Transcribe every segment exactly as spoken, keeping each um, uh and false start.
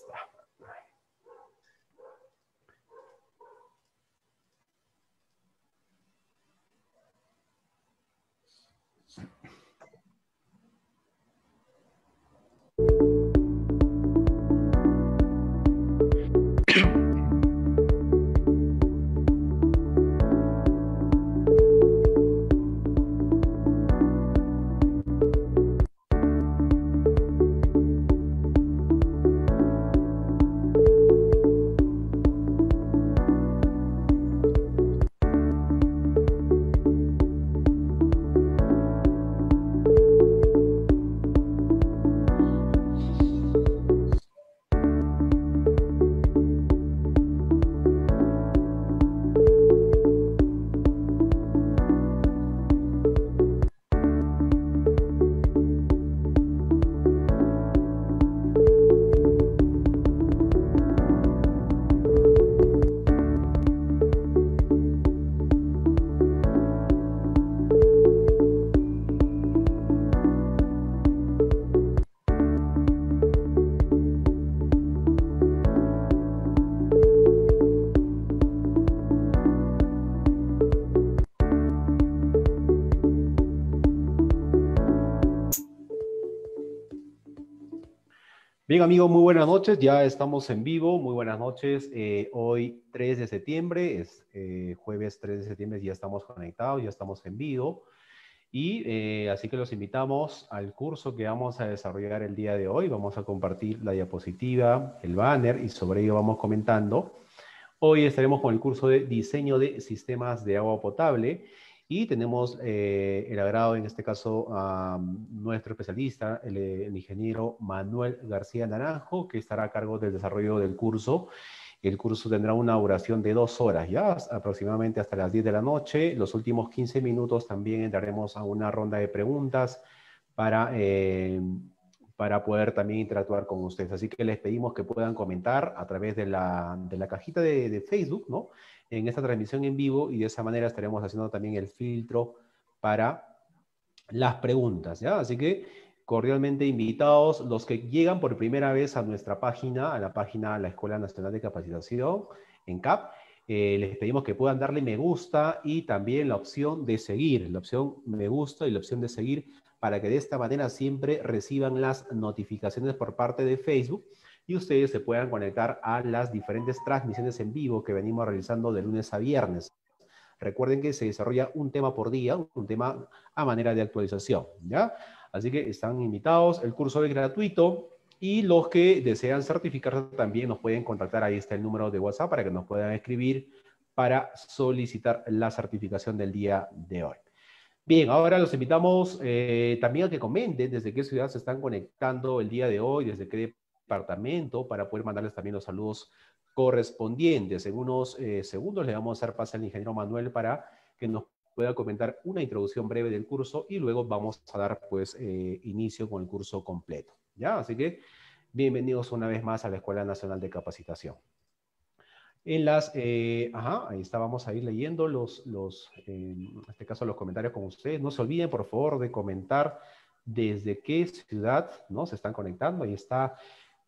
está. Bien, amigos, muy buenas noches. Ya estamos en vivo. Muy buenas noches. Eh, hoy tres de septiembre, es eh, jueves tres de septiembre, ya estamos conectados, ya estamos en vivo. Y eh, así que los invitamos al curso que vamos a desarrollar el día de hoy. Vamos a compartir la diapositiva, el banner, y sobre ello vamos comentando. Hoy estaremos con el curso de diseño de sistemas de agua potable. Y tenemos eh, el agrado, en este caso, a nuestro especialista, el, el ingeniero Manuel García Naranjo, que estará a cargo del desarrollo del curso. El curso tendrá una duración de dos horas, ya aproximadamente hasta las diez de la noche. Los últimos quince minutos también entraremos a una ronda de preguntas para, eh, para poder también interactuar con ustedes. Así que les pedimos que puedan comentar a través de la, de la cajita de, de Facebook, ¿no?, en esta transmisión en vivo, y de esa manera estaremos haciendo también el filtro para las preguntas, ¿ya? Así que cordialmente invitados los que llegan por primera vez a nuestra página, a la página de la Escuela Nacional de Capacitación, ENCAP, eh, les pedimos que puedan darle me gusta y también la opción de seguir, la opción me gusta y la opción de seguir, para que de esta manera siempre reciban las notificaciones por parte de Facebook, y ustedes se puedan conectar a las diferentes transmisiones en vivo que venimos realizando de lunes a viernes. Recuerden que se desarrolla un tema por día, un tema a manera de actualización, ¿ya? Así que están invitados, el curso es gratuito, y los que desean certificarse también nos pueden contactar, ahí está el número de WhatsApp para que nos puedan escribir para solicitar la certificación del día de hoy. Bien, ahora los invitamos eh, también a que comenten desde qué ciudad se están conectando el día de hoy, desde qué departamento, para poder mandarles también los saludos correspondientes. En unos eh, segundos le vamos a dar pase al ingeniero Manuel para que nos pueda comentar una introducción breve del curso y luego vamos a dar pues eh, inicio con el curso completo, ¿ya? Así que bienvenidos una vez más a la Escuela Nacional de Capacitación. En las, eh, ajá, ahí está, vamos a ir leyendo los, los eh, en este caso los comentarios con ustedes. No se olviden por favor de comentar desde qué ciudad, ¿no?, se están conectando. Ahí está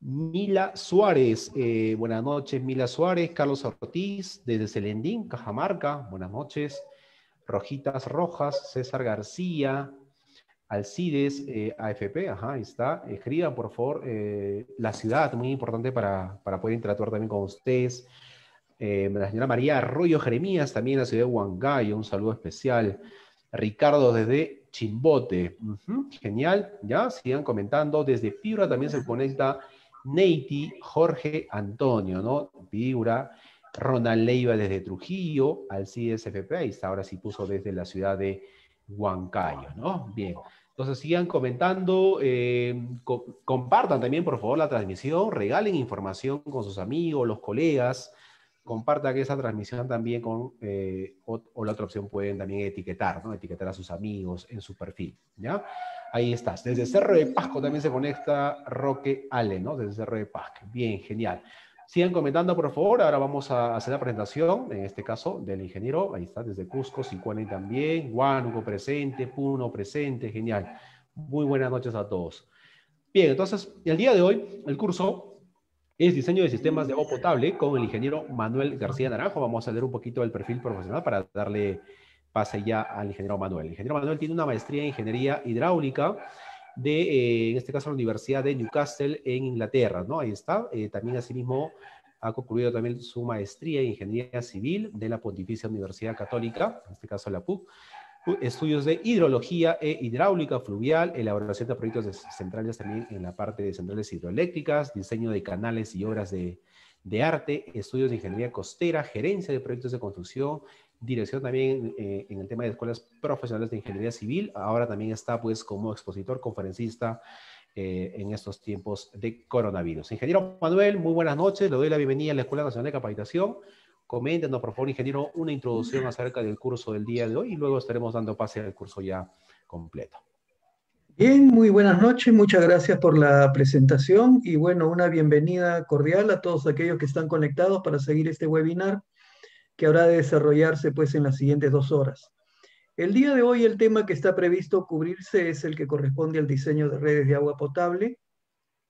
Mila Suárez, eh, buenas noches Mila Suárez. Carlos Ortiz desde Selendín, Cajamarca, buenas noches. Rojitas Rojas, César García, Alcides, eh, A F P, ajá, ahí está. Escriban por favor eh, la ciudad, muy importante para, para poder interactuar también con ustedes. Eh, la señora María Arroyo Jeremías, también la ciudad de Huancayo, un saludo especial. Ricardo desde Chimbote, uh-huh, genial, ya, sigan comentando. Desde Piura también se conecta Neiti, Jorge Antonio, ¿no? Piura, Ronald Leiva desde Trujillo, Alcides F P, ahí está, ahora sí puso desde la ciudad de Huancayo, ¿no? Bien, entonces sigan comentando, eh, co compartan también por favor la transmisión, regalen información con sus amigos, los colegas, compartan esa transmisión también con, eh, o, o la otra opción pueden también etiquetar, ¿no? Etiquetar a sus amigos en su perfil, ¿ya? Ahí estás. Desde Cerro de Pasco también se conecta Roque Allen, ¿no? Desde Cerro de Pasco. Bien, genial. Sigan comentando, por favor. Ahora vamos a hacer la presentación, en este caso, del ingeniero. Ahí está, desde Cusco, Sicuani también. Huánuco presente, Puno presente, genial. Muy buenas noches a todos. Bien, entonces, el día de hoy, el curso es diseño de sistemas de agua potable con el ingeniero Manuel García Naranjo. Vamos a leer un poquito el perfil profesional para darle pase ya al ingeniero Manuel. El ingeniero Manuel tiene una maestría en ingeniería hidráulica de, eh, en este caso, la Universidad de Newcastle en Inglaterra, ¿no? Ahí está. Eh, también, asimismo, ha concluido también su maestría en ingeniería civil de la Pontificia Universidad Católica, en este caso la P U C. Estudios de hidrología e hidráulica fluvial, elaboración de proyectos de centrales también en la parte de centrales hidroeléctricas, diseño de canales y obras de, de arte, estudios de ingeniería costera, gerencia de proyectos de construcción, dirección también eh, en el tema de escuelas profesionales de ingeniería civil. Ahora también está pues como expositor, conferencista eh, en estos tiempos de coronavirus. Ingeniero Manuel, muy buenas noches. Le doy la bienvenida a la Escuela Nacional de Capacitación. Coméntenos, por favor, ingeniero, una introducción acerca del curso del día de hoy y luego estaremos dando pase al curso ya completo. Bien, muy buenas noches, muchas gracias por la presentación y bueno, una bienvenida cordial a todos aquellos que están conectados para seguir este webinar que habrá de desarrollarse pues en las siguientes dos horas. El día de hoy el tema que está previsto cubrirse es el que corresponde al diseño de redes de agua potable.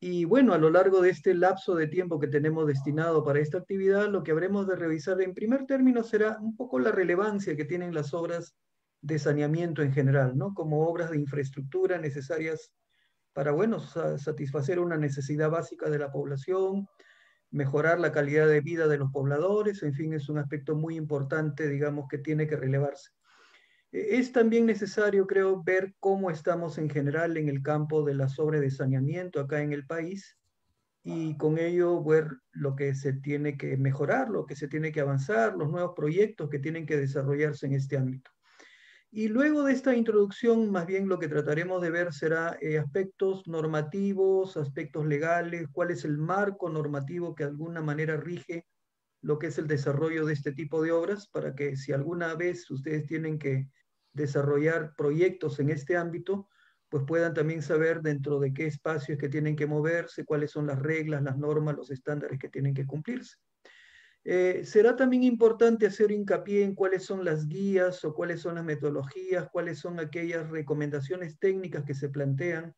Y bueno, a lo largo de este lapso de tiempo que tenemos destinado para esta actividad, lo que habremos de revisar en primer término será un poco la relevancia que tienen las obras de saneamiento en general, ¿no? Como obras de infraestructura necesarias para, bueno, satisfacer una necesidad básica de la población, mejorar la calidad de vida de los pobladores, en fin, es un aspecto muy importante, digamos, que tiene que relevarse. Es también necesario, creo, ver cómo estamos en general en el campo de las obras de saneamiento acá en el país y con ello ver lo que se tiene que mejorar, lo que se tiene que avanzar, los nuevos proyectos que tienen que desarrollarse en este ámbito. Y luego de esta introducción, más bien lo que trataremos de ver será eh, aspectos normativos, aspectos legales, cuál es el marco normativo que de alguna manera rige lo que es el desarrollo de este tipo de obras, para que si alguna vez ustedes tienen que desarrollar proyectos en este ámbito, pues puedan también saber dentro de qué espacios que tienen que moverse, cuáles son las reglas, las normas, los estándares que tienen que cumplirse. Eh, será también importante hacer hincapié en cuáles son las guías o cuáles son las metodologías, cuáles son aquellas recomendaciones técnicas que se plantean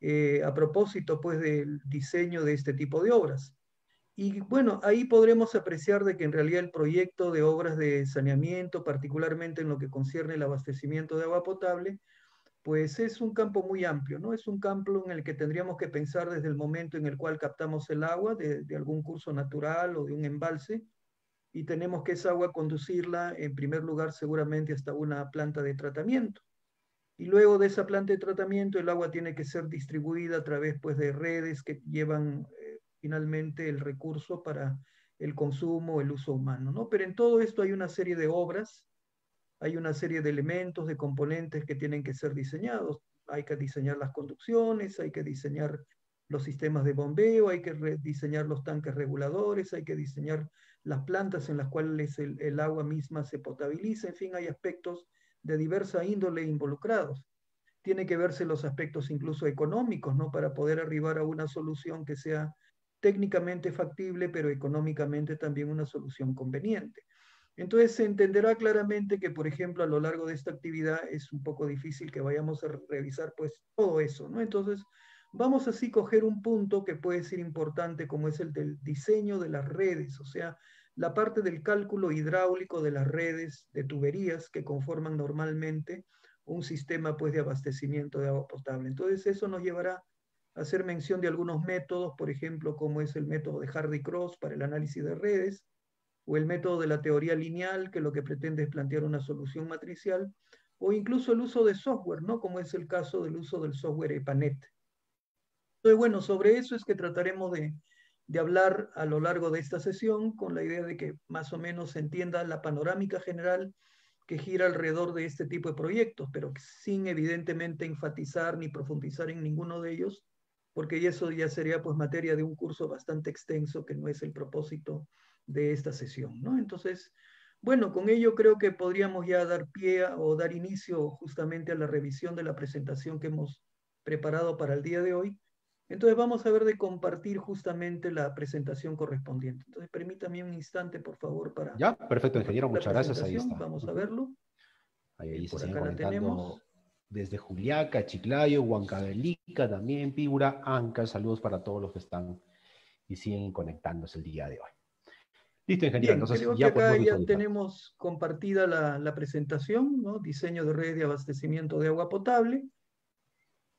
eh, a propósito pues, del diseño de este tipo de obras. Y bueno, ahí podremos apreciar de que en realidad el proyecto de obras de saneamiento, particularmente en lo que concierne el abastecimiento de agua potable, pues es un campo muy amplio, ¿no? Es un campo en el que tendríamos que pensar desde el momento en el cual captamos el agua de, de algún curso natural o de un embalse, y tenemos que esa agua conducirla en primer lugar seguramente hasta una planta de tratamiento. Y luego de esa planta de tratamiento el agua tiene que ser distribuida a través pues, de redes que llevan finalmente el recurso para el consumo, el uso humano, ¿no? Pero en todo esto hay una serie de obras, hay una serie de elementos, de componentes que tienen que ser diseñados. Hay que diseñar las conducciones, hay que diseñar los sistemas de bombeo, hay que diseñar los tanques reguladores, hay que diseñar las plantas en las cuales el, el agua misma se potabiliza. En fin, hay aspectos de diversa índole involucrados. Tiene que verse los aspectos incluso económicos, ¿no? Para poder arribar a una solución que sea técnicamente factible, pero económicamente también una solución conveniente. Entonces se entenderá claramente que, por ejemplo, a lo largo de esta actividad es un poco difícil que vayamos a revisar pues todo eso, ¿no? Entonces vamos así a coger un punto que puede ser importante como es el del diseño de las redes, o sea, la parte del cálculo hidráulico de las redes de tuberías que conforman normalmente un sistema pues de abastecimiento de agua potable. Entonces eso nos llevará hacer mención de algunos métodos, por ejemplo, como es el método de Hardy-Cross para el análisis de redes, o el método de la teoría lineal, que lo que pretende es plantear una solución matricial, o incluso el uso de software, ¿no? Como es el caso del uso del software Epanet. Entonces, bueno, sobre eso es que trataremos de, de hablar a lo largo de esta sesión, con la idea de que más o menos se entienda la panorámica general que gira alrededor de este tipo de proyectos, pero sin evidentemente enfatizar ni profundizar en ninguno de ellos, porque eso ya sería pues materia de un curso bastante extenso que no es el propósito de esta sesión, ¿no? Entonces, bueno, con ello creo que podríamos ya dar pie a, o dar inicio justamente a la revisión de la presentación que hemos preparado para el día de hoy. Entonces vamos a ver de compartir justamente la presentación correspondiente. Entonces permítame un instante, por favor, para... Ya, perfecto, ingeniero, muchas gracias, ahí está. Vamos a verlo. Ahí, ahí se acá la tenemos. Desde Juliaca, Chiclayo, Huancavelica, también Piura, Ancash, saludos para todos los que están y siguen conectándose el día de hoy. Listo, ingeniero. Bien, entonces, creo ya que acá ya tenemos compartida la, la presentación, ¿no? Diseño de red de abastecimiento de agua potable.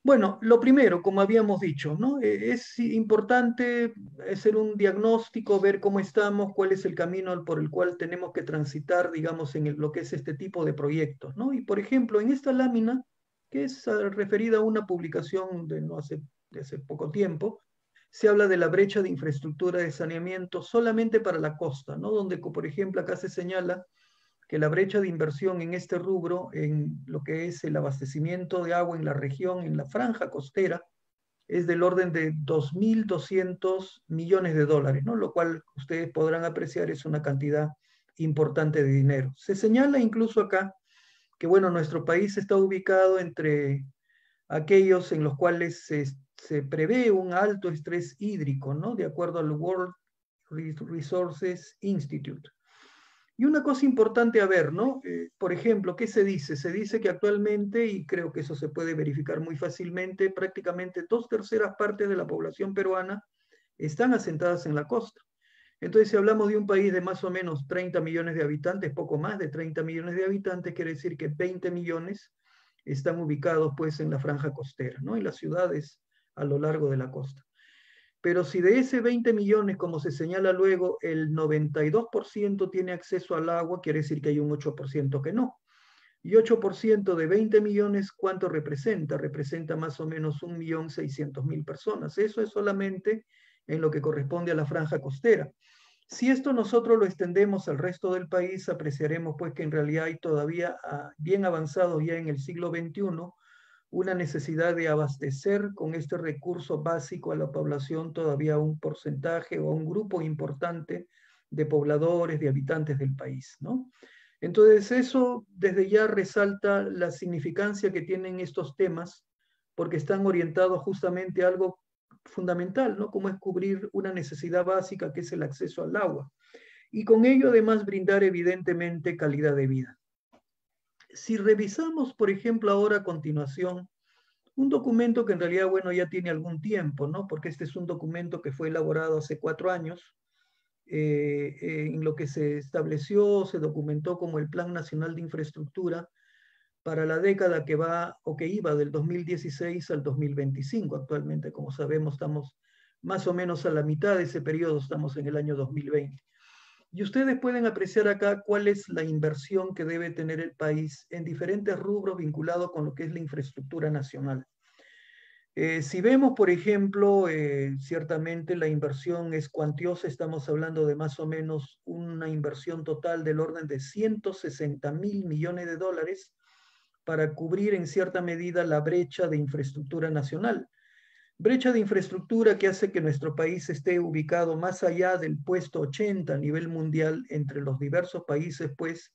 Bueno, lo primero, como habíamos dicho, ¿no? Es importante hacer un diagnóstico, ver cómo estamos, cuál es el camino por el cual tenemos que transitar, digamos, en el, lo que es este tipo de proyectos, ¿no? Y, por ejemplo, en esta lámina, que es referida a una publicación de, no hace, de hace poco tiempo, se habla de la brecha de infraestructura de saneamiento solamente para la costa, ¿no? Donde, por ejemplo, acá se señala que la brecha de inversión en este rubro, en lo que es el abastecimiento de agua en la región, en la franja costera, es del orden de dos mil doscientos millones de dólares, ¿no? Lo cual ustedes podrán apreciar es una cantidad importante de dinero. Se señala incluso acá que, bueno, nuestro país está ubicado entre aquellos en los cuales se se prevé un alto estrés hídrico, ¿no? De acuerdo al World Resources Institute. Y una cosa importante a ver, ¿no? Eh, por ejemplo, ¿qué se dice? Se dice que actualmente, y creo que eso se puede verificar muy fácilmente, prácticamente dos terceras partes de la población peruana están asentadas en la costa. Entonces, si hablamos de un país de más o menos treinta millones de habitantes, poco más de treinta millones de habitantes, quiere decir que veinte millones están ubicados, pues, en la franja costera, ¿no? En las ciudades a lo largo de la costa. Pero si de ese veinte millones, como se señala luego, el noventa y dos por ciento tiene acceso al agua, quiere decir que hay un ocho por ciento que no. Y ocho por ciento de veinte millones, ¿cuánto representa? Representa más o menos un millón seiscientos mil personas. Eso es solamente en lo que corresponde a la franja costera. Si esto nosotros lo extendemos al resto del país, apreciaremos pues que en realidad hay todavía, bien avanzado ya en el siglo veintiuno, una necesidad de abastecer con este recurso básico a la población todavía un porcentaje o un grupo importante de pobladores, de habitantes del país, ¿no? Entonces eso desde ya resalta la significancia que tienen estos temas porque están orientados justamente a algo fundamental, ¿no? Como es cubrir una necesidad básica que es el acceso al agua y con ello además brindar evidentemente calidad de vida. Si revisamos, por ejemplo, ahora a continuación, un documento que en realidad, bueno, ya tiene algún tiempo, ¿no? Porque este es un documento que fue elaborado hace cuatro años, eh, eh, en lo que se estableció, se documentó como el Plan Nacional de Infraestructura para la década que va, o que iba del dos mil dieciséis al dos mil veinticinco. Actualmente, como sabemos, estamos más o menos a la mitad de ese periodo, estamos en el año dos mil veinte. Y ustedes pueden apreciar acá cuál es la inversión que debe tener el país en diferentes rubros vinculados con lo que es la infraestructura nacional. Eh, si vemos, por ejemplo, eh, ciertamente la inversión es cuantiosa, estamos hablando de más o menos una inversión total del orden de ciento sesenta mil millones de dólares para cubrir en cierta medida la brecha de infraestructura nacional. Brecha de infraestructura que hace que nuestro país esté ubicado más allá del puesto ochenta a nivel mundial entre los diversos países, pues,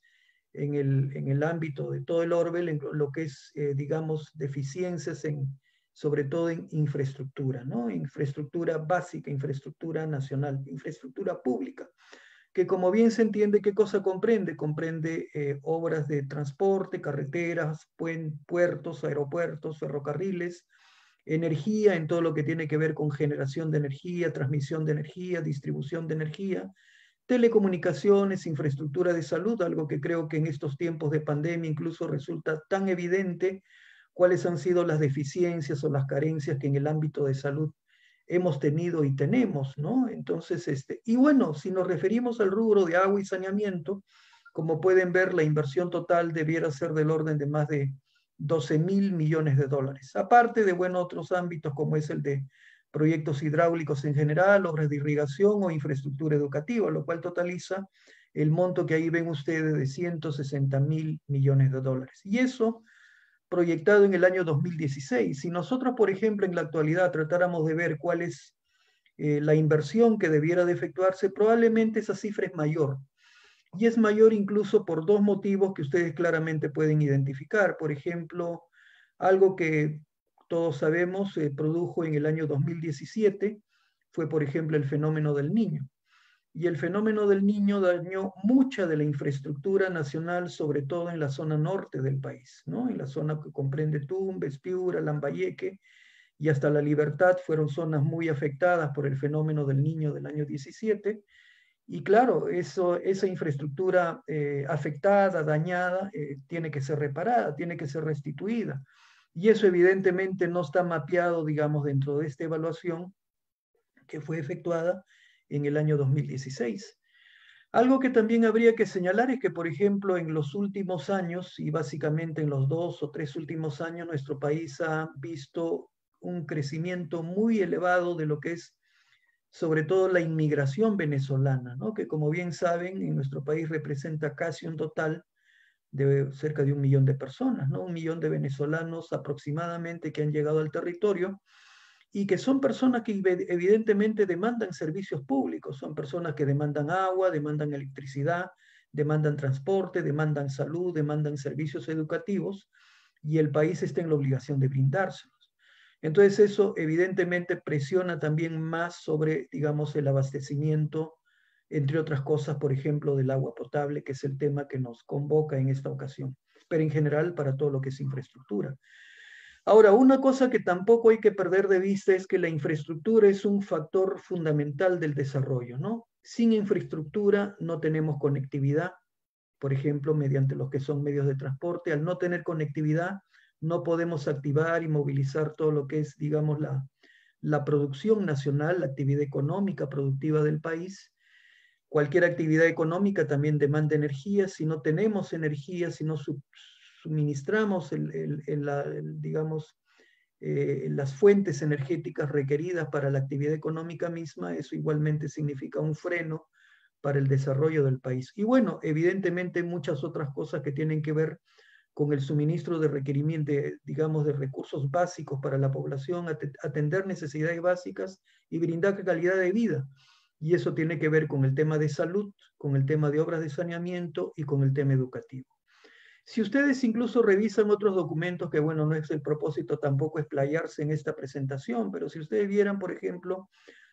en el, en el ámbito de todo el orbe, en lo que es, eh, digamos, deficiencias en, sobre todo en infraestructura, ¿no? Infraestructura básica, infraestructura nacional, infraestructura pública, que como bien se entiende, ¿qué cosa comprende? Comprende eh, obras de transporte, carreteras, puen, puertos, aeropuertos, ferrocarriles, energía en todo lo que tiene que ver con generación de energía, transmisión de energía, distribución de energía, telecomunicaciones, infraestructura de salud, algo que creo que en estos tiempos de pandemia incluso resulta tan evidente cuáles han sido las deficiencias o las carencias que en el ámbito de salud hemos tenido y tenemos, ¿no? Entonces, este, y bueno, si nos referimos al rubro de agua y saneamiento, como pueden ver, la inversión total debiera ser del orden de más de doce mil millones de dólares. Aparte de, bueno, otros ámbitos como es el de proyectos hidráulicos en general, obras de irrigación o infraestructura educativa, lo cual totaliza el monto que ahí ven ustedes de ciento sesenta mil millones de dólares. Y eso proyectado en el año dos mil dieciséis. Si nosotros, por ejemplo, en la actualidad tratáramos de ver cuál es eh, la inversión que debiera de efectuarse, probablemente esa cifra es mayor. Y es mayor incluso por dos motivos que ustedes claramente pueden identificar. Por ejemplo, algo que todos sabemos se eh, produjo en el año dos mil diecisiete, fue por ejemplo el fenómeno del Niño. Y el fenómeno del Niño dañó mucha de la infraestructura nacional, sobre todo en la zona norte del país, ¿no? En la zona que comprende Tumbes, Piura, Lambayeque, y hasta La Libertad fueron zonas muy afectadas por el fenómeno del Niño del año diecisiete. Y claro, eso, esa infraestructura eh, afectada, dañada, eh, tiene que ser reparada, tiene que ser restituida. Y eso evidentemente no está mapeado, digamos, dentro de esta evaluación que fue efectuada en el año dos mil dieciséis. Algo que también habría que señalar es que, por ejemplo, en los últimos años, y básicamente en los dos o tres últimos años, nuestro país ha visto un crecimiento muy elevado de lo que es, sobre todo, la inmigración venezolana, ¿no? Que, como bien saben, en nuestro país representa casi un total de cerca de un millón de personas, ¿no? Un millón de venezolanos aproximadamente que han llegado al territorio y que son personas que evidentemente demandan servicios públicos, son personas que demandan agua, demandan electricidad, demandan transporte, demandan salud, demandan servicios educativos, y el país está en la obligación de brindárselos. Entonces eso evidentemente presiona también más sobre, digamos, el abastecimiento, entre otras cosas, por ejemplo, del agua potable, que es el tema que nos convoca en esta ocasión, pero en general para todo lo que es infraestructura. Ahora, una cosa que tampoco hay que perder de vista es que la infraestructura es un factor fundamental del desarrollo, ¿no? Sin infraestructura no tenemos conectividad, por ejemplo, mediante los que son medios de transporte. Al no tener conectividad, no podemos activar y movilizar todo lo que es, digamos, la, la producción nacional, la actividad económica productiva del país. Cualquier actividad económica también demanda energía. Si no tenemos energía, si no sub, suministramos el, el, el, la, el, digamos, eh, las fuentes energéticas requeridas para la actividad económica misma, eso igualmente significa un freno para el desarrollo del país. Y bueno, evidentemente muchas otras cosas que tienen que ver con el suministro de requerimiento, digamos, de recursos básicos para la población, atender necesidades básicas y brindar calidad de vida. Y eso tiene que ver con el tema de salud, con el tema de obras de saneamiento y con el tema educativo. Si ustedes incluso revisan otros documentos, que bueno, no es el propósito tampoco explayarse en esta presentación, pero si ustedes vieran, por ejemplo,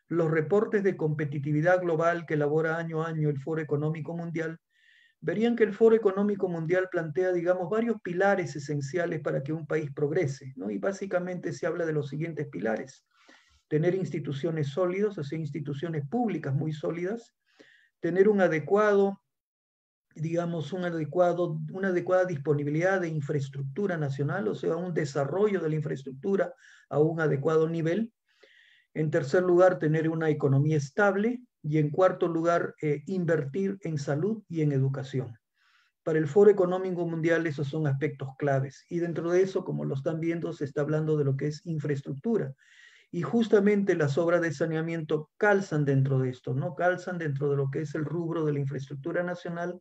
los reportes de competitividad global que elabora año a año el Foro Económico Mundial, verían que el Foro Económico Mundial plantea, digamos, varios pilares esenciales para que un país progrese, ¿no? Y básicamente se habla de los siguientes pilares: tener instituciones sólidas, o sea, instituciones públicas muy sólidas, tener un adecuado, digamos, un adecuado, una adecuada disponibilidad de infraestructura nacional, o sea, un desarrollo de la infraestructura a un adecuado nivel. En tercer lugar, tener una economía estable. Y en cuarto lugar, eh, invertir en salud y en educación. Para el Foro Económico Mundial esos son aspectos claves. Y dentro de eso, como lo están viendo, se está hablando de lo que es infraestructura. Y justamente las obras de saneamiento calzan dentro de esto, ¿no? Calzan dentro de lo que es el rubro de la infraestructura nacional,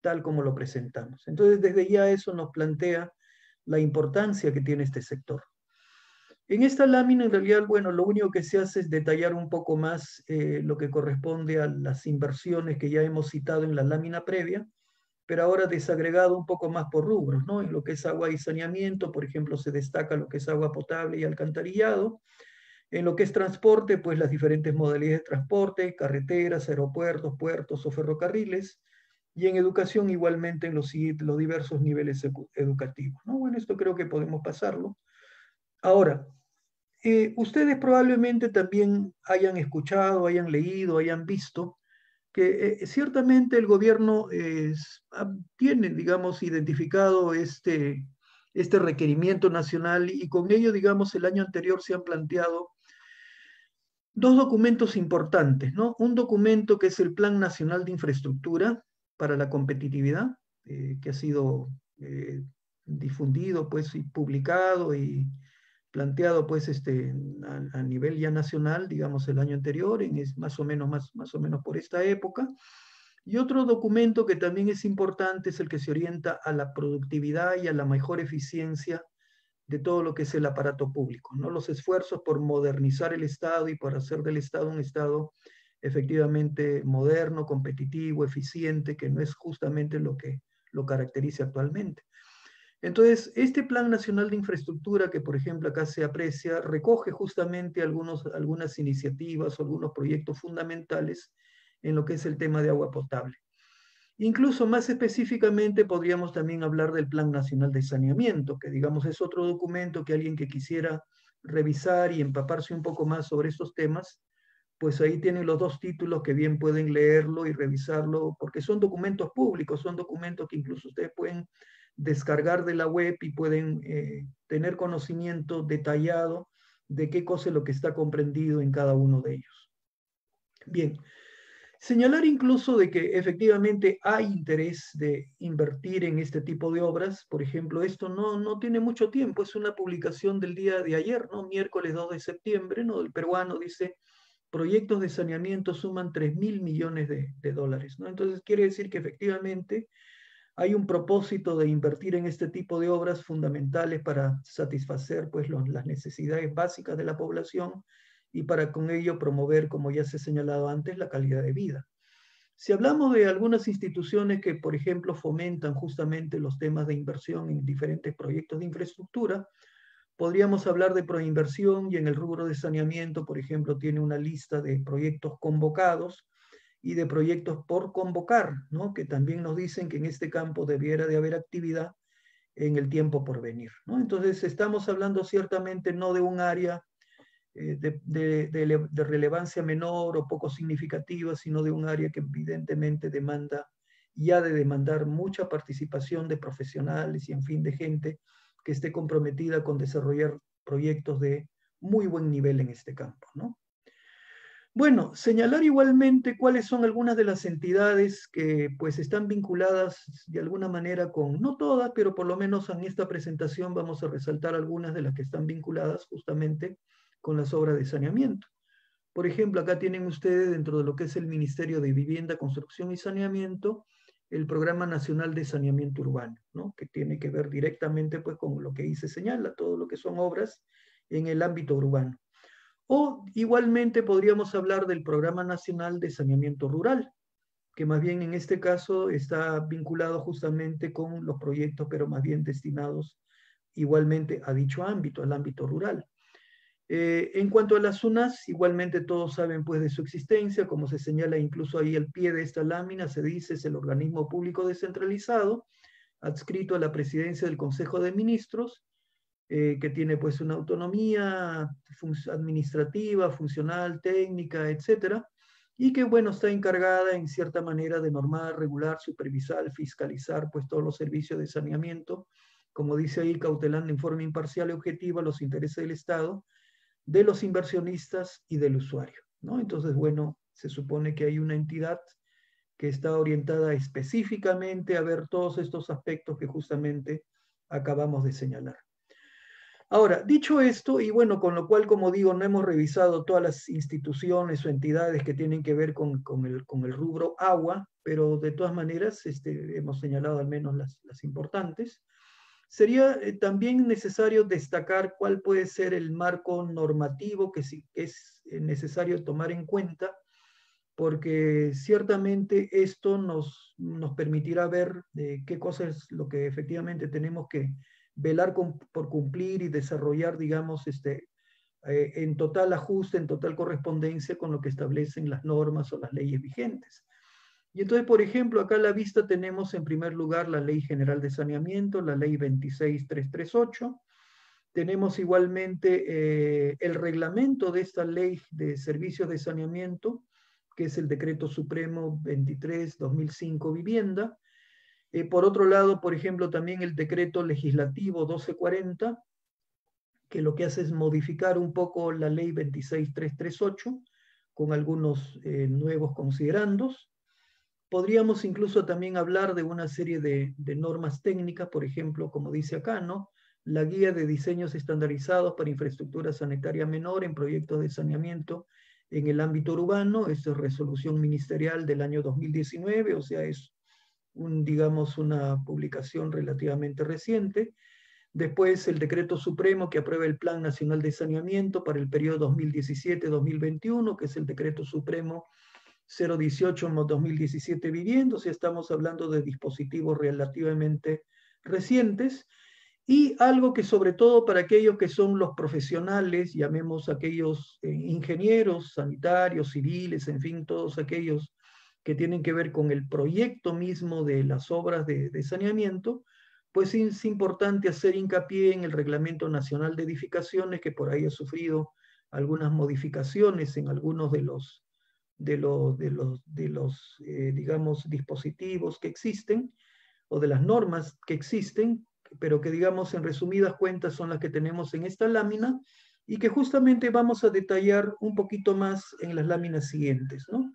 tal como lo presentamos. Entonces, desde ya eso nos plantea la importancia que tiene este sector. En esta lámina, en realidad, bueno, lo único que se hace es detallar un poco más eh, lo que corresponde a las inversiones que ya hemos citado en la lámina previa, pero ahora desagregado un poco más por rubros, ¿no? En lo que es agua y saneamiento, por ejemplo, se destaca lo que es agua potable y alcantarillado. En lo que es transporte, pues las diferentes modalidades de transporte, carreteras, aeropuertos, puertos o ferrocarriles. Y en educación, igualmente, en los, los diversos niveles educativos, ¿no? Bueno, esto creo que podemos pasarlo. Ahora, Eh, ustedes probablemente también hayan escuchado, hayan leído, hayan visto que eh, ciertamente el gobierno eh, tiene, digamos, identificado este, este requerimiento nacional, y con ello, digamos, el año anterior se han planteado dos documentos importantes, ¿no? Un documento que es el Plan Nacional de Infraestructura para la Competitividad, eh, que ha sido eh, difundido, pues, y publicado y planteado, pues, este, a, a nivel ya nacional, digamos, el año anterior, en es más o menos, más, más o menos por esta época. Y otro documento que también es importante es el que se orienta a la productividad y a la mejor eficiencia de todo lo que es el aparato público, ¿no? Los esfuerzos por modernizar el Estado y por hacer del Estado un Estado efectivamente moderno, competitivo, eficiente, que no es justamente lo que lo caracteriza actualmente. Entonces, este Plan Nacional de Infraestructura, que por ejemplo acá se aprecia, recoge justamente algunos, algunas iniciativas o algunos proyectos fundamentales en lo que es el tema de agua potable. Incluso más específicamente podríamos también hablar del Plan Nacional de Saneamiento, que digamos es otro documento que alguien que quisiera revisar y empaparse un poco más sobre estos temas, pues ahí tienen los dos títulos que bien pueden leerlo y revisarlo, porque son documentos públicos, son documentos que incluso ustedes pueden descargar de la web y pueden eh, tener conocimiento detallado de qué cosa es lo que está comprendido en cada uno de ellos. Bien, señalar incluso de que efectivamente hay interés de invertir en este tipo de obras. Por ejemplo, esto no, no tiene mucho tiempo, es una publicación del día de ayer, ¿no? Miércoles dos de septiembre, ¿no? El peruano dice, proyectos de saneamiento suman tres mil millones de, de dólares, ¿no? Entonces quiere decir que efectivamente hay un propósito de invertir en este tipo de obras fundamentales para satisfacer pues, los, las necesidades básicas de la población y para con ello promover, como ya se ha señalado antes, la calidad de vida. Si hablamos de algunas instituciones que, por ejemplo, fomentan justamente los temas de inversión en diferentes proyectos de infraestructura, podríamos hablar de Proinversión, y en el rubro de saneamiento, por ejemplo, tiene una lista de proyectos convocados y de proyectos por convocar, ¿no? Que también nos dicen que en este campo debiera de haber actividad en el tiempo por venir, ¿no? Entonces estamos hablando ciertamente no de un área eh, de, de, de, de relevancia menor o poco significativa, sino de un área que evidentemente demanda y ha de demandar mucha participación de profesionales y en fin de gente que esté comprometida con desarrollar proyectos de muy buen nivel en este campo, ¿no? Bueno, señalar igualmente cuáles son algunas de las entidades que pues están vinculadas de alguna manera con, no todas, pero por lo menos en esta presentación vamos a resaltar algunas de las que están vinculadas justamente con las obras de saneamiento. Por ejemplo, acá tienen ustedes dentro de lo que es el Ministerio de Vivienda, Construcción y Saneamiento, el Programa Nacional de Saneamiento Urbano, ¿no? Que tiene que ver directamente pues con lo que ahí se señala, todo lo que son obras en el ámbito urbano. O igualmente podríamos hablar del Programa Nacional de Saneamiento Rural, que más bien en este caso está vinculado justamente con los proyectos, pero más bien destinados igualmente a dicho ámbito, al ámbito rural. Eh, en cuanto a las U N A S, igualmente todos saben pues de su existencia, como se señala incluso ahí al pie de esta lámina, se dice es el organismo público descentralizado, adscrito a la presidencia del Consejo de Ministros, Eh, que tiene pues una autonomía fun administrativa, funcional, técnica, etcétera, y que bueno, está encargada en cierta manera de normar, regular, supervisar, fiscalizar pues todos los servicios de saneamiento, como dice ahí, cautelando en forma imparcial y objetiva los intereses del Estado, de los inversionistas y del usuario, ¿no? Entonces bueno, se supone que hay una entidad que está orientada específicamente a ver todos estos aspectos que justamente acabamos de señalar. Ahora, dicho esto, y bueno, con lo cual, como digo, no hemos revisado todas las instituciones o entidades que tienen que ver con, con, el, con el rubro agua, pero de todas maneras este, hemos señalado al menos las, las importantes. Sería eh, también necesario destacar cuál puede ser el marco normativo que sí, es necesario tomar en cuenta, porque ciertamente esto nos, nos permitirá ver eh, qué cosa es lo que efectivamente tenemos que velar con, por cumplir y desarrollar, digamos, este, eh, en total ajuste, en total correspondencia con lo que establecen las normas o las leyes vigentes. Y entonces, por ejemplo, acá a la vista tenemos en primer lugar la Ley General de Saneamiento, la Ley veintiséis mil trescientos treinta y ocho, tenemos igualmente eh, el reglamento de esta Ley de Servicios de Saneamiento, que es el Decreto Supremo veintitrés barra dos mil cinco Vivienda. Eh, por otro lado, por ejemplo, también el Decreto Legislativo doce cuarenta, que lo que hace es modificar un poco la Ley veintiséis mil trescientos treinta y ocho, con algunos eh, nuevos considerandos. Podríamos incluso también hablar de una serie de, de normas técnicas, por ejemplo, como dice acá, ¿no? La Guía de Diseños Estandarizados para Infraestructura Sanitaria Menor en Proyectos de Saneamiento en el Ámbito Urbano, esto es resolución ministerial del año dos mil diecinueve, o sea, es Un, digamos, una publicación relativamente reciente. Después, el Decreto Supremo que aprueba el Plan Nacional de Saneamiento para el periodo dos mil diecisiete a dos mil veintiuno, que es el Decreto Supremo cero dieciocho barra dos mil diecisiete Vivienda, o sea, estamos hablando de dispositivos relativamente recientes. Y algo que sobre todo para aquellos que son los profesionales, llamemos aquellos eh, ingenieros, sanitarios, civiles, en fin, todos aquellos que tienen que ver con el proyecto mismo de las obras de, de saneamiento, pues es importante hacer hincapié en el Reglamento Nacional de Edificaciones, que por ahí ha sufrido algunas modificaciones en algunos de los, de los, de los, de los eh, digamos, dispositivos que existen, o de las normas que existen, pero que, digamos, en resumidas cuentas son las que tenemos en esta lámina, y que justamente vamos a detallar un poquito más en las láminas siguientes, ¿no?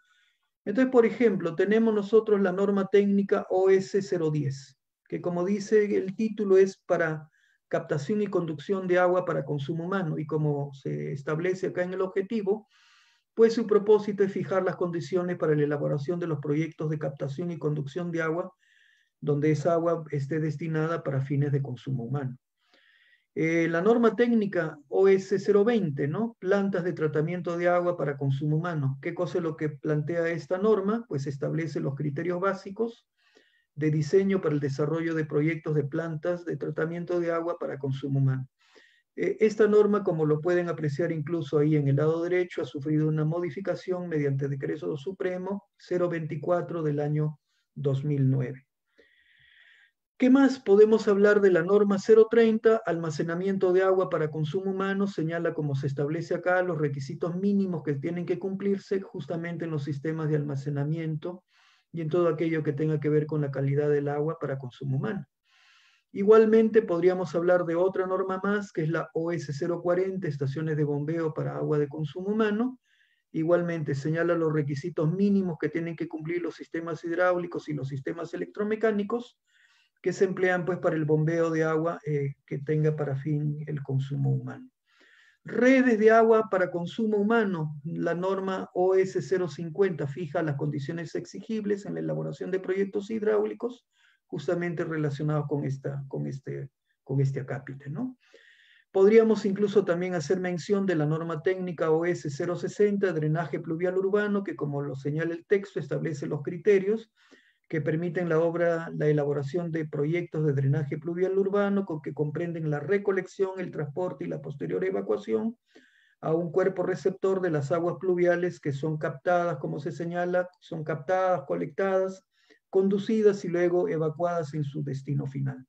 Entonces, por ejemplo, tenemos nosotros la norma técnica O S cero diez, que como dice el título es para captación y conducción de agua para consumo humano, y como se establece acá en el objetivo, pues su propósito es fijar las condiciones para la elaboración de los proyectos de captación y conducción de agua, donde esa agua esté destinada para fines de consumo humano. Eh, la norma técnica O S cero veinte, ¿no? Plantas de tratamiento de agua para consumo humano. ¿Qué cosa es lo que plantea esta norma? Pues establece los criterios básicos de diseño para el desarrollo de proyectos de plantas de tratamiento de agua para consumo humano. Eh, esta norma, como lo pueden apreciar incluso ahí en el lado derecho, ha sufrido una modificación mediante Decreto Supremo cero veinticuatro del año dos mil nueve. ¿Qué más? Podemos hablar de la norma cero treinta, almacenamiento de agua para consumo humano, señala, como se establece acá, los requisitos mínimos que tienen que cumplirse justamente en los sistemas de almacenamiento y en todo aquello que tenga que ver con la calidad del agua para consumo humano. Igualmente podríamos hablar de otra norma más, que es la O S cero cuarenta, estaciones de bombeo para agua de consumo humano. Igualmente señala los requisitos mínimos que tienen que cumplir los sistemas hidráulicos y los sistemas electromecánicos, que se emplean pues para el bombeo de agua eh, que tenga para fin el consumo humano. Redes de agua para consumo humano, la norma O S cero cincuenta fija las condiciones exigibles en la elaboración de proyectos hidráulicos, justamente relacionados con, esta, con, este, con este acápite, ¿no? Podríamos incluso también hacer mención de la norma técnica O S cero sesenta, drenaje pluvial urbano, que como lo señala el texto, establece los criterios que permiten la obra, la elaboración de proyectos de drenaje pluvial urbano con que comprenden la recolección, el transporte y la posterior evacuación a un cuerpo receptor de las aguas pluviales que son captadas, como se señala, son captadas, colectadas, conducidas y luego evacuadas en su destino final.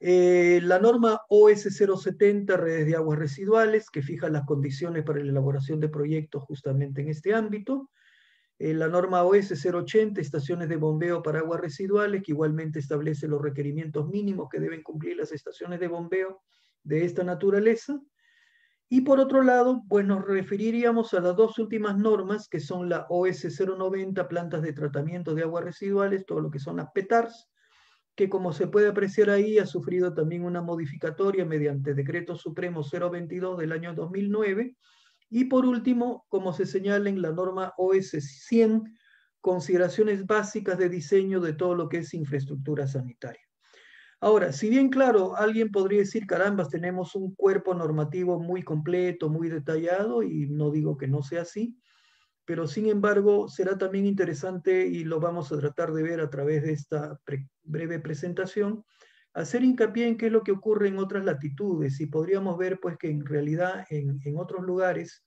Eh, la norma O S cero setenta, redes de aguas residuales, que fija las condiciones para la elaboración de proyectos justamente en este ámbito. La norma O S cero ochenta, estaciones de bombeo para aguas residuales, que igualmente establece los requerimientos mínimos que deben cumplir las estaciones de bombeo de esta naturaleza. Y por otro lado, pues nos referiríamos a las dos últimas normas, que son la O S cero noventa, plantas de tratamiento de aguas residuales, todo lo que son las P E T A Rs, que como se puede apreciar ahí, ha sufrido también una modificatoria mediante Decreto Supremo cero veintidós del año dos mil nueve, Y por último, como se señala en la norma O S cien, consideraciones básicas de diseño de todo lo que es infraestructura sanitaria. Ahora, si bien claro, alguien podría decir, carambas, tenemos un cuerpo normativo muy completo, muy detallado, y no digo que no sea así, pero sin embargo será también interesante, y lo vamos a tratar de ver a través de esta pre- breve presentación, hacer hincapié en qué es lo que ocurre en otras latitudes, y podríamos ver pues que en realidad en, en otros lugares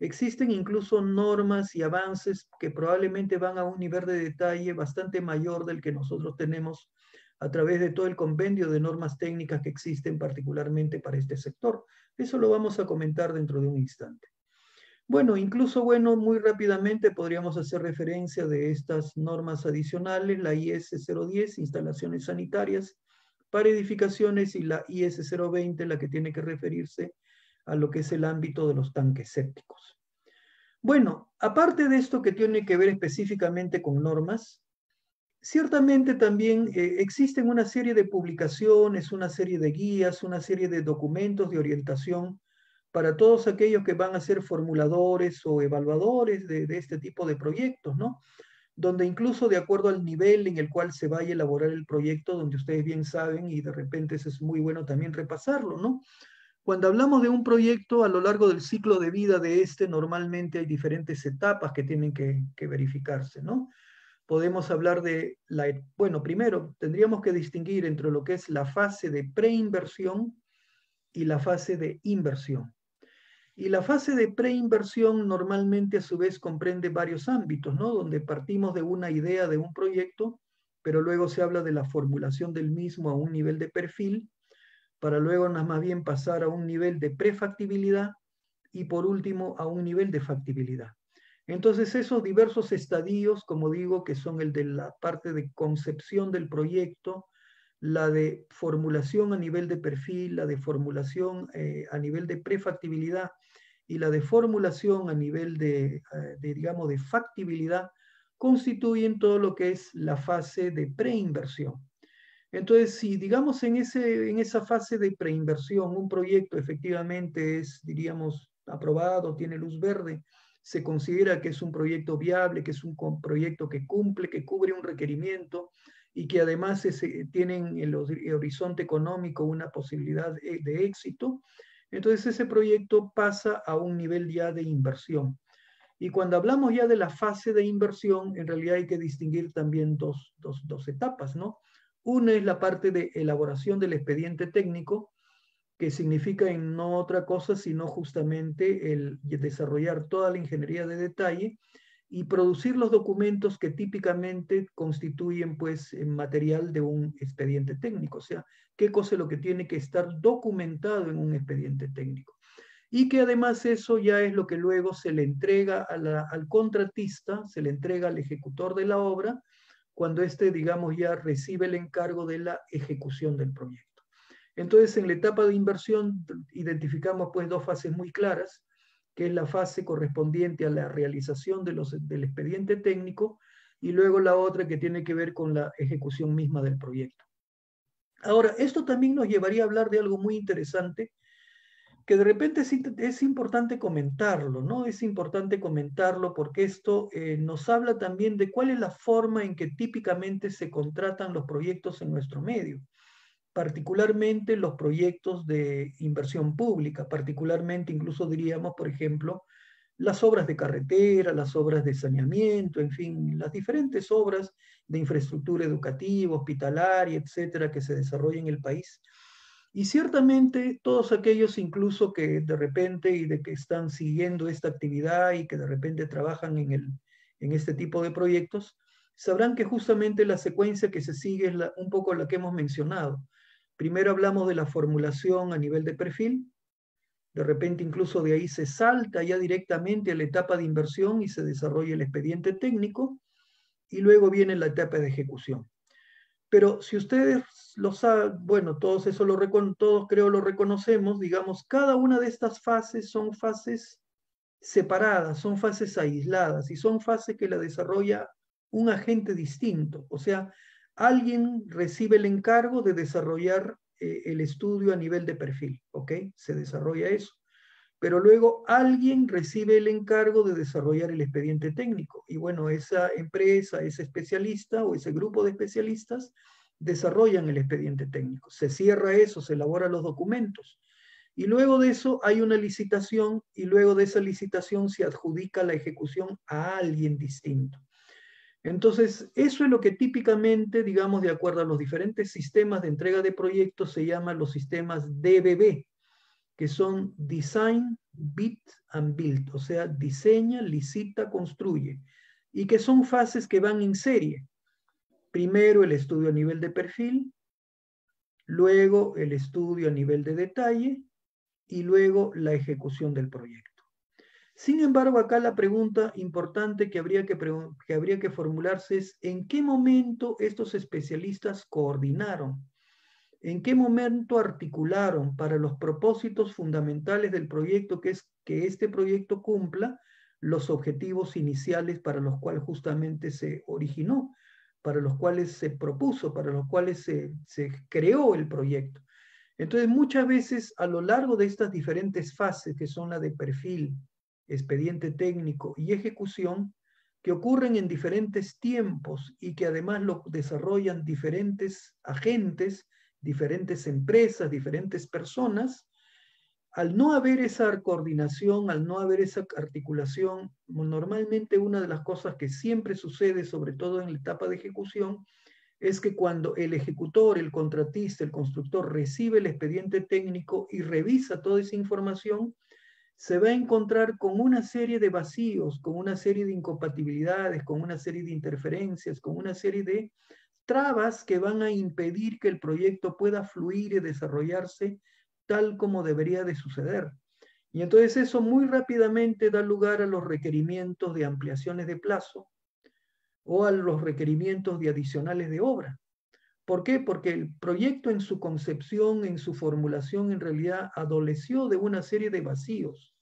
existen incluso normas y avances que probablemente van a un nivel de detalle bastante mayor del que nosotros tenemos a través de todo el compendio de normas técnicas que existen particularmente para este sector. Eso lo vamos a comentar dentro de un instante. Bueno, incluso bueno, muy rápidamente podríamos hacer referencia de estas normas adicionales, la I S cero diez, instalaciones sanitarias para edificaciones, y la I S cero veinte, la que tiene que referirse a lo que es el ámbito de los tanques sépticos. Bueno, aparte de esto que tiene que ver específicamente con normas, ciertamente también eh, existen una serie de publicaciones, una serie de guías, una serie de documentos de orientación para todos aquellos que van a ser formuladores o evaluadores de, de este tipo de proyectos, ¿no? Donde incluso de acuerdo al nivel en el cual se vaya a elaborar el proyecto, donde ustedes bien saben, y de repente eso es muy bueno también repasarlo, ¿no? Cuando hablamos de un proyecto, a lo largo del ciclo de vida de este, normalmente hay diferentes etapas que tienen que, que verificarse, ¿no? Podemos hablar de, la, bueno, primero, tendríamos que distinguir entre lo que es la fase de preinversión y la fase de inversión. Y la fase de preinversión normalmente a su vez comprende varios ámbitos, ¿no? Donde partimos de una idea de un proyecto pero luego se habla de la formulación del mismo a un nivel de perfil, para luego nada más bien pasar a un nivel de prefactibilidad y por último a un nivel de factibilidad. Entonces esos diversos estadios, como digo, que son el de la parte de concepción del proyecto, la de formulación a nivel de perfil, la de formulación eh, a nivel de prefactibilidad y la de formulación a nivel de, eh, de, digamos, de factibilidad, constituyen todo lo que es la fase de preinversión. Entonces, si digamos en, ese, en esa fase de preinversión un proyecto efectivamente es, diríamos, aprobado, tiene luz verde, se considera que es un proyecto viable, que es un proyecto que cumple, que cubre un requerimiento y que además es, tienen en el horizonte económico una posibilidad de éxito, entonces ese proyecto pasa a un nivel ya de inversión. Y cuando hablamos ya de la fase de inversión, en realidad hay que distinguir también dos, dos, dos etapas, ¿no? Una es la parte de elaboración del expediente técnico, que significa en no otra cosa sino justamente el desarrollar toda la ingeniería de detalle y producir los documentos que típicamente constituyen pues material de un expediente técnico, o sea, qué cosa es lo que tiene que estar documentado en un expediente técnico. Y que además eso ya es lo que luego se le entrega a la, al contratista, se le entrega al ejecutor de la obra, cuando éste, digamos, ya recibe el encargo de la ejecución del proyecto. Entonces, en la etapa de inversión identificamos pues dos fases muy claras, que es la fase correspondiente a la realización de los, del expediente técnico y luego la otra que tiene que ver con la ejecución misma del proyecto. Ahora, esto también nos llevaría a hablar de algo muy interesante que de repente es, es importante comentarlo, ¿no? Es importante comentarlo porque esto eh, nos habla también de cuál es la forma en que típicamente se contratan los proyectos en nuestro medio, particularmente los proyectos de inversión pública, particularmente incluso diríamos, por ejemplo, las obras de carretera, las obras de saneamiento, en fin, las diferentes obras de infraestructura educativa, hospitalaria, etcétera, que se desarrollan en el país. Y ciertamente todos aquellos incluso que de repente y de que están siguiendo esta actividad y que de repente trabajan en, el, en este tipo de proyectos, sabrán que justamente la secuencia que se sigue es la, un poco la que hemos mencionado. Primero hablamos de la formulación a nivel de perfil, de repente incluso de ahí se salta ya directamente a la etapa de inversión y se desarrolla el expediente técnico, y luego viene la etapa de ejecución. Pero si ustedes lo saben, bueno, todos eso lo todos creo lo reconocemos, digamos, cada una de estas fases son fases separadas, son fases aisladas y son fases que la desarrolla un agente distinto. O sea, alguien recibe el encargo de desarrollar eh, el estudio a nivel de perfil, ¿ok? Se desarrolla eso. Pero luego alguien recibe el encargo de desarrollar el expediente técnico. Y bueno, esa empresa, ese especialista o ese grupo de especialistas desarrollan el expediente técnico. Se cierra eso, se elaboran los documentos. Y luego de eso hay una licitación y luego de esa licitación se adjudica la ejecución a alguien distinto. Entonces, eso es lo que típicamente, digamos, de acuerdo a los diferentes sistemas de entrega de proyectos, se llaman los sistemas D B B. Que son Design, Bid and Build, o sea, diseña, licita, construye, y que son fases que van en serie. Primero el estudio a nivel de perfil, luego el estudio a nivel de detalle, y luego la ejecución del proyecto. Sin embargo, acá la pregunta importante que habría que, que, habría que formularse es, ¿en qué momento estos especialistas coordinaron? ¿En qué momento articularon para los propósitos fundamentales del proyecto, que es que este proyecto cumpla los objetivos iniciales para los cuales justamente se originó, para los cuales se propuso, para los cuales se, se creó el proyecto? Entonces, muchas veces a lo largo de estas diferentes fases, que son la de perfil, expediente técnico y ejecución, que ocurren en diferentes tiempos y que además lo desarrollan diferentes agentes, diferentes empresas, diferentes personas, al no haber esa coordinación, al no haber esa articulación, normalmente una de las cosas que siempre sucede, sobre todo en la etapa de ejecución, es que cuando el ejecutor, el contratista, el constructor recibe el expediente técnico y revisa toda esa información, se va a encontrar con una serie de vacíos, con una serie de incompatibilidades, con una serie de interferencias, con una serie de trabas que van a impedir que el proyecto pueda fluir y desarrollarse tal como debería de suceder. Y entonces eso muy rápidamente da lugar a los requerimientos de ampliaciones de plazo o a los requerimientos de adicionales de obra. ¿Por qué? Porque el proyecto en su concepción, en su formulación, en realidad adoleció de una serie de vacíos.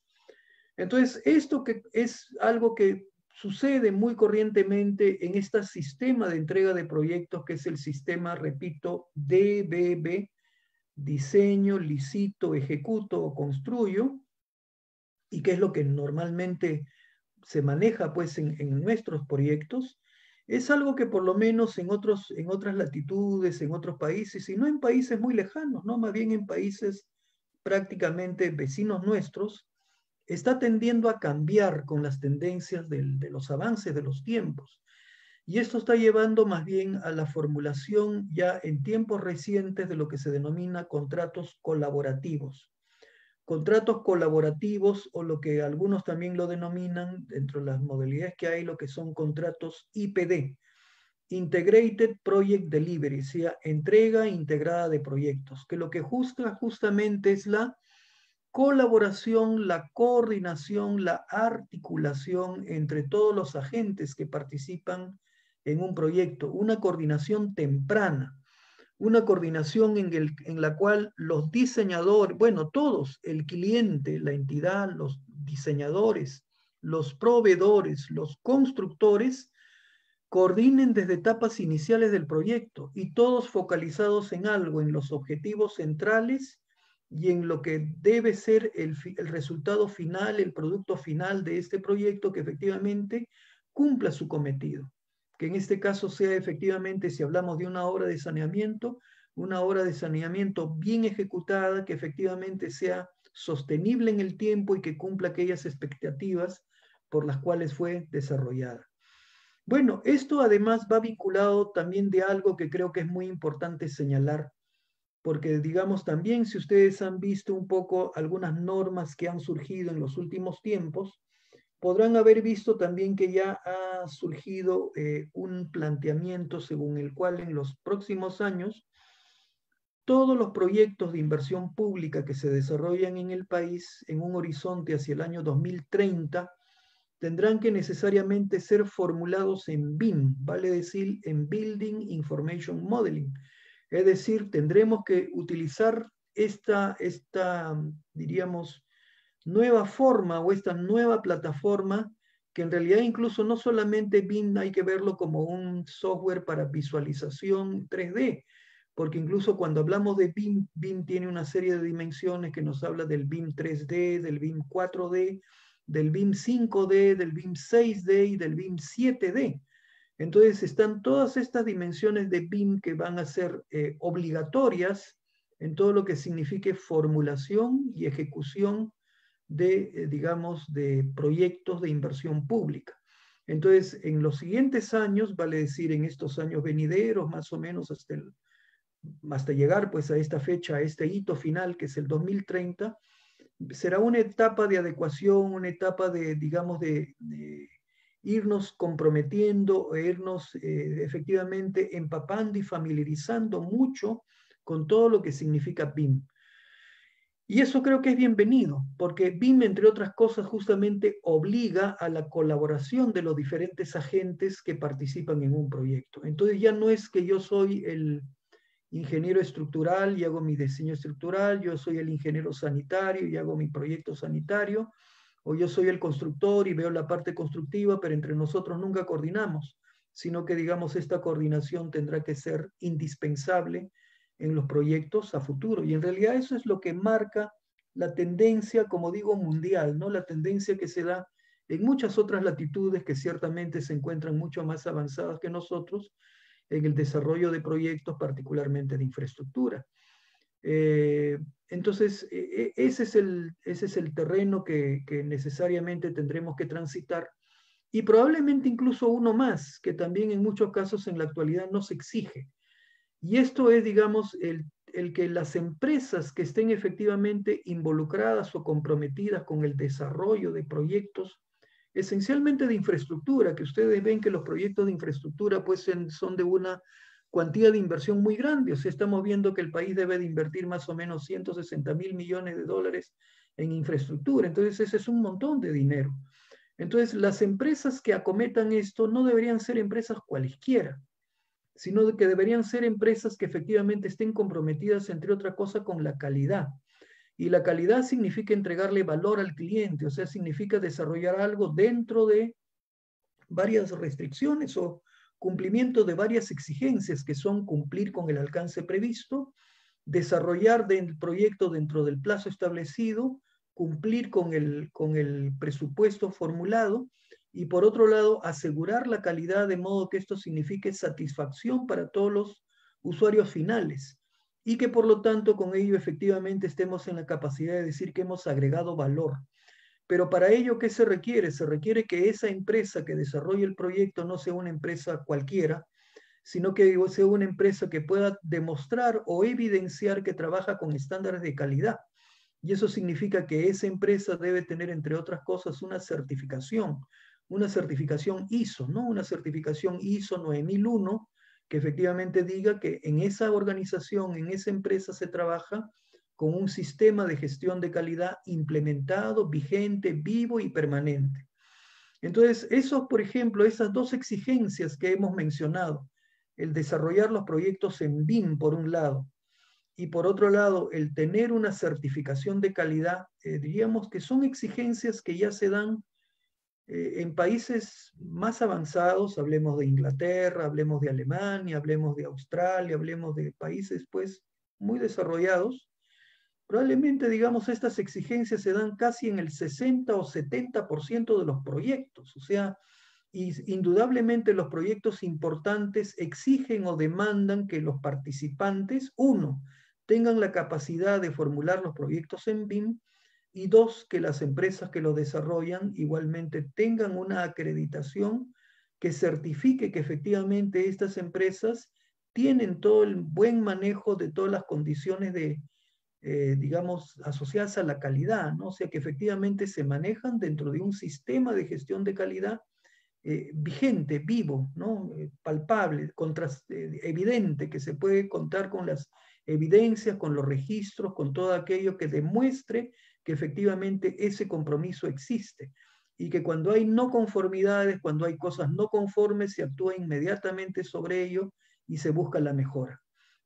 Entonces, esto que es algo que sucede muy corrientemente en este sistema de entrega de proyectos, que es el sistema, repito, D B B, diseño, licito, ejecuto o construyo, y que es lo que normalmente se maneja pues, en, en nuestros proyectos. Es algo que por lo menos en, otros, en otras latitudes, en otros países, y no en países muy lejanos, no, más bien en países prácticamente vecinos nuestros, está tendiendo a cambiar con las tendencias del, de los avances de los tiempos. Y esto está llevando más bien a la formulación ya en tiempos recientes de lo que se denomina contratos colaborativos. Contratos colaborativos, o lo que algunos también lo denominan, dentro de las modalidades que hay, lo que son contratos I P D, Integrated Project Delivery, sea entrega integrada de proyectos, que lo que busca justamente es la colaboración, la coordinación, la articulación entre todos los agentes que participan en un proyecto, una coordinación temprana. Una coordinación en, el, en la cual los diseñadores, bueno, todos, el cliente, la entidad, los diseñadores, los proveedores, los constructores, coordinen desde etapas iniciales del proyecto y todos focalizados en algo, en los objetivos centrales y en lo que debe ser el, el resultado final, el producto final de este proyecto que efectivamente cumpla su cometido. Que en este caso sea efectivamente, si hablamos de una obra de saneamiento, una obra de saneamiento bien ejecutada, que efectivamente sea sostenible en el tiempo y que cumpla aquellas expectativas por las cuales fue desarrollada. Bueno, esto además va vinculado también de algo que creo que es muy importante señalar, porque digamos también, si ustedes han visto un poco algunas normas que han surgido en los últimos tiempos, podrán haber visto también que ya ha surgido eh, un planteamiento según el cual en los próximos años todos los proyectos de inversión pública que se desarrollan en el país en un horizonte hacia el año dos mil treinta tendrán que necesariamente ser formulados en B I M, vale decir en Building Information Modeling. Es decir, tendremos que utilizar esta, esta diríamos, nueva forma o esta nueva plataforma, que en realidad incluso no solamente B I M hay que verlo como un software para visualización tres D, porque incluso cuando hablamos de B I M, B I M tiene una serie de dimensiones que nos habla del B I M tres D, del B I M cuatro D, del B I M cinco D, del B I M seis D y del B I M siete D. Entonces están todas estas dimensiones de B I M que van a ser eh, obligatorias en todo lo que signifique formulación y ejecución de, digamos, de proyectos de inversión pública. Entonces, en los siguientes años, vale decir, en estos años venideros, más o menos hasta, el, hasta llegar pues, a esta fecha, a este hito final, que es el dos mil treinta, será una etapa de adecuación, una etapa de, digamos, de, de irnos comprometiendo, irnos eh, efectivamente empapando y familiarizando mucho con todo lo que significa B I M. Y eso creo que es bienvenido, porque B I M, entre otras cosas, justamente obliga a la colaboración de los diferentes agentes que participan en un proyecto. Entonces ya no es que yo soy el ingeniero estructural y hago mi diseño estructural, yo soy el ingeniero sanitario y hago mi proyecto sanitario, o yo soy el constructor y veo la parte constructiva, pero entre nosotros nunca coordinamos, sino que, digamos, esta coordinación tendrá que ser indispensable en los proyectos a futuro. Y en realidad eso es lo que marca la tendencia, como digo, mundial, ¿no? La tendencia que se da en muchas otras latitudes que ciertamente se encuentran mucho más avanzadas que nosotros en el desarrollo de proyectos, particularmente de infraestructura. Eh, entonces, eh, ese, es el, ese es el terreno que, que necesariamente tendremos que transitar, y probablemente incluso uno más, que también en muchos casos en la actualidad nos exige. Y esto es, digamos, el, el que las empresas que estén efectivamente involucradas o comprometidas con el desarrollo de proyectos, esencialmente de infraestructura, que ustedes ven que los proyectos de infraestructura pues, en, son de una cuantía de inversión muy grande. O sea, estamos viendo que el país debe de invertir más o menos ciento sesenta mil millones de dólares en infraestructura. Entonces, ese es un montón de dinero. Entonces, las empresas que acometan esto no deberían ser empresas cualesquiera, sino que deberían ser empresas que efectivamente estén comprometidas, entre otra cosa, con la calidad. Y la calidad significa entregarle valor al cliente, o sea, significa desarrollar algo dentro de varias restricciones o cumplimiento de varias exigencias que son cumplir con el alcance previsto, desarrollar el proyecto dentro del plazo establecido, cumplir con el, con el presupuesto formulado y, por otro lado, asegurar la calidad de modo que esto signifique satisfacción para todos los usuarios finales. Y que por lo tanto con ello efectivamente estemos en la capacidad de decir que hemos agregado valor. Pero para ello, ¿qué se requiere? Se requiere que esa empresa que desarrolle el proyecto no sea una empresa cualquiera, sino que sea una empresa que pueda demostrar o evidenciar que trabaja con estándares de calidad. Y eso significa que esa empresa debe tener, entre otras cosas, una certificación, una certificación I S O, ¿no? Una certificación I S O nueve mil uno, que efectivamente diga que en esa organización, en esa empresa se trabaja con un sistema de gestión de calidad implementado, vigente, vivo y permanente. Entonces, esos, por ejemplo, esas dos exigencias que hemos mencionado, el desarrollar los proyectos en B I M por un lado, y por otro lado, el tener una certificación de calidad, eh, diríamos que son exigencias que ya se dan en países más avanzados, hablemos de Inglaterra, hablemos de Alemania, hablemos de Australia, hablemos de países pues muy desarrollados, probablemente digamos estas exigencias se dan casi en el sesenta o setenta por ciento de los proyectos, o sea, indudablemente los proyectos importantes exigen o demandan que los participantes, uno, tengan la capacidad de formular los proyectos en B I M, y dos, que las empresas que lo desarrollan igualmente tengan una acreditación que certifique que efectivamente estas empresas tienen todo el buen manejo de todas las condiciones de, eh, digamos, asociadas a la calidad, ¿no? O sea, que efectivamente se manejan dentro de un sistema de gestión de calidad eh, vigente, vivo, ¿no? Eh, palpable, contrast- eh, evidente, que se puede contar con las evidencias, con los registros, con todo aquello que demuestre que efectivamente ese compromiso existe y que cuando hay no conformidades, cuando hay cosas no conformes, se actúa inmediatamente sobre ello y se busca la mejora.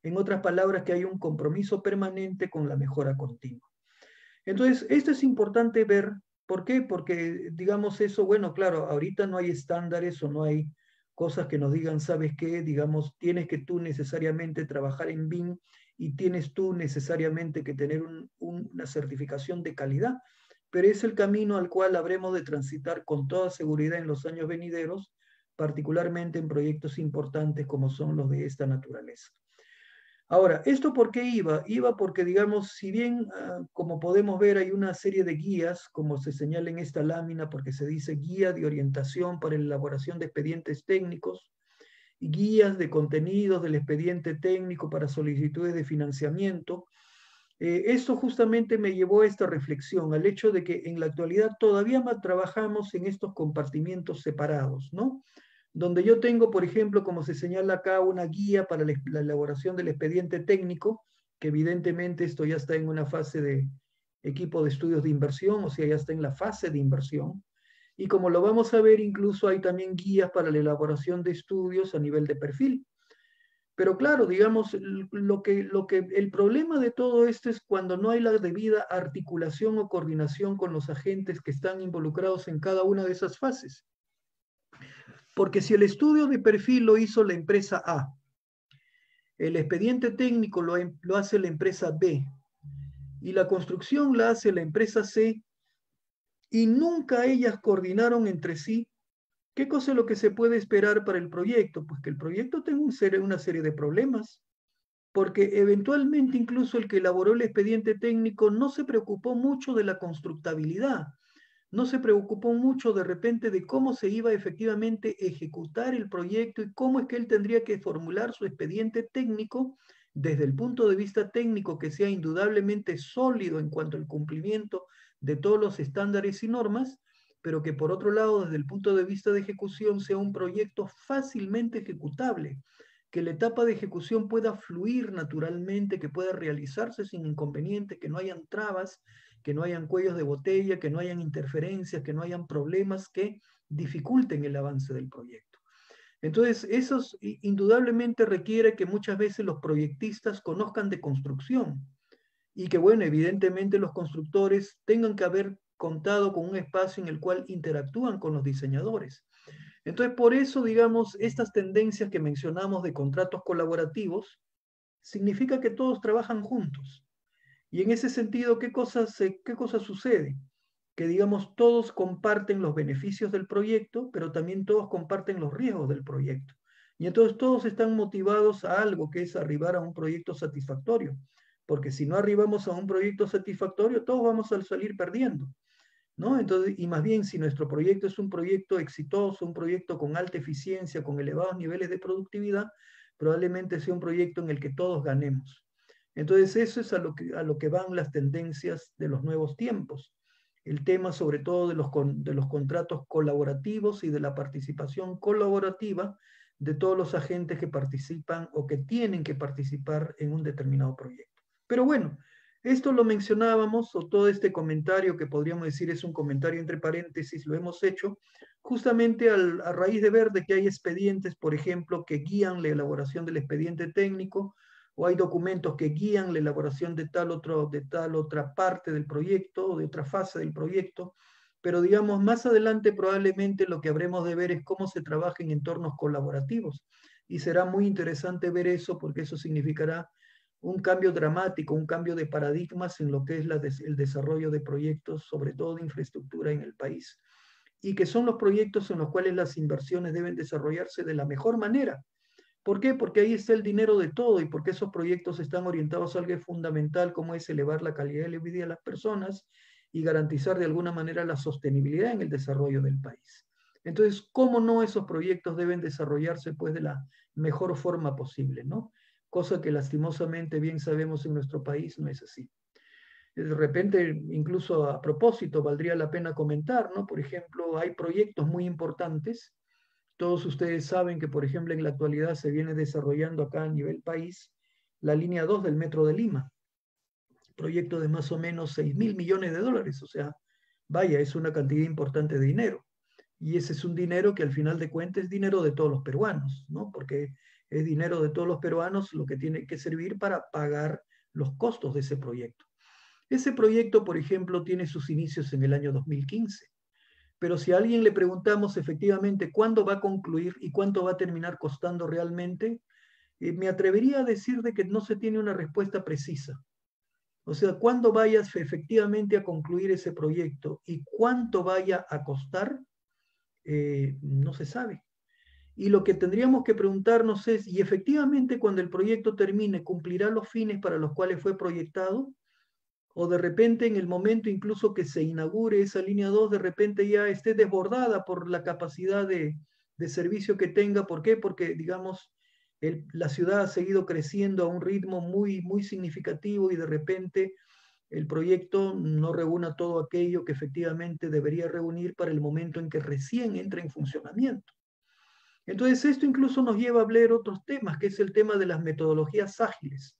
En otras palabras, que hay un compromiso permanente con la mejora continua. Entonces, esto es importante ver. ¿Por qué? Porque, digamos eso, bueno, claro, ahorita no hay estándares o no hay cosas que nos digan, ¿sabes qué? Digamos, tienes que tú necesariamente trabajar en B I M y tienes tú necesariamente que tener un, un, una certificación de calidad, pero es el camino al cual habremos de transitar con toda seguridad en los años venideros, particularmente en proyectos importantes como son los de esta naturaleza. Ahora, ¿esto por qué iba? Iba porque, digamos, si bien, uh, como podemos ver, hay una serie de guías, como se señala en esta lámina, porque se dice guía de orientación para la elaboración de expedientes técnicos, guías de contenidos del expediente técnico para solicitudes de financiamiento. Eh, esto justamente me llevó a esta reflexión, al hecho de que en la actualidad todavía más trabajamos en estos compartimientos separados, ¿no? Donde yo tengo, por ejemplo, como se señala acá, una guía para la, la elaboración del expediente técnico, que evidentemente esto ya está en una fase de equipo de estudios de inversión, o sea, ya está en la fase de inversión. Y como lo vamos a ver, incluso hay también guías para la elaboración de estudios a nivel de perfil. Pero claro, digamos, lo que, lo que, el problema de todo esto es cuando no hay la debida articulación o coordinación con los agentes que están involucrados en cada una de esas fases. Porque si el estudio de perfil lo hizo la empresa A, el expediente técnico lo, lo hace la empresa B, y la construcción la hace la empresa C, y nunca ellas coordinaron entre sí, ¿qué cosa es lo que se puede esperar para el proyecto? Pues que el proyecto tenga un ser, una serie de problemas, porque eventualmente incluso el que elaboró el expediente técnico no se preocupó mucho de la constructabilidad, no se preocupó mucho de repente de cómo se iba efectivamente a ejecutar el proyecto y cómo es que él tendría que formular su expediente técnico desde el punto de vista técnico que sea indudablemente sólido en cuanto al cumplimiento de todos los estándares y normas, pero que por otro lado, desde el punto de vista de ejecución, sea un proyecto fácilmente ejecutable, que la etapa de ejecución pueda fluir naturalmente, que pueda realizarse sin inconveniente, que no hayan trabas, que no hayan cuellos de botella, que no hayan interferencias, que no hayan problemas que dificulten el avance del proyecto. Entonces, eso indudablemente requiere que muchas veces los proyectistas conozcan de construcción y que, bueno, evidentemente los constructores tengan que haber contado con un espacio en el cual interactúan con los diseñadores. Entonces, por eso, digamos, estas tendencias que mencionamos de contratos colaborativos significa que todos trabajan juntos. Y en ese sentido, ¿qué cosas, qué cosas sucede? Que, digamos, todos comparten los beneficios del proyecto, pero también todos comparten los riesgos del proyecto. Y entonces todos están motivados a algo, que es arribar a un proyecto satisfactorio. Porque si no arribamos a un proyecto satisfactorio, todos vamos a salir perdiendo, ¿no? Entonces, y más bien, si nuestro proyecto es un proyecto exitoso, un proyecto con alta eficiencia, con elevados niveles de productividad, probablemente sea un proyecto en el que todos ganemos. Entonces, eso es a lo que, a lo que van las tendencias de los nuevos tiempos. El tema, sobre todo, de los, con, de los contratos colaborativos y de la participación colaborativa de todos los agentes que participan o que tienen que participar en un determinado proyecto. Pero bueno, esto lo mencionábamos, o todo este comentario que podríamos decir es un comentario entre paréntesis, lo hemos hecho justamente al, a raíz de ver de que hay expedientes, por ejemplo, que guían la elaboración del expediente técnico, o hay documentos que guían la elaboración de tal, otro, de tal otra parte del proyecto, o de otra fase del proyecto, pero digamos, más adelante probablemente lo que habremos de ver es cómo se trabaja en entornos colaborativos, y será muy interesante ver eso, porque eso significará un cambio dramático, un cambio de paradigmas en lo que es la des, el desarrollo de proyectos, sobre todo de infraestructura en el país. Y que son los proyectos en los cuales las inversiones deben desarrollarse de la mejor manera. ¿Por qué? Porque ahí está el dinero de todo y porque esos proyectos están orientados a algo fundamental, como es elevar la calidad de la vida de las personas y garantizar de alguna manera la sostenibilidad en el desarrollo del país. Entonces, ¿cómo no esos proyectos deben desarrollarse pues de la mejor forma posible, ¿no? Cosa que lastimosamente bien sabemos en nuestro país no es así. De repente, incluso a propósito, valdría la pena comentar, ¿no? Por ejemplo, hay proyectos muy importantes. Todos ustedes saben que, por ejemplo, en la actualidad se viene desarrollando acá a nivel país la línea dos del Metro de Lima. Proyecto de más o menos seis mil millones de dólares. O sea, vaya, es una cantidad importante de dinero. Y ese es un dinero que al final de cuentas es dinero de todos los peruanos, ¿no? Porque es dinero de todos los peruanos lo que tiene que servir para pagar los costos de ese proyecto. Ese proyecto, por ejemplo, tiene sus inicios en el año dos mil quince. Pero si a alguien le preguntamos efectivamente cuándo va a concluir y cuánto va a terminar costando realmente, eh, me atrevería a decir de que no se tiene una respuesta precisa. O sea, cuándo vaya efectivamente a concluir ese proyecto y cuánto vaya a costar, eh, no se sabe. Y lo que tendríamos que preguntarnos es, ¿y efectivamente cuando el proyecto termine cumplirá los fines para los cuales fue proyectado? ¿O de repente en el momento incluso que se inaugure esa línea dos, de repente ya esté desbordada por la capacidad de, de servicio que tenga? ¿Por qué? Porque, digamos, el, la ciudad ha seguido creciendo a un ritmo muy, muy significativo y de repente el proyecto no reúna todo aquello que efectivamente debería reunir para el momento en que recién entra en funcionamiento. Entonces, esto incluso nos lleva a hablar otros temas, que es el tema de las metodologías ágiles,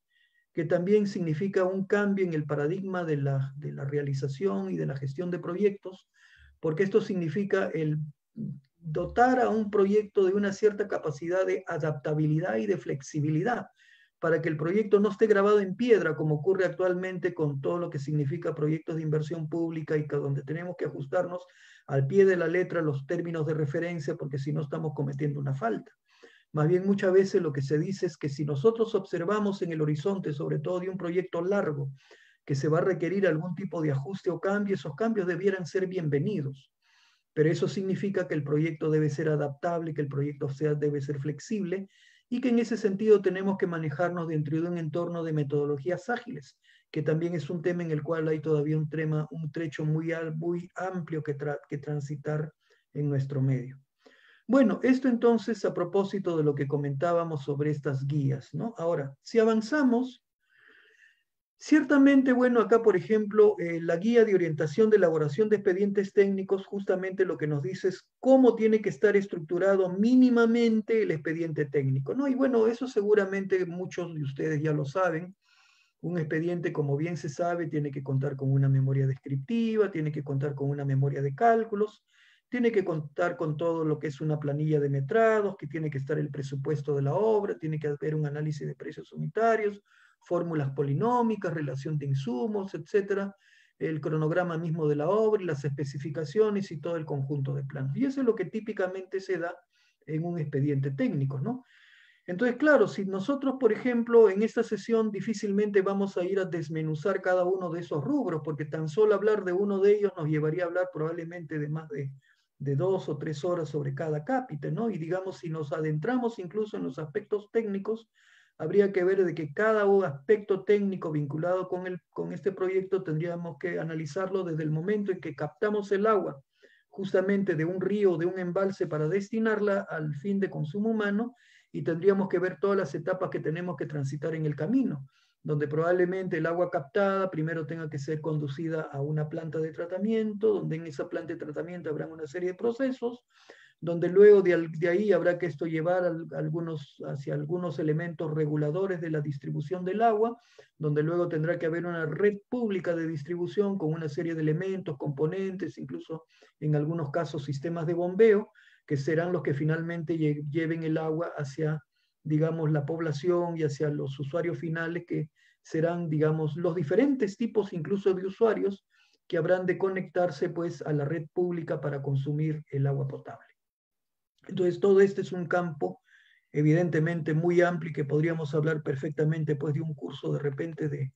que también significa un cambio en el paradigma de la, de la realización y de la gestión de proyectos, porque esto significa el dotar a un proyecto de una cierta capacidad de adaptabilidad y de flexibilidad, para que el proyecto no esté grabado en piedra, como ocurre actualmente con todo lo que significa proyectos de inversión pública y que donde tenemos que ajustarnos al pie de la letra los términos de referencia, porque si no estamos cometiendo una falta. Más bien, muchas veces lo que se dice es que si nosotros observamos en el horizonte, sobre todo de un proyecto largo, que se va a requerir algún tipo de ajuste o cambio, esos cambios debieran ser bienvenidos. Pero eso significa que el proyecto debe ser adaptable, que el proyecto sea, debe ser flexible, y que en ese sentido tenemos que manejarnos dentro de un entorno de metodologías ágiles, que también es un tema en el cual hay todavía un, tema, un trecho muy, muy amplio que, tra que transitar en nuestro medio. Bueno, esto entonces a propósito de lo que comentábamos sobre estas guías, ¿no? Ahora, si avanzamos, Ciertamente, bueno, acá por ejemplo, eh, la guía de orientación de elaboración de expedientes técnicos, justamente lo que nos dice es cómo tiene que estar estructurado mínimamente el expediente técnico, ¿no? Y bueno, eso seguramente muchos de ustedes ya lo saben. Un expediente, como bien se sabe, tiene que contar con una memoria descriptiva, tiene que contar con una memoria de cálculos, tiene que contar con todo lo que es una planilla de metrados, que tiene que estar el presupuesto de la obra, tiene que haber un análisis de precios unitarios, fórmulas polinómicas, relación de insumos, etcétera, el cronograma mismo de la obra y las especificaciones y todo el conjunto de planos. Y eso es lo que típicamente se da en un expediente técnico, ¿no? Entonces, claro, si nosotros, por ejemplo, en esta sesión difícilmente vamos a ir a desmenuzar cada uno de esos rubros, porque tan solo hablar de uno de ellos nos llevaría a hablar probablemente de más de, de dos o tres horas sobre cada cápita, ¿no? Y digamos, si nos adentramos incluso en los aspectos técnicos, habría que ver de que cada aspecto técnico vinculado con, el, con este proyecto tendríamos que analizarlo desde el momento en que captamos el agua, justamente de un río o de un embalse para destinarla al fin de consumo humano, y tendríamos que ver todas las etapas que tenemos que transitar en el camino, donde probablemente el agua captada primero tenga que ser conducida a una planta de tratamiento, donde en esa planta de tratamiento habrán una serie de procesos, donde luego de, de ahí habrá que esto llevar a algunos, hacia algunos elementos reguladores de la distribución del agua, donde luego tendrá que haber una red pública de distribución con una serie de elementos, componentes, incluso en algunos casos sistemas de bombeo, que serán los que finalmente lle- lleven el agua hacia, digamos, la población y hacia los usuarios finales, que serán, digamos, los diferentes tipos incluso de usuarios que habrán de conectarse pues a la red pública para consumir el agua potable. Entonces todo este es un campo evidentemente muy amplio y que podríamos hablar perfectamente pues de un curso de repente de,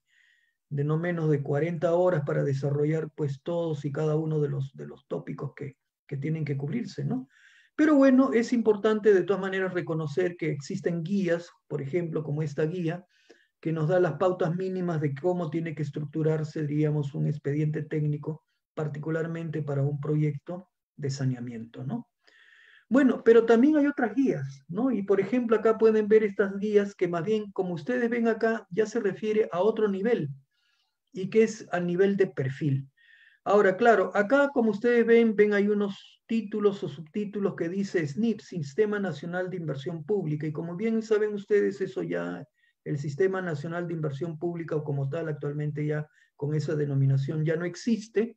de no menos de cuarenta horas para desarrollar pues todos y cada uno de los, de los tópicos que, que tienen que cubrirse, ¿no? Pero bueno, es importante de todas maneras reconocer que existen guías, por ejemplo como esta guía, que nos da las pautas mínimas de cómo tiene que estructurarse, diríamos, un expediente técnico, particularmente para un proyecto de saneamiento, ¿no? Bueno, pero también hay otras guías, ¿no? Y por ejemplo acá pueden ver estas guías que más bien, como ustedes ven acá, ya se refiere a otro nivel, y que es al nivel de perfil. Ahora, claro, acá como ustedes ven, ven hay unos títulos o subtítulos que dice S N I P, Sistema Nacional de Inversión Pública, y como bien saben ustedes, eso ya, el Sistema Nacional de Inversión Pública, o como tal actualmente ya con esa denominación ya no existe,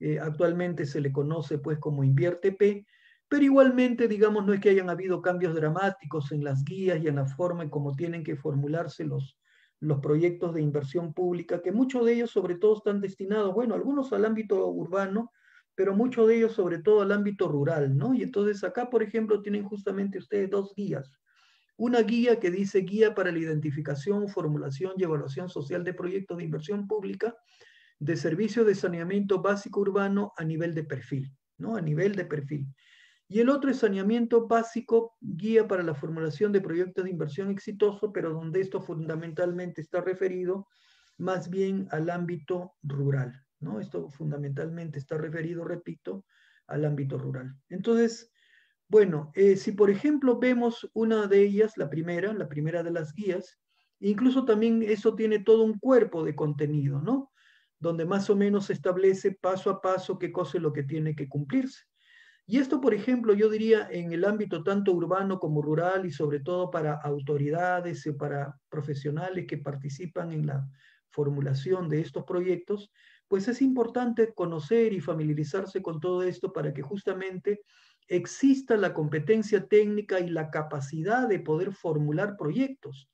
eh, actualmente se le conoce pues como Invierte P, pero igualmente, digamos, no es que hayan habido cambios dramáticos en las guías y en la forma en cómo tienen que formularse los, los proyectos de inversión pública, que muchos de ellos sobre todo están destinados, bueno, algunos al ámbito urbano, pero muchos de ellos sobre todo al ámbito rural, ¿no? Y entonces acá, por ejemplo, tienen justamente ustedes dos guías. Una guía que dice Guía para la Identificación, Formulación y Evaluación Social de Proyectos de Inversión Pública de Servicios de Saneamiento Básico Urbano a nivel de perfil, ¿no? A nivel de perfil. Y el otro es Saneamiento Básico, Guía para la Formulación de Proyectos de Inversión Exitoso, pero donde esto fundamentalmente está referido más bien al ámbito rural, ¿no? Esto fundamentalmente está referido, repito, al ámbito rural. Entonces, bueno, eh, si por ejemplo vemos una de ellas, la primera, la primera de las guías, incluso también eso tiene todo un cuerpo de contenido, ¿no? Donde más o menos se establece paso a paso qué cosa es lo que tiene que cumplirse. Y esto, por ejemplo, yo diría en el ámbito tanto urbano como rural y sobre todo para autoridades y para profesionales que participan en la formulación de estos proyectos, pues es importante conocer y familiarizarse con todo esto para que justamente exista la competencia técnica y la capacidad de poder formular proyectos.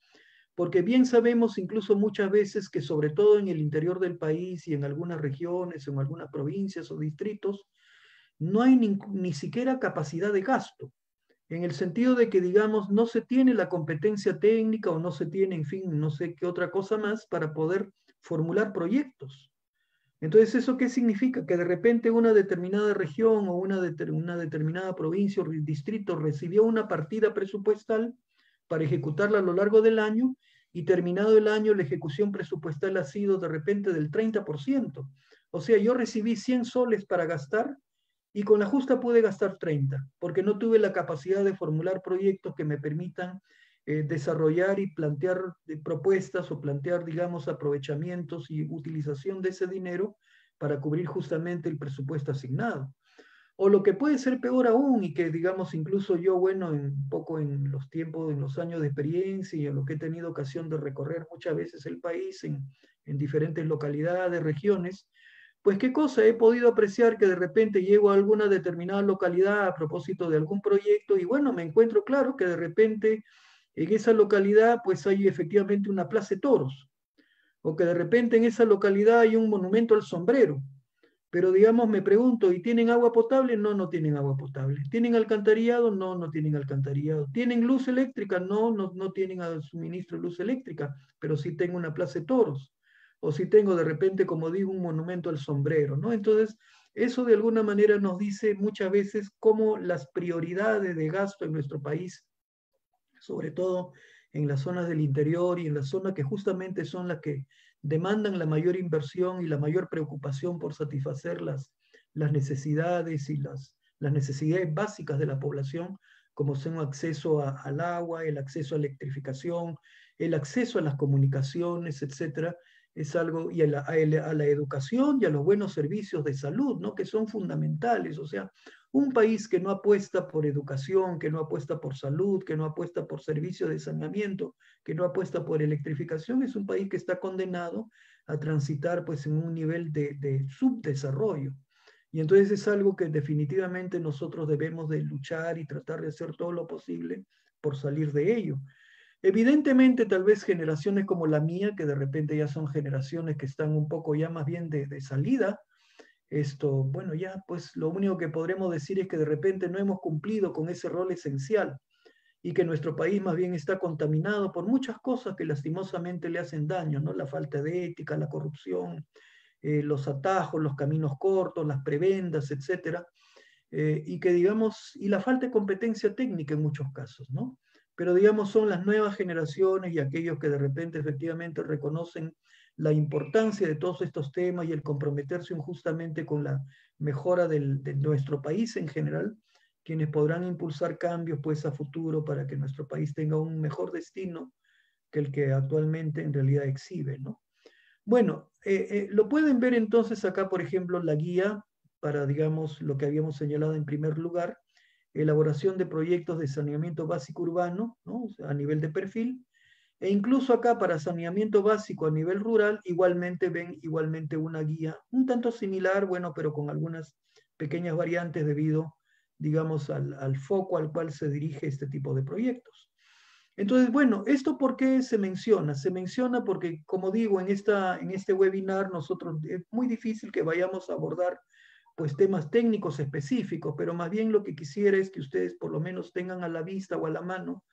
Porque bien sabemos incluso muchas veces que sobre todo en el interior del país y en algunas regiones, en algunas provincias o distritos, no hay ni, ni siquiera capacidad de gasto, en el sentido de que, digamos, no se tiene la competencia técnica o no se tiene, en fin, no sé qué otra cosa más para poder formular proyectos. Entonces, ¿eso qué significa? Que de repente una determinada región o una, de, una determinada provincia o distrito recibió una partida presupuestal para ejecutarla a lo largo del año y terminado el año la ejecución presupuestal ha sido de repente del treinta por ciento. O sea, yo recibí cien soles para gastar, y con la justa pude gastar treinta, porque no tuve la capacidad de formular proyectos que me permitan eh, desarrollar y plantear eh, propuestas o plantear, digamos, aprovechamientos y utilización de ese dinero para cubrir justamente el presupuesto asignado. O lo que puede ser peor aún, y que digamos incluso yo, bueno, en, un poco en los tiempos, en los años de experiencia y en lo que he tenido ocasión de recorrer muchas veces el país, en, en diferentes localidades, regiones, pues qué cosa, he podido apreciar que de repente llego a alguna determinada localidad a propósito de algún proyecto y bueno, me encuentro claro que de repente en esa localidad pues hay efectivamente una plaza de toros, o que de repente en esa localidad hay un monumento al sombrero. Pero digamos, me pregunto, ¿y tienen agua potable? No, no tienen agua potable. ¿Tienen alcantarillado? No, no tienen alcantarillado. ¿Tienen luz eléctrica? No, no, no tienen suministro de luz eléctrica, pero sí tengo una plaza de toros. O sí tengo de repente, como digo, un monumento al sombrero, ¿no? Entonces, eso de alguna manera nos dice muchas veces cómo las prioridades de gasto en nuestro país, sobre todo en las zonas del interior y en las zonas que justamente son las que demandan la mayor inversión y la mayor preocupación por satisfacer las, las necesidades y las, las necesidades básicas de la población, como son acceso a, al agua, el acceso a electrificación, el acceso a las comunicaciones, etcétera, es algo, y a la, a la, a la educación y a los buenos servicios de salud, ¿no? Que son fundamentales. O sea, un país que no apuesta por educación, que no apuesta por salud, que no apuesta por servicios de saneamiento, que no apuesta por electrificación, es un país que está condenado a transitar pues, en un nivel de, de subdesarrollo. Y entonces es algo que definitivamente nosotros debemos de luchar y tratar de hacer todo lo posible por salir de ello. Evidentemente, tal vez generaciones como la mía, que de repente ya son generaciones que están un poco ya más bien de, de salida, esto, bueno, ya pues lo único que podremos decir es que de repente no hemos cumplido con ese rol esencial y que nuestro país más bien está contaminado por muchas cosas que lastimosamente le hacen daño, ¿no? La falta de ética, la corrupción, eh, los atajos, los caminos cortos, las prebendas, etcétera, eh, y que digamos, y la falta de competencia técnica en muchos casos, ¿no? Pero digamos son las nuevas generaciones y aquellos que de repente efectivamente reconocen la importancia de todos estos temas y el comprometerse injustamente con la mejora del, de nuestro país en general, quienes podrán impulsar cambios pues a futuro para que nuestro país tenga un mejor destino que el que actualmente en realidad exhibe, ¿no? Bueno, eh, eh, lo pueden ver entonces acá, por ejemplo, la guía para, digamos, lo que habíamos señalado en primer lugar, elaboración de proyectos de saneamiento básico urbano, ¿no? O sea, a nivel de perfil, e incluso acá para saneamiento básico a nivel rural, igualmente ven igualmente una guía un tanto similar, bueno, pero con algunas pequeñas variantes debido, digamos, al, al foco al cual se dirige este tipo de proyectos. Entonces, bueno, ¿esto por qué se menciona? Se menciona porque, como digo, en, esta, en este webinar nosotros es muy difícil que vayamos a abordar pues temas técnicos específicos, pero más bien lo que quisiera es que ustedes por lo menos tengan a la vista o a la mano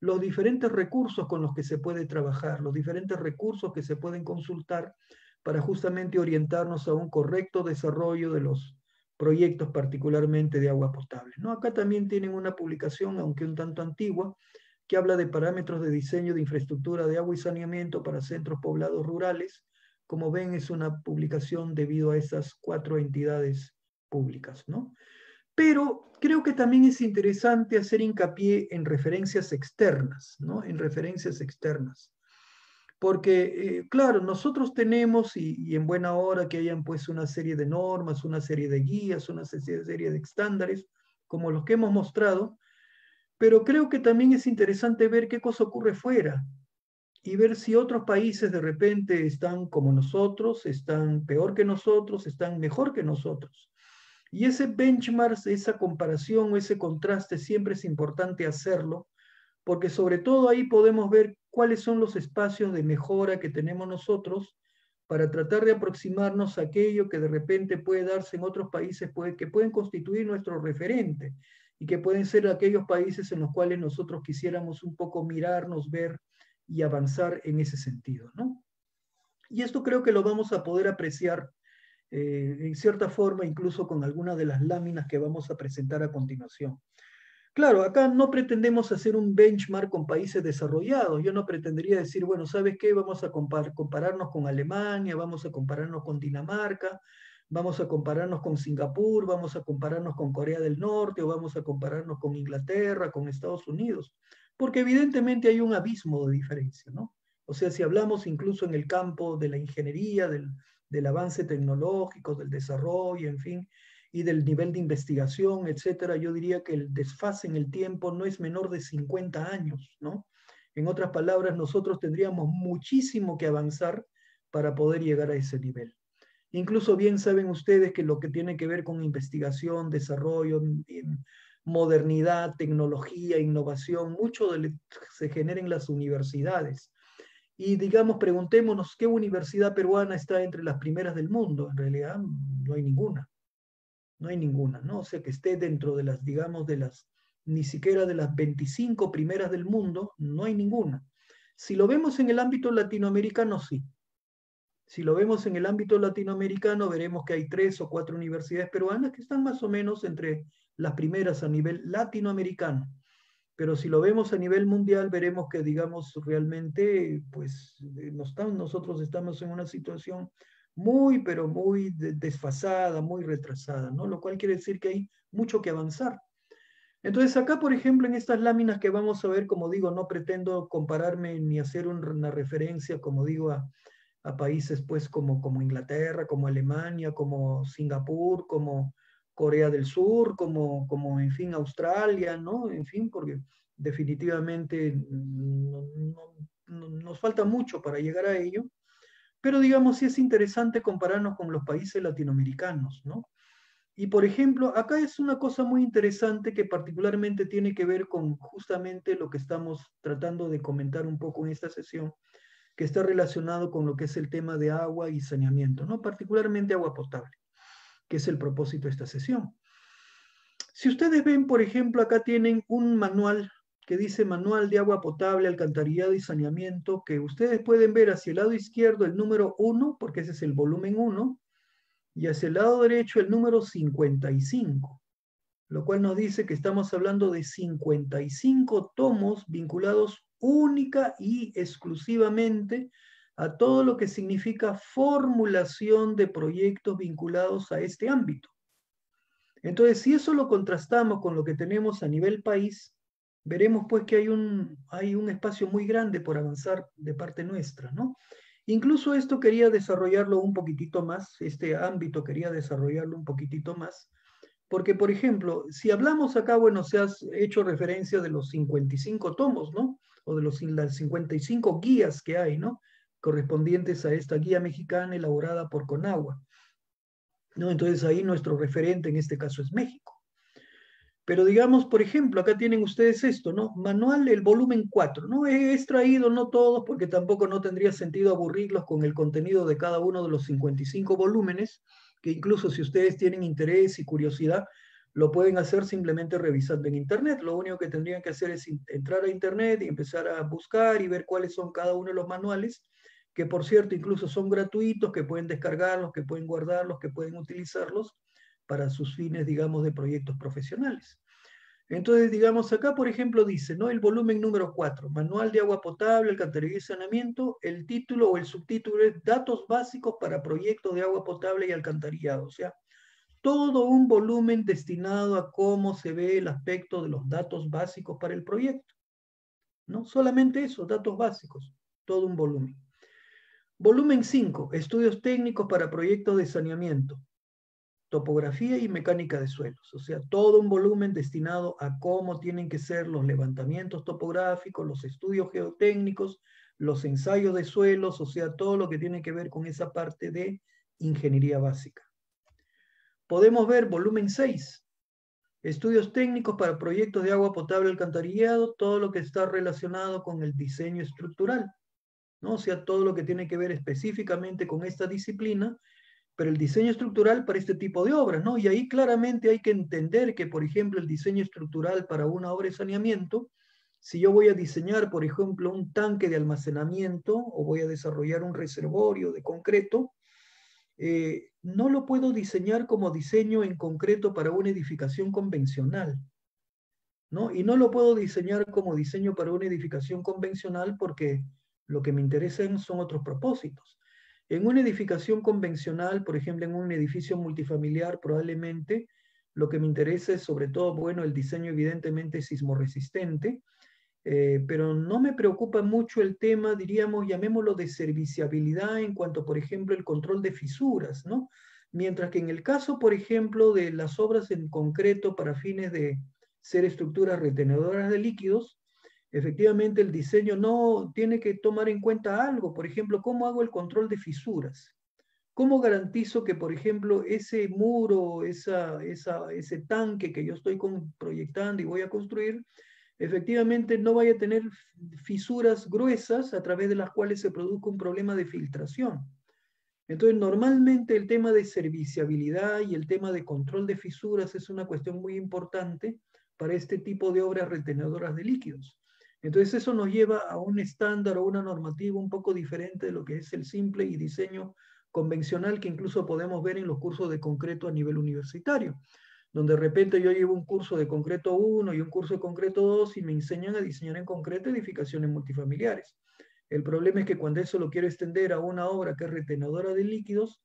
los diferentes recursos con los que se puede trabajar, los diferentes recursos que se pueden consultar para justamente orientarnos a un correcto desarrollo de los proyectos, particularmente de agua potable, ¿no? Acá también tienen una publicación, aunque un tanto antigua, que habla de parámetros de diseño de infraestructura de agua y saneamiento para centros poblados rurales. Como ven, es una publicación debido a esas cuatro entidades públicas, ¿no? Pero creo que también es interesante hacer hincapié en referencias externas, ¿no? En referencias externas. Porque, eh, claro, nosotros tenemos, y, y en buena hora que hayan puesto una serie de normas, una serie de guías, una serie de estándares, como los que hemos mostrado, pero creo que también es interesante ver qué cosa ocurre fuera, y ver si otros países de repente están como nosotros, están peor que nosotros, están mejor que nosotros. Y ese benchmark, esa comparación o ese contraste siempre es importante hacerlo, porque sobre todo ahí podemos ver cuáles son los espacios de mejora que tenemos nosotros para tratar de aproximarnos a aquello que de repente puede darse en otros países puede, que pueden constituir nuestro referente y que pueden ser aquellos países en los cuales nosotros quisiéramos un poco mirarnos, ver, y avanzar en ese sentido, ¿no? Y esto creo que lo vamos a poder apreciar eh, en cierta forma, incluso con alguna de las láminas que vamos a presentar a continuación. Claro, acá no pretendemos hacer un benchmark con países desarrollados. Yo no pretendería decir, bueno, ¿sabes qué? Vamos a compar- compararnos con Alemania, vamos a compararnos con Dinamarca, vamos a compararnos con Singapur, vamos a compararnos con Corea del Norte, o vamos a compararnos con Inglaterra, con Estados Unidos. porque evidentemente hay un abismo de diferencia, ¿no? O sea, si hablamos incluso en el campo de la ingeniería, del, del avance tecnológico, del desarrollo, en fin, y del nivel de investigación, etcétera, yo diría que el desfase en el tiempo no es menor de cincuenta años, ¿no? En otras palabras, nosotros tendríamos muchísimo que avanzar para poder llegar a ese nivel. Incluso bien saben ustedes que lo que tiene que ver con investigación, desarrollo, modernidad, tecnología, innovación, mucho de lo que se genera en las universidades. Y digamos, preguntémonos, ¿qué universidad peruana está entre las primeras del mundo? En realidad, no hay ninguna. No hay ninguna, ¿no? O sea, que esté dentro de las, digamos, de las, ni siquiera de las veinticinco primeras del mundo, no hay ninguna. Si lo vemos en el ámbito latinoamericano, sí. Si lo vemos en el ámbito latinoamericano, veremos que hay tres o cuatro universidades peruanas que están más o menos entre las primeras a nivel latinoamericano. Pero si lo vemos a nivel mundial, veremos que, digamos, realmente, pues, nos están, nosotros estamos en una situación muy, pero muy desfasada, muy retrasada, ¿no? Lo cual quiere decir que hay mucho que avanzar. Entonces, acá, por ejemplo, en estas láminas que vamos a ver, como digo, no pretendo compararme ni hacer una referencia, como digo, a, a países, pues, como, como Inglaterra, como Alemania, como Singapur, como Corea del Sur, como, como en fin, Australia, ¿no? En fin, porque definitivamente no, no, nos falta mucho para llegar a ello. Pero digamos, sí es interesante compararnos con los países latinoamericanos, ¿no? Y por ejemplo, acá es una cosa muy interesante que particularmente tiene que ver con justamente lo que estamos tratando de comentar un poco en esta sesión, que está relacionado con lo que es el tema de agua y saneamiento, ¿no? Particularmente agua potable, que es el propósito de esta sesión. Si ustedes ven, por ejemplo, acá tienen un manual que dice Manual de Agua Potable, Alcantarillado y Saneamiento, que ustedes pueden ver hacia el lado izquierdo el número uno, porque ese es el volumen uno, y hacia el lado derecho el número cincuenta y cinco, lo cual nos dice que estamos hablando de cincuenta y cinco tomos vinculados única y exclusivamente a todo lo que significa formulación de proyectos vinculados a este ámbito. Entonces, si eso lo contrastamos con lo que tenemos a nivel país, veremos pues que hay un, hay un espacio muy grande por avanzar de parte nuestra, ¿no? Incluso esto quería desarrollarlo un poquitito más, este ámbito quería desarrollarlo un poquitito más, porque, por ejemplo, si hablamos acá, bueno, se ha hecho referencia de los cincuenta y cinco tomos, ¿no? O de los las cincuenta y cinco guías que hay, ¿no? Correspondientes a esta guía mexicana elaborada por CONAGUA, ¿no? Entonces ahí nuestro referente en este caso es México. Pero digamos, por ejemplo, acá tienen ustedes esto, ¿no? Manual, el volumen cuatro, ¿no? He extraído no todos porque tampoco no tendría sentido aburrirlos con el contenido de cada uno de los cincuenta y cinco volúmenes, que incluso si ustedes tienen interés y curiosidad, lo pueden hacer simplemente revisando en internet. Lo único que tendrían que hacer es entrar a internet y empezar a buscar y ver cuáles son cada uno de los manuales, que por cierto incluso son gratuitos, que pueden descargarlos, que pueden guardarlos, que pueden utilizarlos para sus fines, digamos, de proyectos profesionales. Entonces, digamos, acá, por ejemplo, dice, ¿no? El volumen número cuatro, Manual de Agua Potable, Alcantarillado y Saneamiento, el título o el subtítulo es Datos Básicos para Proyectos de Agua Potable y Alcantarillado. O sea, todo un volumen destinado a cómo se ve el aspecto de los datos básicos para el proyecto, ¿no? Solamente eso, datos básicos, todo un volumen. Volumen cinco, Estudios Técnicos para Proyectos de Saneamiento, Topografía y Mecánica de Suelos, o sea, todo un volumen destinado a cómo tienen que ser los levantamientos topográficos, los estudios geotécnicos, los ensayos de suelos, o sea, todo lo que tiene que ver con esa parte de ingeniería básica. Podemos ver volumen seis, Estudios Técnicos para Proyectos de Agua Potable y Alcantarillado, todo lo que está relacionado con el diseño estructural, ¿no? O sea, todo lo que tiene que ver específicamente con esta disciplina, pero el diseño estructural para este tipo de obras, ¿no? Y ahí claramente hay que entender que, por ejemplo, el diseño estructural para una obra de saneamiento, si yo voy a diseñar, por ejemplo, un tanque de almacenamiento o voy a desarrollar un reservorio de concreto, eh, no lo puedo diseñar como diseño en concreto para una edificación convencional, ¿no? Y no lo puedo diseñar como diseño para una edificación convencional porque lo que me interesan son otros propósitos. En una edificación convencional, por ejemplo, en un edificio multifamiliar, probablemente lo que me interesa es sobre todo, bueno, el diseño evidentemente sismorresistente, Eh, pero no me preocupa mucho el tema, diríamos, llamémoslo de serviciabilidad en cuanto, por ejemplo, el control de fisuras, ¿no? Mientras que en el caso, por ejemplo, de las obras en concreto para fines de ser estructuras retenedoras de líquidos, efectivamente el diseño no tiene que tomar en cuenta algo. Por ejemplo, ¿cómo hago el control de fisuras? ¿Cómo garantizo que, por ejemplo, ese muro, esa, esa, ese tanque que yo estoy con, proyectando y voy a construir, efectivamente no vaya a tener fisuras gruesas a través de las cuales se produzca un problema de filtración? Entonces, normalmente el tema de serviciabilidad y el tema de control de fisuras es una cuestión muy importante para este tipo de obras retenedoras de líquidos. Entonces, eso nos lleva a un estándar o una normativa un poco diferente de lo que es el simple y diseño convencional que incluso podemos ver en los cursos de concreto a nivel universitario, donde de repente yo llevo un curso de concreto uno y un curso de concreto dos y me enseñan a diseñar en concreto edificaciones multifamiliares. El problema es que cuando eso lo quiero extender a una obra que es retenedora de líquidos,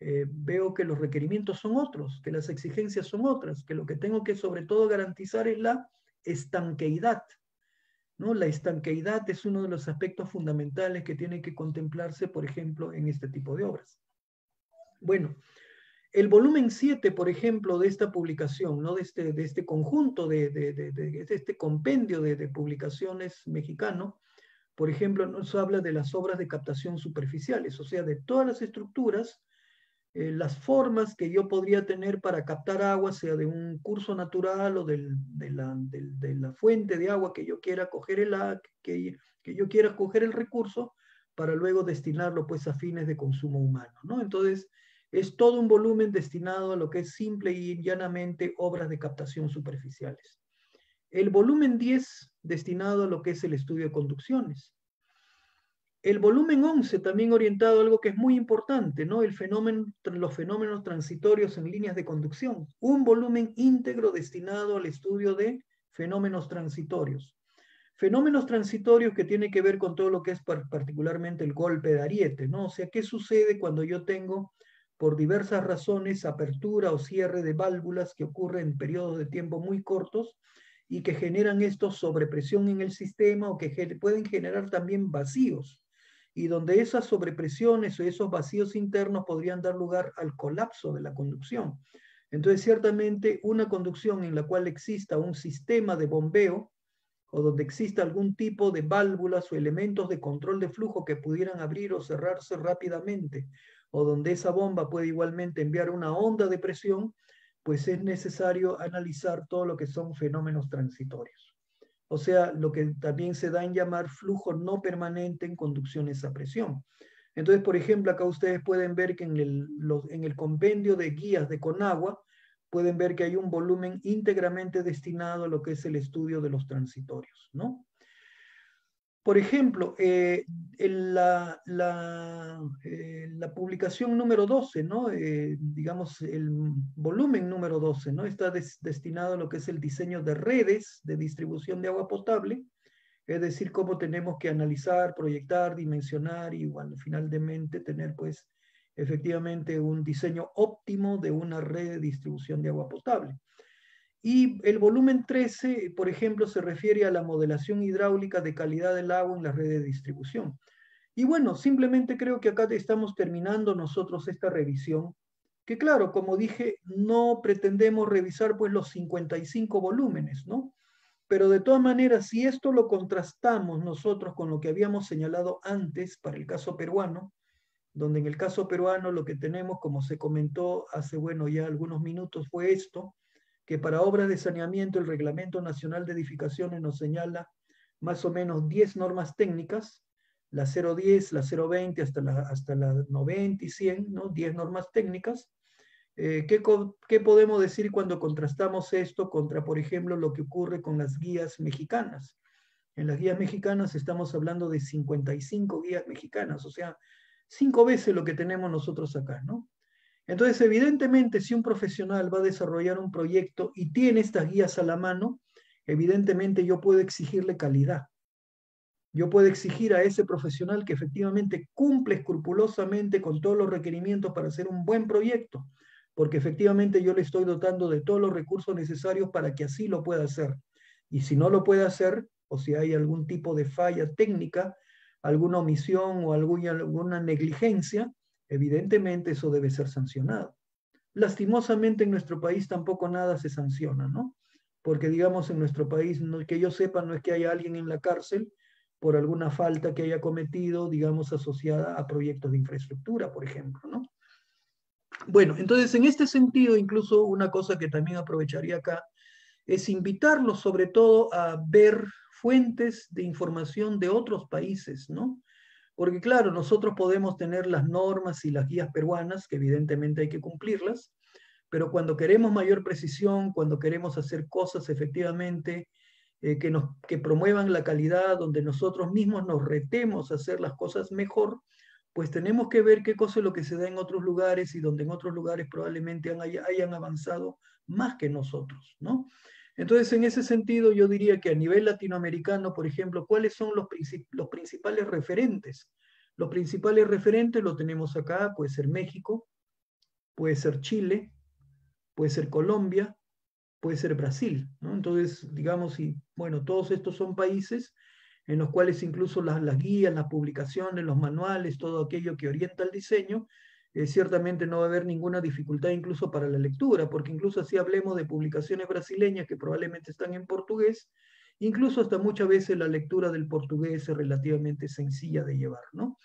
eh, veo que los requerimientos son otros, que las exigencias son otras, que lo que tengo que sobre todo garantizar es la estanqueidad, ¿no? La estanqueidad es uno de los aspectos fundamentales que tiene que contemplarse, por ejemplo, en este tipo de obras. Bueno, el volumen siete, por ejemplo, de esta publicación, ¿no? de, este, de este conjunto, de, de, de, de, de este compendio de, de publicaciones mexicano, por ejemplo, nos habla de las obras de captación superficiales, o sea, de todas las estructuras, eh, las formas que yo podría tener para captar agua, sea de un curso natural o del, de, la, de, de la fuente de agua que yo quiera coger el, que, que yo quiera coger el recurso para luego destinarlo pues, a fines de consumo humano, ¿no? Entonces, es todo un volumen destinado a lo que es simple y llanamente obras de captación superficiales. El volumen diez, destinado a lo que es el estudio de conducciones. El volumen once, también orientado a algo que es muy importante, ¿no? El fenómeno, los fenómenos transitorios en líneas de conducción. Un volumen íntegro destinado al estudio de fenómenos transitorios. Fenómenos transitorios que tienen que ver con todo lo que es par- particularmente el golpe de ariete, ¿no? O sea, ¿qué sucede cuando yo tengo, por diversas razones, apertura o cierre de válvulas que ocurre en periodos de tiempo muy cortos, y que generan estos sobrepresión en el sistema o que ge- pueden generar también vacíos, y donde esas sobrepresiones o esos vacíos internos podrían dar lugar al colapso de la conducción? Entonces, ciertamente, una conducción en la cual exista un sistema de bombeo o donde exista algún tipo de válvulas o elementos de control de flujo que pudieran abrir o cerrarse rápidamente, o donde esa bomba puede igualmente enviar una onda de presión, pues es necesario analizar todo lo que son fenómenos transitorios. O sea, lo que también se da en llamar flujo no permanente en conducciones a presión. Entonces, por ejemplo, acá ustedes pueden ver que en el, los, en el compendio de guías de CONAGUA, pueden ver que hay un volumen íntegramente destinado a lo que es el estudio de los transitorios, ¿no? Por ejemplo, eh, en la, la, eh, la publicación número doce, ¿no? eh, digamos el volumen número doce, ¿no? está des, destinado a lo que es el diseño de redes de distribución de agua potable, es decir, cómo tenemos que analizar, proyectar, dimensionar y bueno, al final de mente tener pues efectivamente un diseño óptimo de una red de distribución de agua potable. Y el volumen trece, por ejemplo, se refiere a la modelación hidráulica de calidad del agua en la red de distribución. Y bueno, simplemente creo que acá estamos terminando nosotros esta revisión, que claro, como dije, no pretendemos revisar pues los cincuenta y cinco volúmenes, ¿no? Pero de todas maneras, si esto lo contrastamos nosotros con lo que habíamos señalado antes para el caso peruano, donde en el caso peruano lo que tenemos, como se comentó hace, bueno, ya algunos minutos, fue esto, que para obras de saneamiento el Reglamento Nacional de Edificaciones nos señala más o menos diez normas técnicas, la cero diez, la cero veinte, hasta la, hasta la noventa y cien, ¿no? diez normas técnicas. Eh, ¿qué, ¿Qué podemos decir cuando contrastamos esto contra, por ejemplo, lo que ocurre con las guías mexicanas? En las guías mexicanas estamos hablando de cincuenta y cinco guías mexicanas, o sea, cinco veces lo que tenemos nosotros acá, ¿no? Entonces, evidentemente, si un profesional va a desarrollar un proyecto y tiene estas guías a la mano, evidentemente yo puedo exigirle calidad. Yo puedo exigir a ese profesional que efectivamente cumple escrupulosamente con todos los requerimientos para hacer un buen proyecto, porque efectivamente yo le estoy dotando de todos los recursos necesarios para que así lo pueda hacer. Y si no lo puede hacer, o si hay algún tipo de falla técnica, alguna omisión o alguna, alguna negligencia, evidentemente eso debe ser sancionado. Lastimosamente en nuestro país tampoco nada se sanciona, ¿no? Porque digamos en nuestro país, no, que yo sepa, no es que haya alguien en la cárcel por alguna falta que haya cometido, digamos, asociada a proyectos de infraestructura, por ejemplo, ¿no? Bueno, entonces en este sentido, incluso una cosa que también aprovecharía acá, es invitarlos sobre todo a ver fuentes de información de otros países, ¿no? Porque claro, nosotros podemos tener las normas y las guías peruanas, que evidentemente hay que cumplirlas, pero cuando queremos mayor precisión, cuando queremos hacer cosas efectivamente eh, que, nos, que promuevan la calidad, donde nosotros mismos nos retemos a hacer las cosas mejor, pues tenemos que ver qué cosa es lo que se da en otros lugares y donde en otros lugares probablemente han, hayan avanzado más que nosotros, ¿no? Entonces, en ese sentido, yo diría que a nivel latinoamericano, por ejemplo, ¿cuáles son los, princip- los principales referentes? Los principales referentes los tenemos acá, puede ser México, puede ser Chile, puede ser Colombia, puede ser Brasil, ¿no? Entonces, digamos, y bueno, todos estos son países en los cuales incluso las, las guías, las publicaciones, los manuales, todo aquello que orienta el diseño, eh, ciertamente no va a haber ninguna dificultad incluso para la lectura, porque incluso así hablemos de publicaciones brasileñas que probablemente están en portugués, incluso hasta muchas veces la lectura del portugués es relativamente sencilla de llevar, ¿no?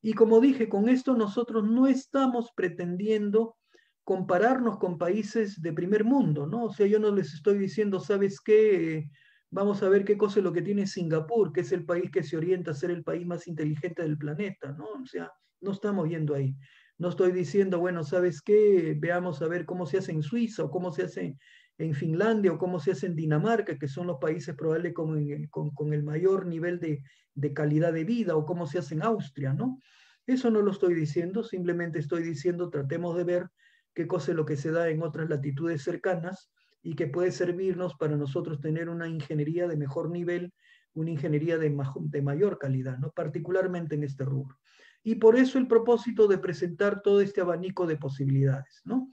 Y como dije, con esto nosotros no estamos pretendiendo compararnos con países de primer mundo, ¿no? O sea, yo no les estoy diciendo, ¿sabes qué? Eh, Vamos a ver qué cosa es lo que tiene Singapur, que es el país que se orienta a ser el país más inteligente del planeta, ¿no? O sea, no estamos yendo ahí. No estoy diciendo, bueno, ¿sabes qué? Veamos a ver cómo se hace en Suiza, o cómo se hace en Finlandia, o cómo se hace en Dinamarca, que son los países probablemente con, con, con el mayor nivel de, de calidad de vida, o cómo se hace en Austria, ¿no? Eso no lo estoy diciendo, simplemente estoy diciendo, tratemos de ver qué cosa es lo que se da en otras latitudes cercanas, y que puede servirnos para nosotros tener una ingeniería de mejor nivel, una ingeniería de, ma de mayor calidad, ¿no? Particularmente en este rubro. Y por eso el propósito de presentar todo este abanico de posibilidades, ¿no?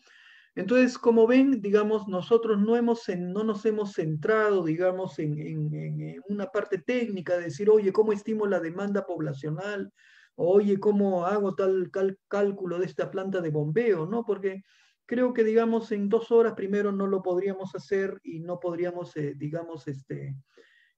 Entonces, como ven, digamos, nosotros no, hemos, no nos hemos centrado, digamos, en, en, en una parte técnica de decir, oye, ¿cómo estimo la demanda poblacional? Oye, ¿cómo hago tal cal cálculo de esta planta de bombeo? ¿No? Porque creo que, digamos, en dos horas primero no lo podríamos hacer y no podríamos, eh, digamos, este,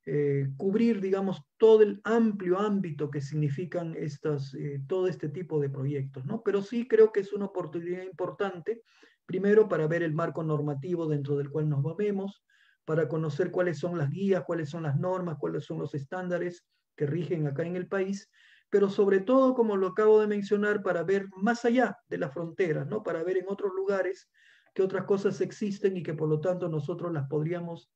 eh, cubrir, digamos, todo el amplio ámbito que significan estas, eh, todo este tipo de proyectos, ¿no? Pero sí creo que es una oportunidad importante, primero para ver el marco normativo dentro del cual nos movemos, para conocer cuáles son las guías, cuáles son las normas, cuáles son los estándares que rigen acá en el país, pero sobre todo, como lo acabo de mencionar, para ver más allá de las fronteras, ¿no? Para ver en otros lugares que otras cosas existen y que por lo tanto nosotros las podríamos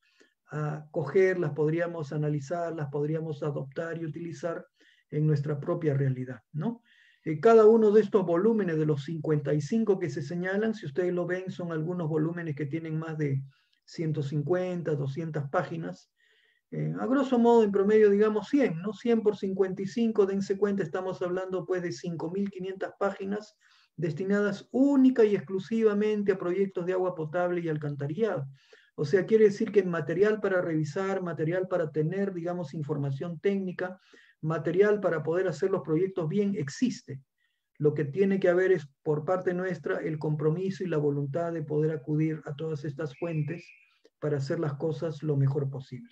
uh, coger, las podríamos analizar, las podríamos adoptar y utilizar en nuestra propia realidad, ¿no? Eh, cada uno de estos volúmenes, de los cincuenta y cinco que se señalan, si ustedes lo ven, son algunos volúmenes que tienen más de ciento cincuenta, doscientas páginas. Eh, a grosso modo, en promedio, digamos cien, ¿no? cien por cincuenta y cinco, dense cuenta, estamos hablando pues de cinco mil quinientas páginas destinadas única y exclusivamente a proyectos de agua potable y alcantarillado. O sea, quiere decir que material para revisar, material para tener, digamos, información técnica, material para poder hacer los proyectos bien, existe. Lo que tiene que haber es, por parte nuestra, el compromiso y la voluntad de poder acudir a todas estas fuentes para hacer las cosas lo mejor posible.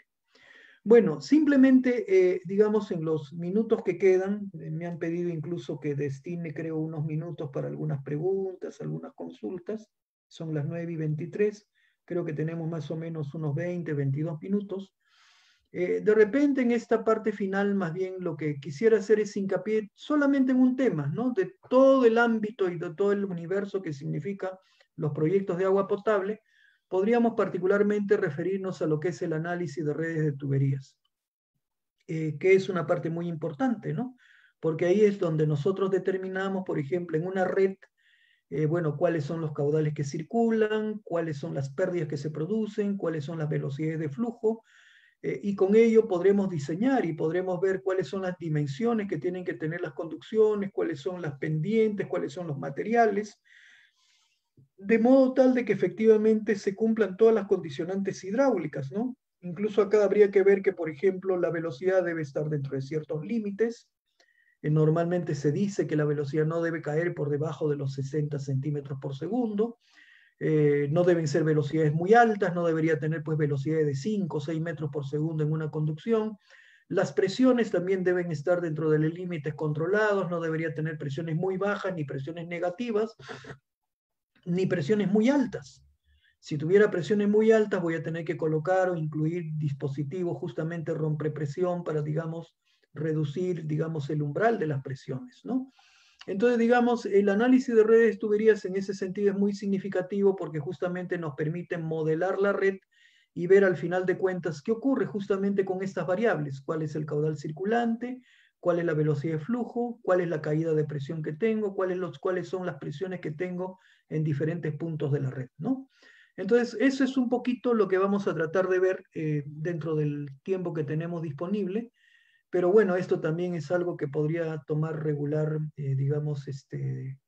Bueno, simplemente, eh, digamos, en los minutos que quedan, eh, me han pedido incluso que destine, creo, unos minutos para algunas preguntas, algunas consultas. Son las nueve y veintitrés. Creo que tenemos más o menos unos veinte, veintidós minutos. Eh, de repente, en esta parte final, más bien lo que quisiera hacer es hincapié solamente en un tema, ¿no? De todo el ámbito y de todo el universo que significa los proyectos de agua potable, podríamos particularmente referirnos a lo que es el análisis de redes de tuberías, eh, que es una parte muy importante, ¿no? Porque ahí es donde nosotros determinamos, por ejemplo, en una red, eh, bueno, cuáles son los caudales que circulan, cuáles son las pérdidas que se producen, cuáles son las velocidades de flujo, eh, y con ello podremos diseñar y podremos ver cuáles son las dimensiones que tienen que tener las conducciones, cuáles son las pendientes, cuáles son los materiales, de modo tal de que efectivamente se cumplan todas las condicionantes hidráulicas, ¿no? Incluso acá habría que ver que, por ejemplo, la velocidad debe estar dentro de ciertos límites. Eh, normalmente se dice que la velocidad no debe caer por debajo de los sesenta centímetros por segundo. Eh, no deben ser velocidades muy altas, no debería tener pues velocidades de cinco o seis metros por segundo en una conducción. Las presiones también deben estar dentro de los límites controlados, no debería tener presiones muy bajas, ni presiones negativas, ni presiones muy altas. Si tuviera presiones muy altas, voy a tener que colocar o incluir dispositivos justamente rompepresión para, digamos, reducir, digamos, el umbral de las presiones, ¿no? Entonces, digamos, el análisis de redes tuberías en ese sentido es muy significativo porque justamente nos permite modelar la red y ver al final de cuentas qué ocurre justamente con estas variables. ¿Cuál es el caudal circulante? ¿Cuál es la velocidad de flujo? ¿Cuál es la caída de presión que tengo? ¿Cuáles los, cuáles son las presiones que tengo en diferentes puntos de la red, ¿no? Entonces, eso es un poquito lo que vamos a tratar de ver eh, dentro del tiempo que tenemos disponible. Pero bueno, esto también es algo que podría tomar regular, eh, digamos, este,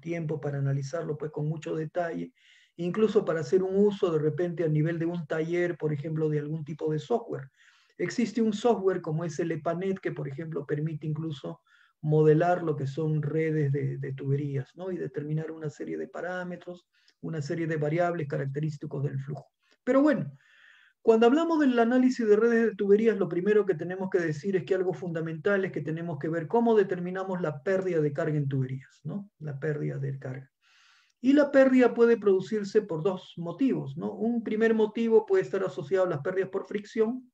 tiempo para analizarlo pues, con mucho detalle. Incluso para hacer un uso de repente a nivel de un taller, por ejemplo, de algún tipo de software. Existe un software como es el Epanet, que por ejemplo permite incluso modelar lo que son redes de, de tuberías, ¿no? Y determinar una serie de parámetros, una serie de variables característicos del flujo. Pero bueno, cuando hablamos del análisis de redes de tuberías, lo primero que tenemos que decir es que algo fundamental es que tenemos que ver cómo determinamos la pérdida de carga en tuberías, ¿no? La pérdida de carga. Y la pérdida puede producirse por dos motivos, ¿no? Un primer motivo puede estar asociado a las pérdidas por fricción,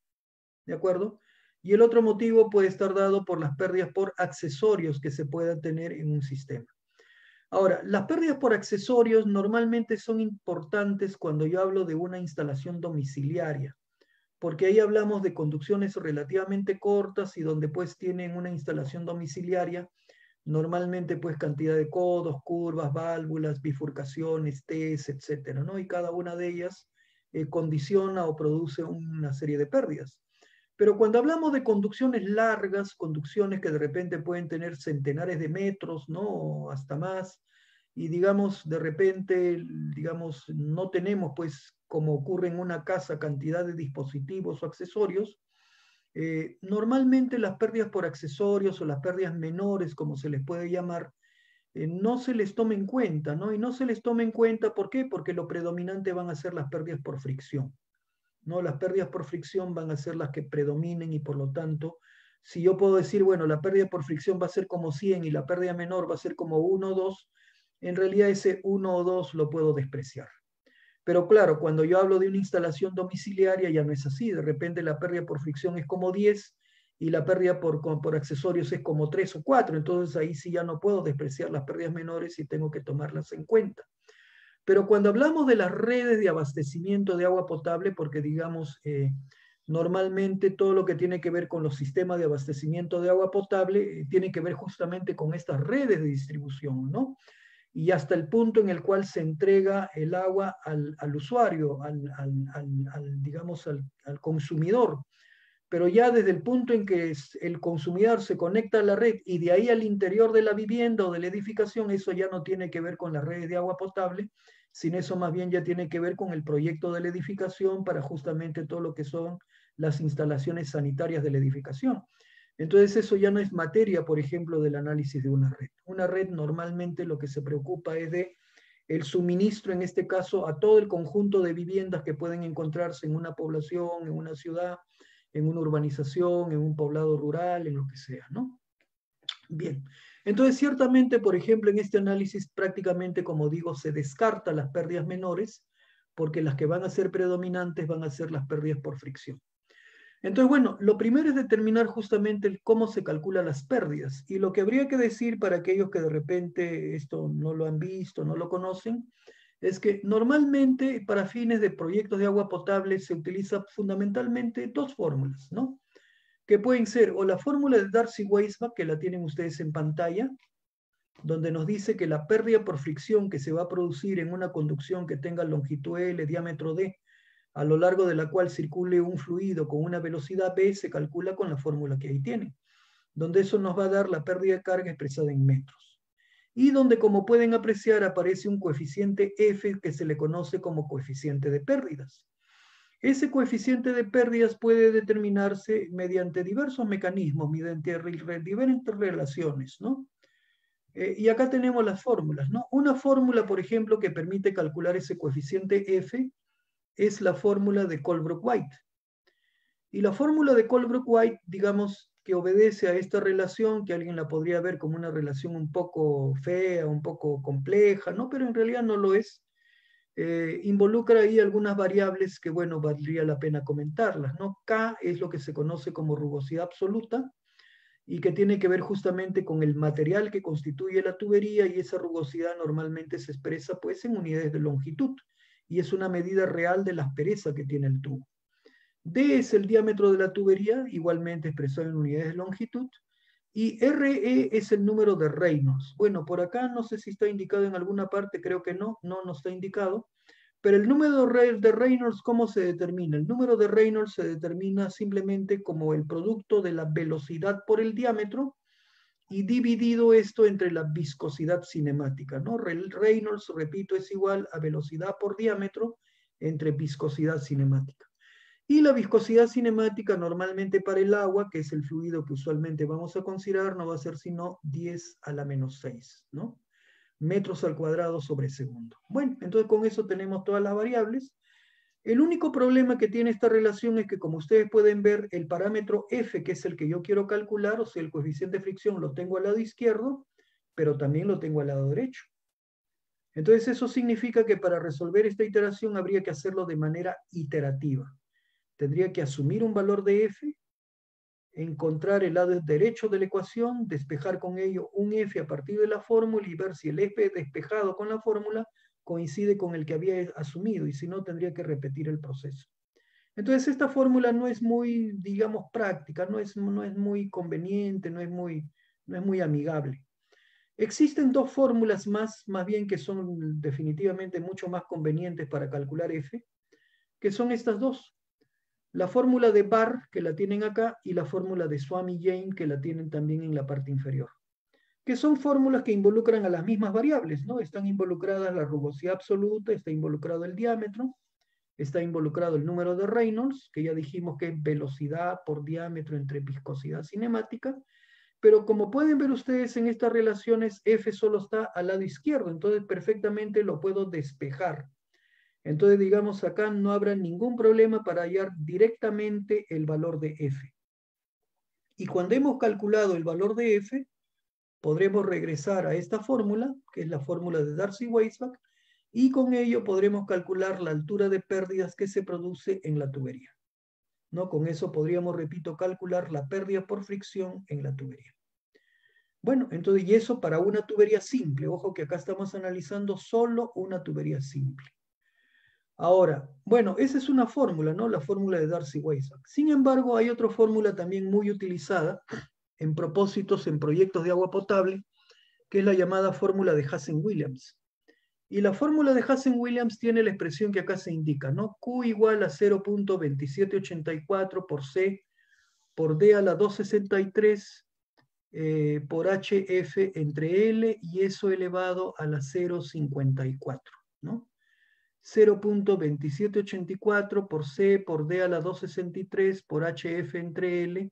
¿de acuerdo? Y el otro motivo puede estar dado por las pérdidas por accesorios que se puedan tener en un sistema. Ahora, las pérdidas por accesorios normalmente son importantes cuando yo hablo de una instalación domiciliaria, porque ahí hablamos de conducciones relativamente cortas y donde pues tienen una instalación domiciliaria, normalmente pues cantidad de codos, curvas, válvulas, bifurcaciones, Ts, etcétera, ¿no? Y cada una de ellas eh, condiciona o produce una serie de pérdidas. Pero cuando hablamos de conducciones largas, conducciones que de repente pueden tener centenares de metros, ¿no? O hasta más, y digamos, de repente, digamos, no tenemos, pues, como ocurre en una casa, cantidad de dispositivos o accesorios, eh, normalmente las pérdidas por accesorios o las pérdidas menores, como se les puede llamar, eh, no se les toma en cuenta, ¿no? Y no se les toma en cuenta, ¿por qué? Porque lo predominante van a ser las pérdidas por fricción. ¿No? Las pérdidas por fricción van a ser las que predominen y por lo tanto, si yo puedo decir, bueno, la pérdida por fricción va a ser como cien y la pérdida menor va a ser como uno o dos, en realidad ese uno o dos lo puedo despreciar. Pero claro, cuando yo hablo de una instalación domiciliaria ya no es así, de repente la pérdida por fricción es como diez y la pérdida por, por accesorios es como tres o cuatro, entonces ahí sí ya no puedo despreciar las pérdidas menores y tengo que tomarlas en cuenta. Pero cuando hablamos de las redes de abastecimiento de agua potable, porque digamos, eh, normalmente todo lo que tiene que ver con los sistemas de abastecimiento de agua potable eh, tiene que ver justamente con estas redes de distribución, ¿no? Y hasta el punto en el cual se entrega el agua al, al usuario, al, al, al, al, digamos, al, al consumidor. Pero ya desde el punto en que el consumidor se conecta a la red y de ahí al interior de la vivienda o de la edificación, eso ya no tiene que ver con las redes de agua potable, sino eso más bien ya tiene que ver con el proyecto de la edificación para justamente todo lo que son las instalaciones sanitarias de la edificación. Entonces eso ya no es materia, por ejemplo, del análisis de una red. Una red normalmente lo que se preocupa es de el suministro, en este caso, a todo el conjunto de viviendas que pueden encontrarse en una población, en una ciudad, en una urbanización, en un poblado rural, en lo que sea, ¿no? Bien, entonces ciertamente, por ejemplo, en este análisis prácticamente, como digo, se descarta las pérdidas menores, porque las que van a ser predominantes van a ser las pérdidas por fricción. Entonces, bueno, lo primero es determinar justamente el cómo se calculan las pérdidas, y lo que habría que decir para aquellos que de repente esto no lo han visto, no lo conocen, es que normalmente para fines de proyectos de agua potable se utiliza fundamentalmente dos fórmulas, ¿no? Que pueden ser o la fórmula de Darcy-Weisbach, que la tienen ustedes en pantalla, donde nos dice que la pérdida por fricción que se va a producir en una conducción que tenga longitud L, diámetro D, a lo largo de la cual circule un fluido con una velocidad V, se calcula con la fórmula que ahí tienen, donde eso nos va a dar la pérdida de carga expresada en metros. Y donde, como pueden apreciar, aparece un coeficiente F que se le conoce como coeficiente de pérdidas. Ese coeficiente de pérdidas puede determinarse mediante diversos mecanismos, mediante diferentes relaciones, ¿no? Eh, y acá tenemos las fórmulas, ¿no? Una fórmula, por ejemplo, que permite calcular ese coeficiente F es la fórmula de Colebrook-White. Y la fórmula de Colebrook-White, digamos, que obedece a esta relación, que alguien la podría ver como una relación un poco fea, un poco compleja, ¿no? Pero en realidad no lo es. Eh, involucra ahí algunas variables que, bueno, valdría la pena comentarlas, ¿no? K es lo que se conoce como rugosidad absoluta, y que tiene que ver justamente con el material que constituye la tubería, y esa rugosidad normalmente se expresa, pues, en unidades de longitud, y es una medida real de la aspereza que tiene el tubo. D es el diámetro de la tubería, igualmente expresado en unidades de longitud, y R E es el número de Reynolds. Bueno, por acá no sé si está indicado en alguna parte, creo que no, no, no está indicado, pero el número de Reynolds, ¿cómo se determina? El número de Reynolds se determina simplemente como el producto de la velocidad por el diámetro y dividido esto entre la viscosidad cinemática, ¿no? Reynolds, repito, es igual a velocidad por diámetro entre viscosidad cinemática. Y la viscosidad cinemática normalmente para el agua, que es el fluido que usualmente vamos a considerar, no va a ser sino diez a la menos seis, ¿no? Metros al cuadrado sobre segundo. Bueno, entonces con eso tenemos todas las variables. El único problema que tiene esta relación es que, como ustedes pueden ver, el parámetro F, que es el que yo quiero calcular, o sea, el coeficiente de fricción lo tengo al lado izquierdo, pero también lo tengo al lado derecho. Entonces eso significa que para resolver esta iteración habría que hacerlo de manera iterativa. Tendría que asumir un valor de F, encontrar el lado derecho de la ecuación, despejar con ello un F a partir de la fórmula y ver si el F despejado con la fórmula coincide con el que había asumido, y si no, tendría que repetir el proceso. Entonces esta fórmula no es muy, digamos, práctica, no es, no es muy conveniente, no es muy, no es muy amigable. Existen dos fórmulas más, más bien que son definitivamente mucho más convenientes para calcular F, que son estas dos. La fórmula de Barr, que la tienen acá, y la fórmula de Swamy-Jain, que la tienen también en la parte inferior. Que son fórmulas que involucran a las mismas variables, ¿no? Están involucradas la rugosidad absoluta, está involucrado el diámetro, está involucrado el número de Reynolds, que ya dijimos que es velocidad por diámetro entre viscosidad cinemática, pero como pueden ver ustedes en estas relaciones, F solo está al lado izquierdo, entonces perfectamente lo puedo despejar. Entonces, digamos, acá no habrá ningún problema para hallar directamente el valor de F. Y cuando hemos calculado el valor de F, podremos regresar a esta fórmula, que es la fórmula de Darcy-Weisbach, y con ello podremos calcular la altura de pérdidas que se produce en la tubería, ¿no? Con eso podríamos, repito, calcular la pérdida por fricción en la tubería. Bueno, entonces, y eso para una tubería simple. Ojo que acá estamos analizando solo una tubería simple. Ahora, bueno, esa es una fórmula, ¿no? La fórmula de Darcy-Weisbach. Sin embargo, hay otra fórmula también muy utilizada en propósitos, en proyectos de agua potable, que es la llamada fórmula de Hazen-Williams. Y la fórmula de Hazen-Williams tiene la expresión que acá se indica, ¿no? Q igual a cero punto dos siete ocho cuatro por C, por D a la doscientos sesenta y tres, eh, por H F entre L, y eso elevado a la cero punto cincuenta y cuatro, ¿no? cero punto dos siete ocho cuatro por C por D a la doscientos sesenta y tres por H F entre L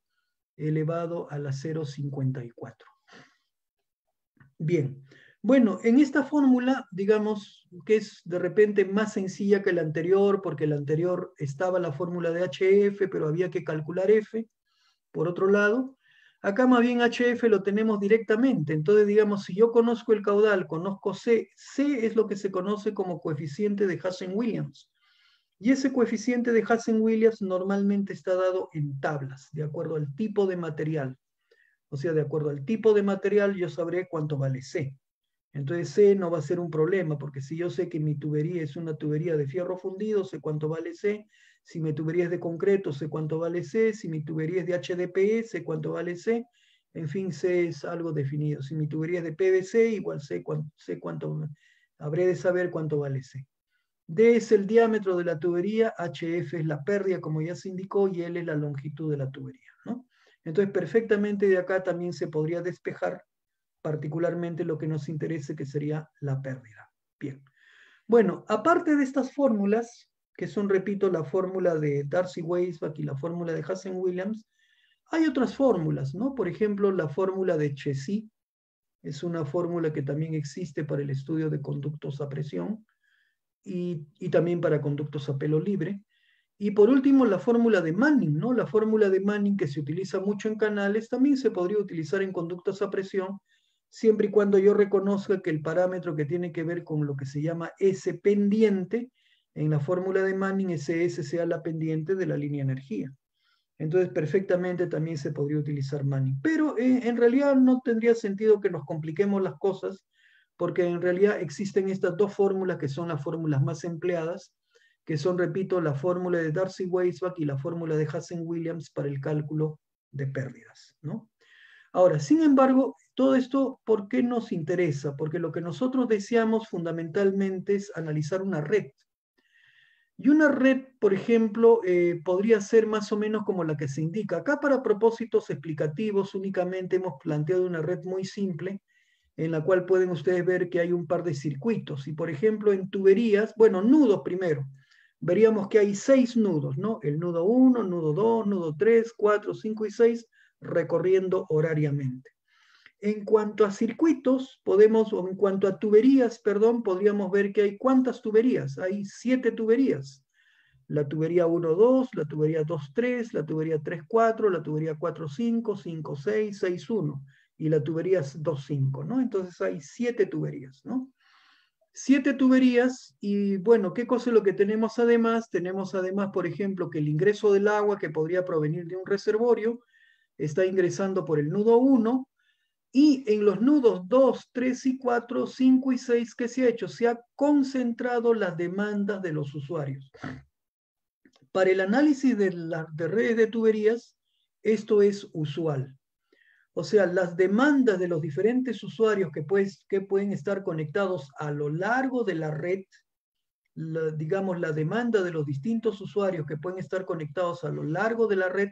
elevado a la cero punto cincuenta y cuatro. Bien, bueno, en esta fórmula, digamos que es de repente más sencilla que la anterior, porque la anterior estaba la fórmula de H F, pero había que calcular F, por otro lado. Acá más bien H F lo tenemos directamente, entonces digamos, si yo conozco el caudal, conozco C, C es lo que se conoce como coeficiente de Hazen-Williams. Y ese coeficiente de Hazen-Williams normalmente está dado en tablas, de acuerdo al tipo de material. O sea, de acuerdo al tipo de material yo sabré cuánto vale C. Entonces C no va a ser un problema, porque si yo sé que mi tubería es una tubería de fierro fundido, sé cuánto vale C. Si mi tubería es de concreto, sé cuánto vale C. Si mi tubería es de H D P E, sé cuánto vale C. En fin, C es algo definido. Si mi tubería es de P V C, igual sé cuánto, sé cuánto, habré de saber cuánto vale C. D es el diámetro de la tubería, H F es la pérdida, como ya se indicó, y L es la longitud de la tubería, ¿no? Entonces, perfectamente de acá también se podría despejar particularmente lo que nos interese, que sería la pérdida. Bien. Bueno, aparte de estas fórmulas, que son, repito, la fórmula de Darcy-Weisbach y la fórmula de Hazen-Williams. Hay otras fórmulas, ¿no? Por ejemplo, la fórmula de Chessy, es una fórmula que también existe para el estudio de conductos a presión y, y también para conductos a pelo libre. Y por último, la fórmula de Manning, ¿no? La fórmula de Manning, que se utiliza mucho en canales, también se podría utilizar en conductos a presión, siempre y cuando yo reconozca que el parámetro que tiene que ver con lo que se llama S pendiente, en la fórmula de Manning, ese S sea la pendiente de la línea de energía. Entonces, perfectamente también se podría utilizar Manning. Pero eh, en realidad no tendría sentido que nos compliquemos las cosas, porque en realidad existen estas dos fórmulas que son las fórmulas más empleadas, que son, repito, la fórmula de Darcy-Weisbach y la fórmula de Hazen-Williams para el cálculo de pérdidas, ¿no? Ahora, sin embargo, todo esto, ¿por qué nos interesa? Porque lo que nosotros deseamos fundamentalmente es analizar una red. Y una red, por ejemplo, eh, podría ser más o menos como la que se indica. Acá, para propósitos explicativos, únicamente hemos planteado una red muy simple, en la cual pueden ustedes ver que hay un par de circuitos. Y, por ejemplo, en tuberías, bueno, nudos primero. Veríamos que hay seis nudos, ¿no? El nudo uno, nudo dos, nudo tres, cuatro, cinco y seis, recorriendo horariamente. En cuanto a circuitos, podemos, o en cuanto a tuberías, perdón, podríamos ver que hay ¿cuántas tuberías? Hay siete tuberías. La tubería uno, dos, la tubería dos, tres, la tubería tres, cuatro, la tubería cuatro, cinco, cinco, seis, seis, uno, y la tubería dos, cinco, ¿no? Entonces hay siete tuberías, ¿no? Siete tuberías, y bueno, ¿qué cosa es lo que tenemos además? Tenemos además, por ejemplo, que el ingreso del agua, que podría provenir de un reservorio, está ingresando por el nudo uno, y en los nudos dos, tres y cuatro, cinco y seis, ¿qué se ha hecho? Se ha concentrado las demandas de los usuarios. Para el análisis de, la, de redes de tuberías, esto es usual. O sea, las demandas de los diferentes usuarios que, pues, que pueden estar conectados a lo largo de la red, la, digamos, la demanda de los distintos usuarios que pueden estar conectados a lo largo de la red,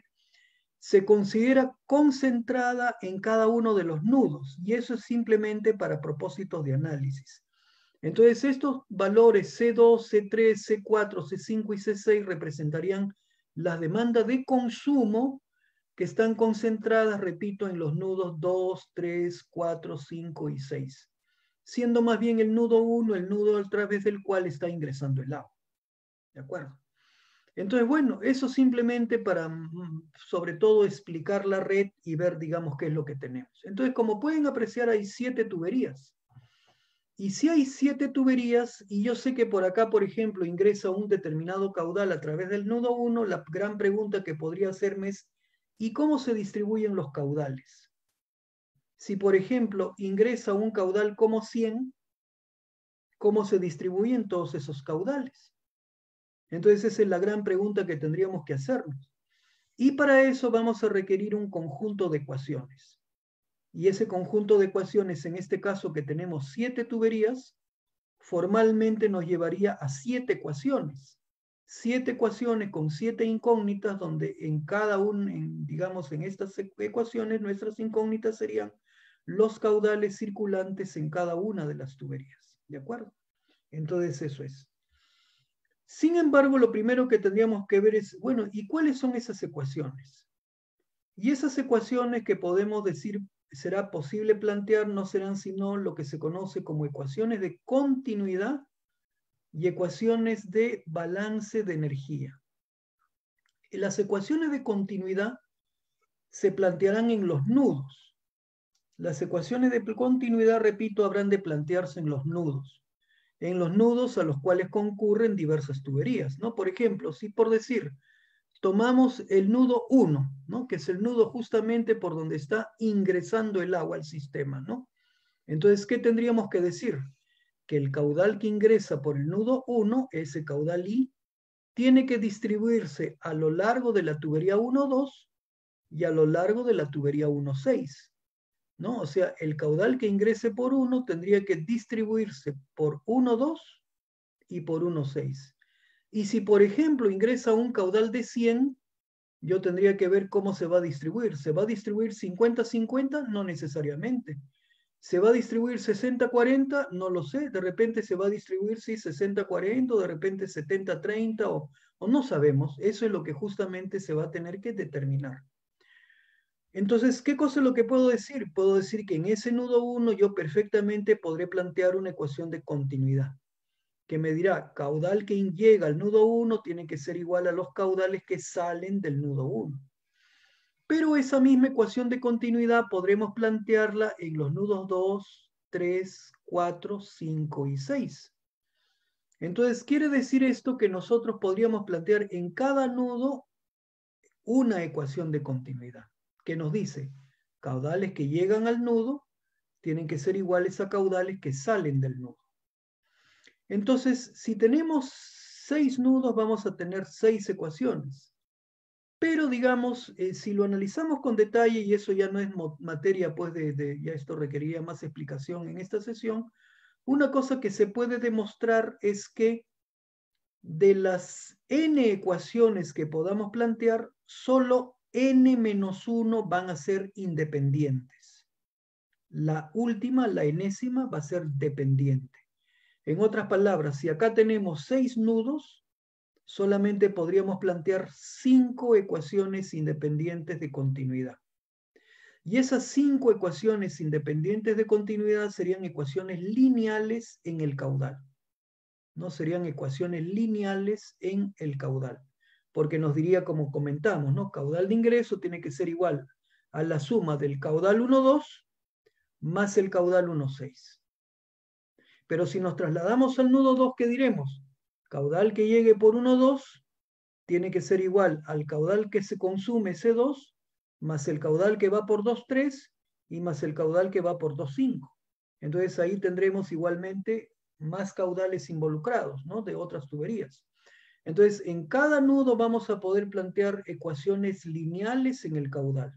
se considera concentrada en cada uno de los nudos, y eso es simplemente para propósitos de análisis. Entonces, estos valores C dos, C tres, C cuatro, C cinco y C seis representarían las demandas de consumo que están concentradas, repito, en los nudos dos, tres, cuatro, cinco y seis, siendo más bien el nudo uno, el nudo a través del cual está ingresando el agua. ¿De acuerdo? Entonces, bueno, eso simplemente para, sobre todo, explicar la red y ver, digamos, qué es lo que tenemos. Entonces, como pueden apreciar, hay siete tuberías. Y si hay siete tuberías, y yo sé que por acá, por ejemplo, ingresa un determinado caudal a través del nudo uno, la gran pregunta que podría hacerme es, ¿y cómo se distribuyen los caudales? Si, por ejemplo, ingresa un caudal como cien, ¿cómo se distribuyen todos esos caudales? Entonces, esa es la gran pregunta que tendríamos que hacernos. Y para eso vamos a requerir un conjunto de ecuaciones. Y ese conjunto de ecuaciones, en este caso que tenemos siete tuberías, formalmente nos llevaría a siete ecuaciones. Siete ecuaciones con siete incógnitas, donde en cada una, digamos, en estas ecuaciones, nuestras incógnitas serían los caudales circulantes en cada una de las tuberías. ¿De acuerdo? Entonces, eso es. Sin embargo, lo primero que tendríamos que ver es, bueno, ¿y cuáles son esas ecuaciones? Y esas ecuaciones que podemos decir será posible plantear no serán sino lo que se conoce como ecuaciones de continuidad y ecuaciones de balance de energía. Las ecuaciones de continuidad se plantearán en los nudos. Las ecuaciones de continuidad, repito, habrán de plantearse en los nudos. En los nudos a los cuales concurren diversas tuberías, ¿no? Por ejemplo, si por decir, tomamos el nudo uno, ¿no? Que es el nudo justamente por donde está ingresando el agua al sistema, ¿no? Entonces, ¿qué tendríamos que decir? Que el caudal que ingresa por el nudo uno, ese caudal I, tiene que distribuirse a lo largo de la tubería uno, dos y a lo largo de la tubería uno, seis. ¿No? O sea, el caudal que ingrese por uno tendría que distribuirse por uno, dos y por uno, seis. Y si, por ejemplo, ingresa un caudal de cien, yo tendría que ver cómo se va a distribuir. ¿Se va a distribuir cincuenta cincuenta? No necesariamente. ¿Se va a distribuir sesenta cuarenta? No lo sé, de repente se va a distribuir sí, sesenta cuarenta, o de repente setenta treinta, o, o no sabemos. Eso es lo que justamente se va a tener que determinar. Entonces, ¿qué cosa es lo que puedo decir? Puedo decir que en ese nudo uno yo perfectamente podré plantear una ecuación de continuidad, que me dirá, caudal que llega al nudo uno tiene que ser igual a los caudales que salen del nudo uno. Pero esa misma ecuación de continuidad podremos plantearla en los nudos dos, tres, cuatro, cinco y seis. Entonces, quiere decir esto que nosotros podríamos plantear en cada nudo una ecuación de continuidad, que nos dice, caudales que llegan al nudo tienen que ser iguales a caudales que salen del nudo. Entonces, si tenemos seis nudos, vamos a tener seis ecuaciones. Pero digamos, eh, si lo analizamos con detalle, y eso ya no es materia, pues de, de, ya esto requeriría más explicación en esta sesión, una cosa que se puede demostrar es que de las n ecuaciones que podamos plantear, solo n menos uno van a ser independientes. La última, la enésima, va a ser dependiente. En otras palabras, si acá tenemos seis nudos, solamente podríamos plantear cinco ecuaciones independientes de continuidad. Y esas cinco ecuaciones independientes de continuidad serían ecuaciones lineales en el caudal. No serían ecuaciones lineales en el caudal. Porque nos diría, como comentamos, ¿no? Caudal de ingreso tiene que ser igual a la suma del caudal uno, dos más el caudal uno, seis. Pero si nos trasladamos al nudo dos, ¿qué diremos? Caudal que llegue por uno, dos tiene que ser igual al caudal que se consume C dos más el caudal que va por dos, tres y más el caudal que va por dos, cinco. Entonces ahí tendremos igualmente más caudales involucrados, ¿no? De otras tuberías. Entonces en cada nudo vamos a poder plantear ecuaciones lineales en el caudal.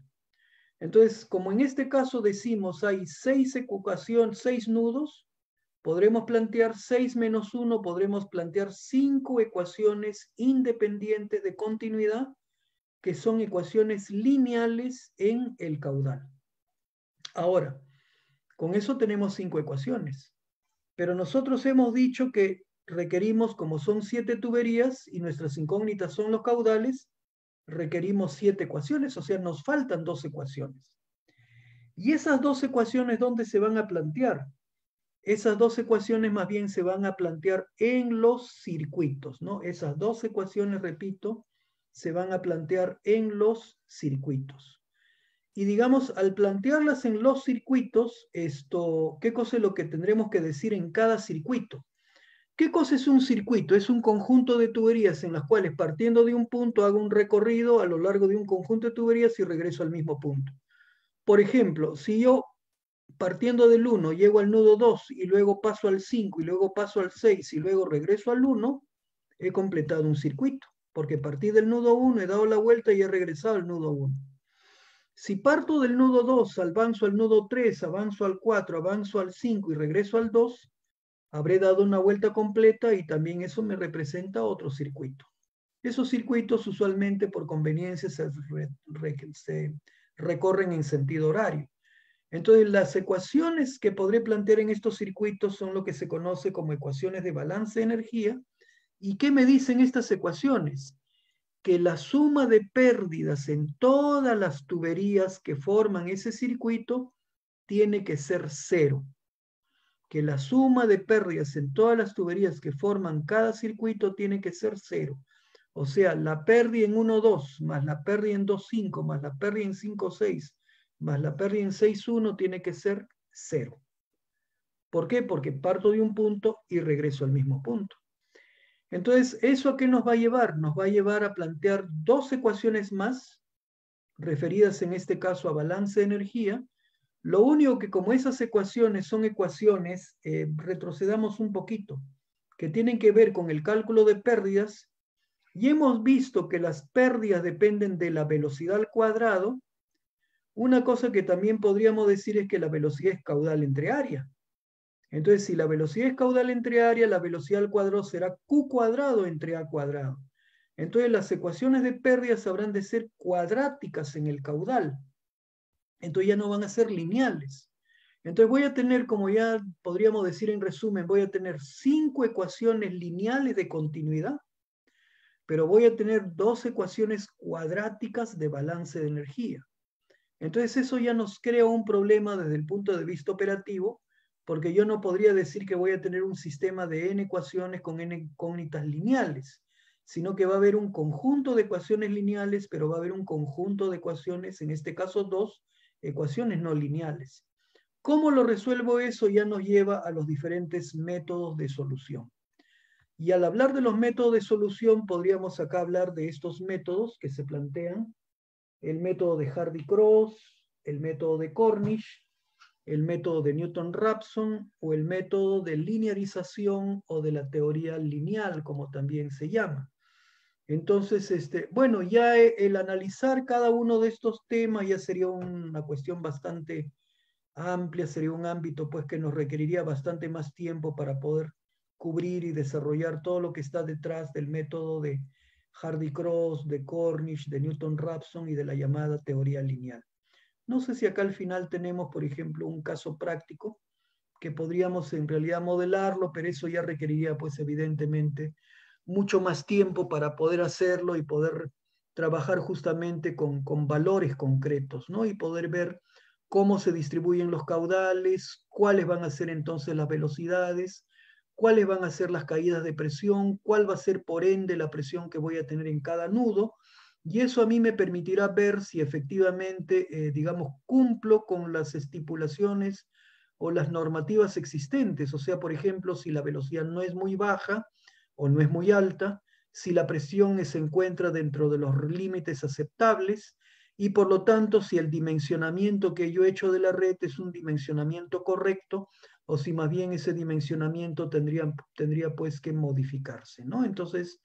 Entonces, como en este caso decimos hay seis ecuaciones, seis nudos, podremos plantear seis menos uno, podremos plantear cinco ecuaciones independientes de continuidad, que son ecuaciones lineales en el caudal. Ahora, con eso tenemos cinco ecuaciones. Pero nosotros hemos dicho que requerimos, como son siete tuberías y nuestras incógnitas son los caudales, requerimos siete ecuaciones, o sea, nos faltan dos ecuaciones. ¿Y esas dos ecuaciones dónde se van a plantear? Esas dos ecuaciones más bien se van a plantear en los circuitos, ¿no? Esas dos ecuaciones, repito, se van a plantear en los circuitos. Y digamos, al plantearlas en los circuitos, esto, ¿qué cosa es lo que tendremos que decir en cada circuito? ¿Qué cosa es un circuito? Es un conjunto de tuberías en las cuales, partiendo de un punto, hago un recorrido a lo largo de un conjunto de tuberías y regreso al mismo punto. Por ejemplo, si yo partiendo del uno, llego al nudo dos y luego paso al cinco y luego paso al seis y luego regreso al uno, he completado un circuito, porque partí del nudo uno, he dado la vuelta y he regresado al nudo uno. Si parto del nudo dos, avanzo al nudo tres, avanzo al cuatro, avanzo al cinco y regreso al dos, habré dado una vuelta completa y también eso me representa otro circuito. Esos circuitos usualmente por conveniencia se, re, re, se recorren en sentido horario. Entonces, las ecuaciones que podré plantear en estos circuitos son lo que se conoce como ecuaciones de balance de energía. ¿Y qué me dicen estas ecuaciones? Que la suma de pérdidas en todas las tuberías que forman ese circuito tiene que ser cero. Que la suma de pérdidas en todas las tuberías que forman cada circuito tiene que ser cero. O sea, la pérdida en uno, dos, más la pérdida en dos, cinco, más la pérdida en cinco, seis, más la pérdida en seis, uno tiene que ser cero. ¿Por qué? Porque parto de un punto y regreso al mismo punto. Entonces, ¿eso a qué nos va a llevar? Nos va a llevar a plantear dos ecuaciones más, referidas en este caso a balance de energía. Lo único que, como esas ecuaciones son ecuaciones, eh, retrocedamos un poquito, que tienen que ver con el cálculo de pérdidas, y hemos visto que las pérdidas dependen de la velocidad al cuadrado. Una cosa que también podríamos decir es que la velocidad es caudal entre área. Entonces, si la velocidad es caudal entre área, la velocidad al cuadrado será Q cuadrado entre A cuadrado. Entonces, las ecuaciones de pérdidas habrán de ser cuadráticas en el caudal. Entonces, ya no van a ser lineales. Entonces voy a tener, como ya podríamos decir en resumen, voy a tener cinco ecuaciones lineales de continuidad, pero voy a tener dos ecuaciones cuadráticas de balance de energía. Entonces eso ya nos crea un problema desde el punto de vista operativo, porque yo no podría decir que voy a tener un sistema de n ecuaciones con n incógnitas lineales, sino que va a haber un conjunto de ecuaciones lineales, pero va a haber un conjunto de ecuaciones, en este caso dos ecuaciones no lineales. ¿Cómo lo resuelvo eso? Ya nos lleva a los diferentes métodos de solución. Y al hablar de los métodos de solución, podríamos acá hablar de estos métodos que se plantean: el método de Hardy-Cross, el método de Cornish, el método de Newton-Raphson o el método de linearización o de la teoría lineal, como también se llama. Entonces, este, bueno, ya el analizar cada uno de estos temas ya sería una cuestión bastante amplia, sería un ámbito pues que nos requeriría bastante más tiempo para poder cubrir y desarrollar todo lo que está detrás del método de Hardy-Cross, de Cornish, de Newton-Raphson y de la llamada teoría lineal. No sé si acá al final tenemos, por ejemplo, un caso práctico que podríamos en realidad modelarlo, pero eso ya requeriría, pues evidentemente, mucho más tiempo para poder hacerlo y poder trabajar justamente con, con valores concretos, ¿no? Y poder ver cómo se distribuyen los caudales, cuáles van a ser entonces las velocidades, cuáles van a ser las caídas de presión, cuál va a ser por ende la presión que voy a tener en cada nudo. Y eso a mí me permitirá ver si efectivamente, eh, digamos, cumplo con las estipulaciones o las normativas existentes. O sea, por ejemplo, si la velocidad no es muy baja o no es muy alta, si la presión se encuentra dentro de los límites aceptables y por lo tanto si el dimensionamiento que yo he hecho de la red es un dimensionamiento correcto o si más bien ese dimensionamiento tendría, tendría pues que modificarse, ¿no? Entonces...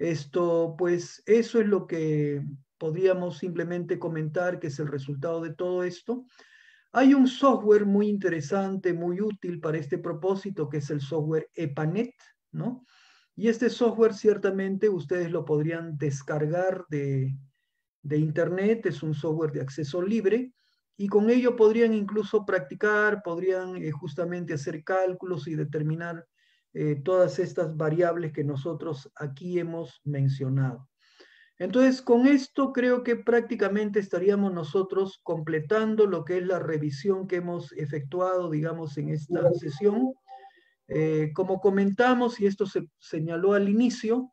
Esto, pues, eso es lo que podríamos simplemente comentar, que es el resultado de todo esto. Hay un software muy interesante, muy útil para este propósito, que es el software Epanet, ¿no? Y este software, ciertamente, ustedes lo podrían descargar de, de Internet, es un software de acceso libre, y con ello podrían incluso practicar, podrían eh, justamente hacer cálculos y determinar Eh, todas estas variables que nosotros aquí hemos mencionado. Entonces, con esto creo que prácticamente estaríamos nosotros completando lo que es la revisión que hemos efectuado, digamos, en esta sesión. Eh, como comentamos, y esto se señaló al inicio,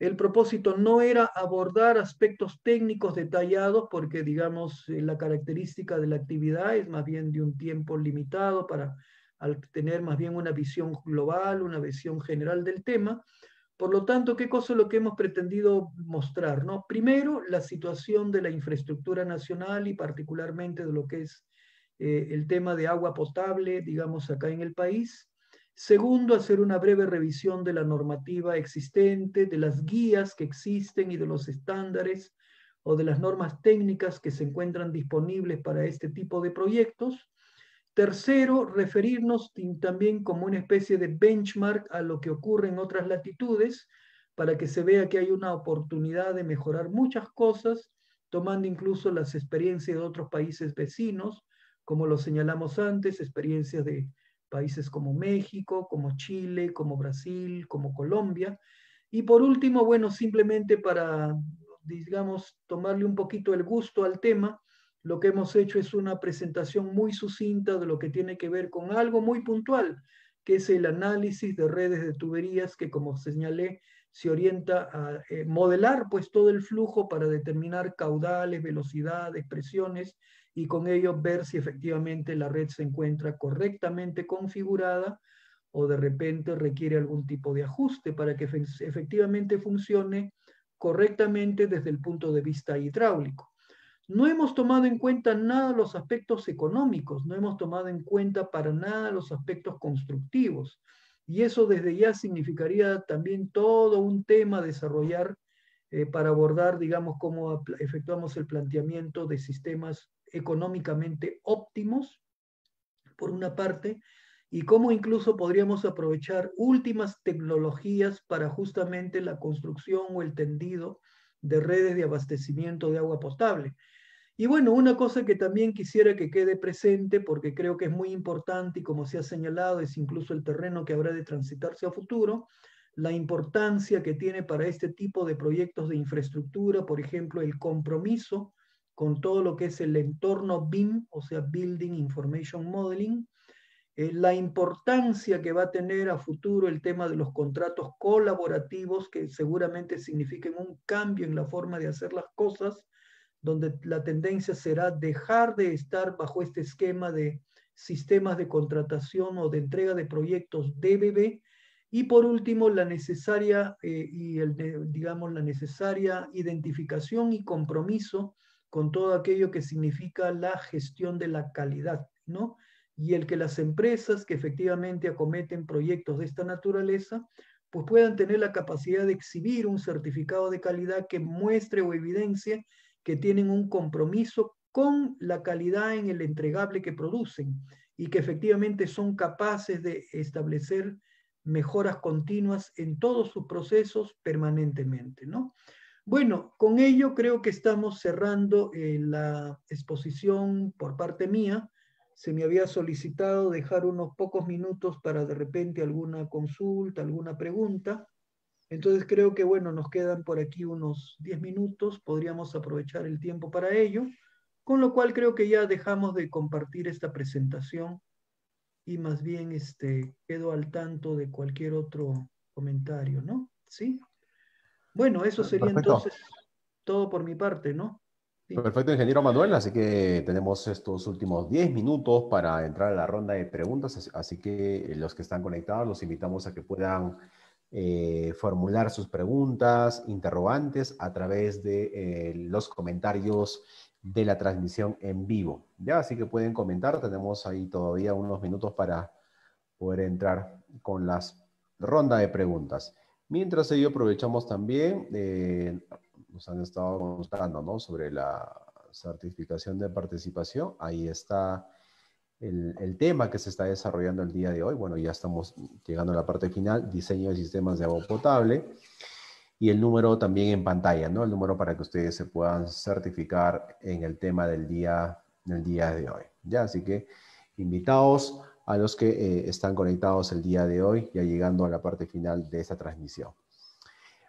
el propósito no era abordar aspectos técnicos detallados porque, digamos, eh, la característica de la actividad es más bien de un tiempo limitado para... al tener más bien una visión global, una visión general del tema. Por lo tanto, ¿qué cosa es lo que hemos pretendido mostrar, ¿no? Primero, la situación de la infraestructura nacional y particularmente de lo que es eh, el tema de agua potable, digamos, acá en el país. Segundo, hacer una breve revisión de la normativa existente, de las guías que existen y de los estándares o de las normas técnicas que se encuentran disponibles para este tipo de proyectos. Tercero, referirnos también como una especie de benchmark a lo que ocurre en otras latitudes para que se vea que hay una oportunidad de mejorar muchas cosas, tomando incluso las experiencias de otros países vecinos, como lo señalamos antes, experiencias de países como México, como Chile, como Brasil, como Colombia. Y por último, bueno, simplemente para, digamos, tomarle un poquito el gusto al tema, lo que hemos hecho es una presentación muy sucinta de lo que tiene que ver con algo muy puntual, que es el análisis de redes de tuberías que, como señalé, se orienta a eh, modelar pues, todo el flujo para determinar caudales, velocidades, presiones, y con ello ver si efectivamente la red se encuentra correctamente configurada o de repente requiere algún tipo de ajuste para que efectivamente funcione correctamente desde el punto de vista hidráulico. No hemos tomado en cuenta nada los aspectos económicos, no hemos tomado en cuenta para nada los aspectos constructivos. Y eso desde ya significaría también todo un tema a desarrollar eh, para abordar, digamos, cómo efectuamos el planteamiento de sistemas económicamente óptimos, por una parte, y cómo incluso podríamos aprovechar últimas tecnologías para justamente la construcción o el tendido de redes de abastecimiento de agua potable. Y bueno, una cosa que también quisiera que quede presente, porque creo que es muy importante y como se ha señalado, es incluso el terreno que habrá de transitarse a futuro, la importancia que tiene para este tipo de proyectos de infraestructura, por ejemplo, el compromiso con todo lo que es el entorno B I M, o sea, Building Information Modeling, eh, la importancia que va a tener a futuro el tema de los contratos colaborativos, que seguramente signifiquen un cambio en la forma de hacer las cosas, donde la tendencia será dejar de estar bajo este esquema de sistemas de contratación o de entrega de proyectos D B B, y por último, la necesaria, eh, y el, digamos, la necesaria identificación y compromiso con todo aquello que significa la gestión de la calidad, ¿no? Y el que las empresas que efectivamente acometen proyectos de esta naturaleza, pues puedan tener la capacidad de exhibir un certificado de calidad que muestre o evidencie que tienen un compromiso con la calidad en el entregable que producen y que efectivamente son capaces de establecer mejoras continuas en todos sus procesos permanentemente, ¿no? Bueno, con ello creo que estamos cerrando eh, la exposición por parte mía. Se me había solicitado dejar unos pocos minutos para de repente alguna consulta, alguna pregunta. Entonces creo que, bueno, nos quedan por aquí unos diez minutos. Podríamos aprovechar el tiempo para ello. Con lo cual creo que ya dejamos de compartir esta presentación y más bien este, quedo al tanto de cualquier otro comentario, ¿no? ¿Sí? Bueno, eso sería Perfecto. Entonces todo por mi parte, ¿no? Sí. Perfecto, ingeniero Manuel. Así que tenemos estos últimos diez minutos para entrar a la ronda de preguntas. Así que los que están conectados los invitamos a que puedan eh, formular sus preguntas, interrogantes a través de eh, los comentarios de la transmisión en vivo. Ya, así que pueden comentar. Tenemos ahí todavía unos minutos para poder entrar con la ronda de preguntas. Mientras ello, aprovechamos también, eh, nos han estado contando, ¿no?, sobre la certificación de participación. Ahí está el, el tema que se está desarrollando el día de hoy. Bueno, ya estamos llegando a la parte final, diseño de sistemas de agua potable. Y el número también en pantalla, ¿no? El número para que ustedes se puedan certificar en el tema del día, del día de hoy. Ya, así que invitados a los que eh, están conectados el día de hoy, ya llegando a la parte final de esta transmisión.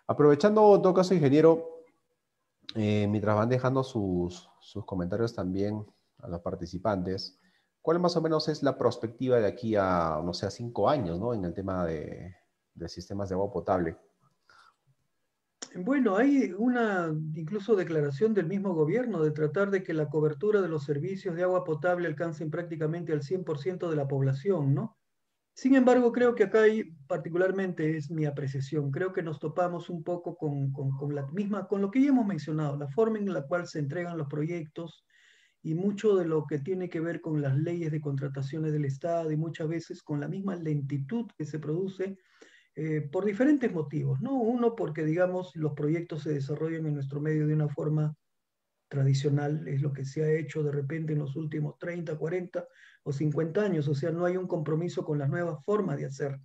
Aprovechando, en todo caso, ingeniero, eh, mientras van dejando sus, sus comentarios también a los participantes, ¿cuál más o menos es la perspectiva de aquí a, no sé, a cinco años, ¿no?, en el tema de, de sistemas de agua potable? Bueno, hay una incluso declaración del mismo gobierno de tratar de que la cobertura de los servicios de agua potable alcancen prácticamente al cien por ciento de la población, ¿no? Sin embargo, creo que acá hay, particularmente es mi apreciación, creo que nos topamos un poco con, con, con la misma, con lo que ya hemos mencionado, la forma en la cual se entregan los proyectos y mucho de lo que tiene que ver con las leyes de contrataciones del Estado y muchas veces con la misma lentitud que se produce Eh, por diferentes motivos, ¿no? Uno, porque, digamos, los proyectos se desarrollan en nuestro medio de una forma tradicional, es lo que se ha hecho de repente en los últimos treinta, cuarenta o cincuenta años, o sea, no hay un compromiso con las nuevas formas de hacer.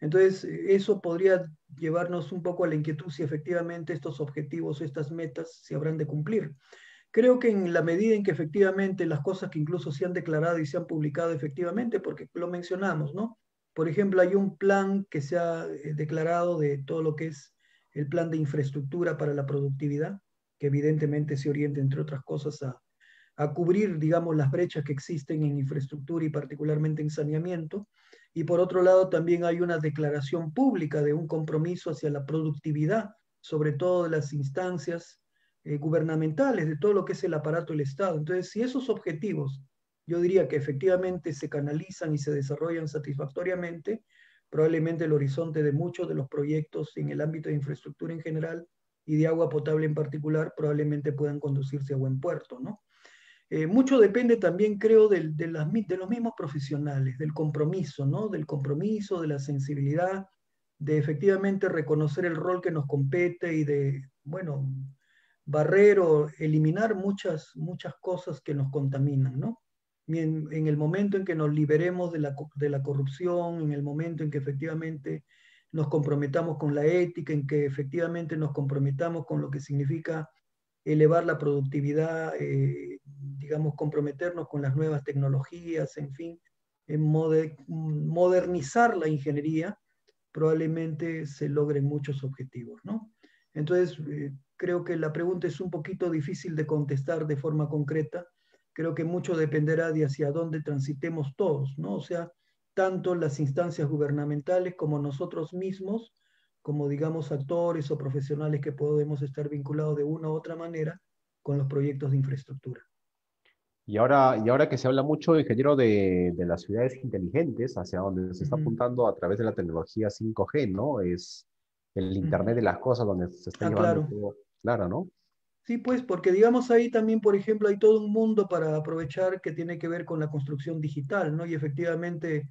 Entonces, eso podría llevarnos un poco a la inquietud si efectivamente estos objetivos, estas metas, se habrán de cumplir. Creo que en la medida en que efectivamente las cosas que incluso se han declarado y se han publicado efectivamente, porque lo mencionamos, ¿no? Por ejemplo, hay un plan que se ha declarado de todo lo que es el plan de infraestructura para la productividad, que evidentemente se orienta, entre otras cosas, a, a cubrir, digamos, las brechas que existen en infraestructura y particularmente en saneamiento. Y por otro lado, también hay una declaración pública de un compromiso hacia la productividad, sobre todo de las instancias eh, gubernamentales, de todo lo que es el aparato del Estado. Entonces, si esos objetivos, yo diría que efectivamente se canalizan y se desarrollan satisfactoriamente, probablemente el horizonte de muchos de los proyectos en el ámbito de infraestructura en general y de agua potable en particular, probablemente puedan conducirse a buen puerto, ¿no? Eh, mucho depende también, creo, de, de, las, de los mismos profesionales, del compromiso, ¿no? Del compromiso, de la sensibilidad, de efectivamente reconocer el rol que nos compete y de, bueno, barrer o eliminar muchas, muchas cosas que nos contaminan, ¿no? En, en el momento en que nos liberemos de la, de la corrupción, en el momento en que efectivamente nos comprometamos con la ética, en que efectivamente nos comprometamos con lo que significa elevar la productividad, eh, digamos, comprometernos con las nuevas tecnologías, en fin, en moder- modernizar la ingeniería, probablemente se logren muchos objetivos, ¿no? Entonces, eh, creo que la pregunta es un poquito difícil de contestar de forma concreta. Creo que mucho dependerá de hacia dónde transitemos todos, ¿no? O sea, tanto las instancias gubernamentales como nosotros mismos, como digamos actores o profesionales que podemos estar vinculados de una u otra manera con los proyectos de infraestructura. Y ahora, y ahora que se habla mucho, ingeniero, de, de las ciudades inteligentes, hacia donde se está uh-huh. apuntando a través de la tecnología cinco G, ¿no? Es el Internet uh-huh. de las cosas donde se está ah, llevando claro. todo claro, ¿no? Sí, pues, porque digamos ahí también, por ejemplo, hay todo un mundo para aprovechar que tiene que ver con la construcción digital, ¿no? Y efectivamente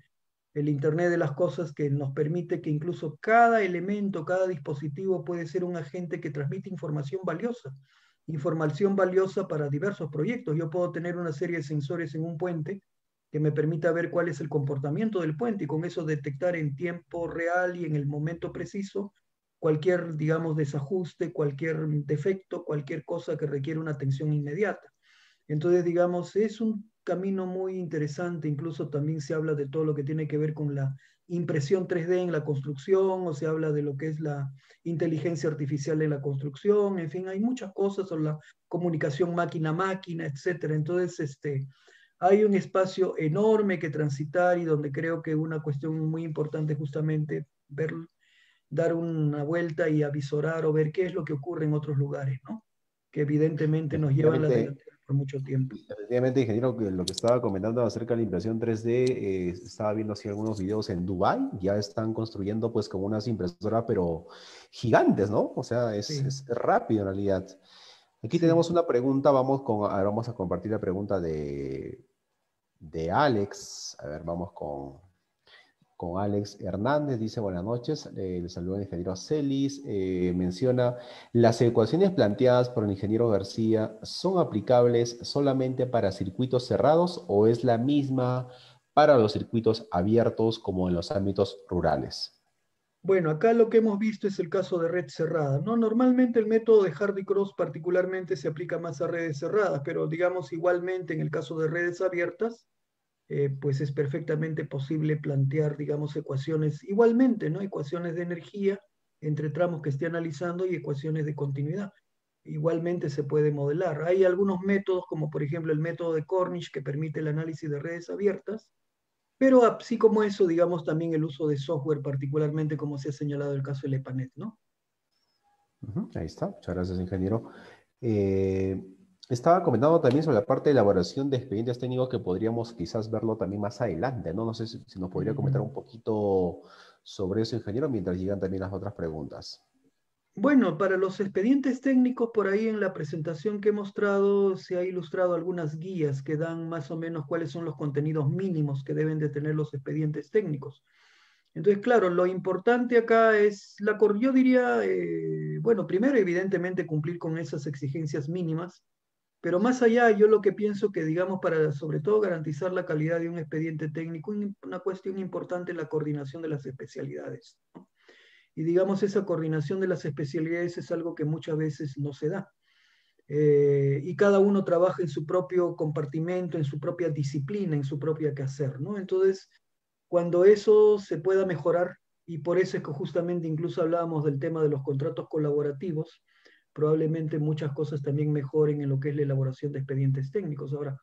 el Internet de las cosas que nos permite que incluso cada elemento, cada dispositivo puede ser un agente que transmite información valiosa. Información valiosa para diversos proyectos. Yo puedo tener una serie de sensores en un puente que me permita ver cuál es el comportamiento del puente y con eso detectar en tiempo real y en el momento preciso cualquier, digamos, desajuste, cualquier defecto, cualquier cosa que requiera una atención inmediata. Entonces, digamos, es un camino muy interesante. Incluso también se habla de todo lo que tiene que ver con la impresión tres D en la construcción, o se habla de lo que es la inteligencia artificial en la construcción, en fin, hay muchas cosas sobre la comunicación máquina-máquina, etcétera. Entonces, este, hay un espacio enorme que transitar y donde creo que una cuestión muy importante es justamente ver, dar una vuelta y avisorar o ver qué es lo que ocurre en otros lugares, ¿no? Que evidentemente nos llevan a la delantera por mucho tiempo. Efectivamente, ingeniero, lo que estaba comentando acerca de la impresión tres D, eh, estaba viendo así algunos videos en Dubái, ya están construyendo pues como unas impresoras, pero gigantes, ¿no? O sea, es, sí. es rápido en realidad. Aquí sí. tenemos una pregunta, vamos, con, a ver, vamos a compartir la pregunta de, de Alex. A ver, vamos con, con Alex Hernández, dice buenas noches, eh, le saluda el ingeniero Celis, eh, menciona, las ecuaciones planteadas por el ingeniero García, ¿son aplicables solamente para circuitos cerrados o es la misma para los circuitos abiertos como en los ámbitos rurales? Bueno, acá lo que hemos visto es el caso de red cerrada, ¿no? Normalmente el método de Hardy-Cross particularmente se aplica más a redes cerradas, pero digamos igualmente en el caso de redes abiertas, Eh, pues es perfectamente posible plantear, digamos, ecuaciones igualmente, ¿no? Ecuaciones de energía entre tramos que esté analizando y ecuaciones de continuidad. Igualmente se puede modelar. Hay algunos métodos, como por ejemplo el método de Cornish, que permite el análisis de redes abiertas, pero así como eso, digamos, también el uso de software, particularmente como se ha señalado el caso del Epanet, ¿no? Uh-huh. Ahí está. Muchas gracias, ingeniero. Eh... Estaba comentando también sobre la parte de elaboración de expedientes técnicos que podríamos quizás verlo también más adelante, ¿no? No sé si, si nos podría comentar un poquito sobre eso, ingeniero, mientras llegan también las otras preguntas. Bueno, para los expedientes técnicos, por ahí en la presentación que he mostrado, se ha ilustrado algunas guías que dan más o menos cuáles son los contenidos mínimos que deben de tener los expedientes técnicos. Entonces, claro, lo importante acá es, la yo diría, eh, bueno, primero evidentemente cumplir con esas exigencias mínimas. Pero más allá, yo lo que pienso que, digamos, para sobre todo garantizar la calidad de un expediente técnico, una cuestión importante es la coordinación de las especialidades, ¿no? Y digamos, esa coordinación de las especialidades es algo que muchas veces no se da. Eh, y cada uno trabaja en su propio compartimento, en su propia disciplina, en su propia quehacer, ¿no? Entonces, cuando eso se pueda mejorar, y por eso es que justamente incluso hablábamos del tema de los contratos colaborativos, probablemente muchas cosas también mejoren en lo que es la elaboración de expedientes técnicos. Ahora,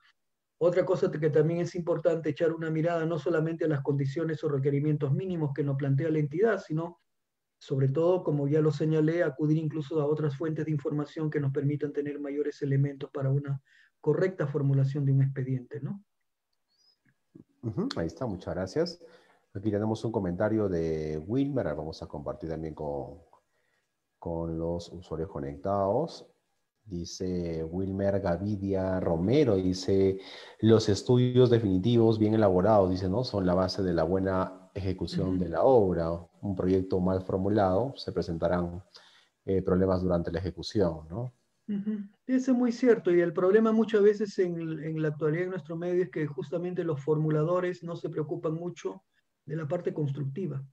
otra cosa que también es importante echar una mirada no solamente a las condiciones o requerimientos mínimos que nos plantea la entidad, sino sobre todo, como ya lo señalé, acudir incluso a otras fuentes de información que nos permitan tener mayores elementos para una correcta formulación de un expediente, ¿no? Uh-huh. Ahí está, muchas gracias. Aquí tenemos un comentario de Wilmer, vamos a compartir también con... con los usuarios conectados. Dice Wilmer Gavidia Romero, dice, los estudios definitivos bien elaborados, dice, ¿no? Son la base de la buena ejecución uh-huh. de la obra. Un proyecto mal formulado, se presentarán eh, problemas durante la ejecución, ¿no? Uh-huh. Eso es muy cierto, y el problema muchas veces en, en la actualidad en nuestro medio es que justamente los formuladores no se preocupan mucho de la parte constructiva.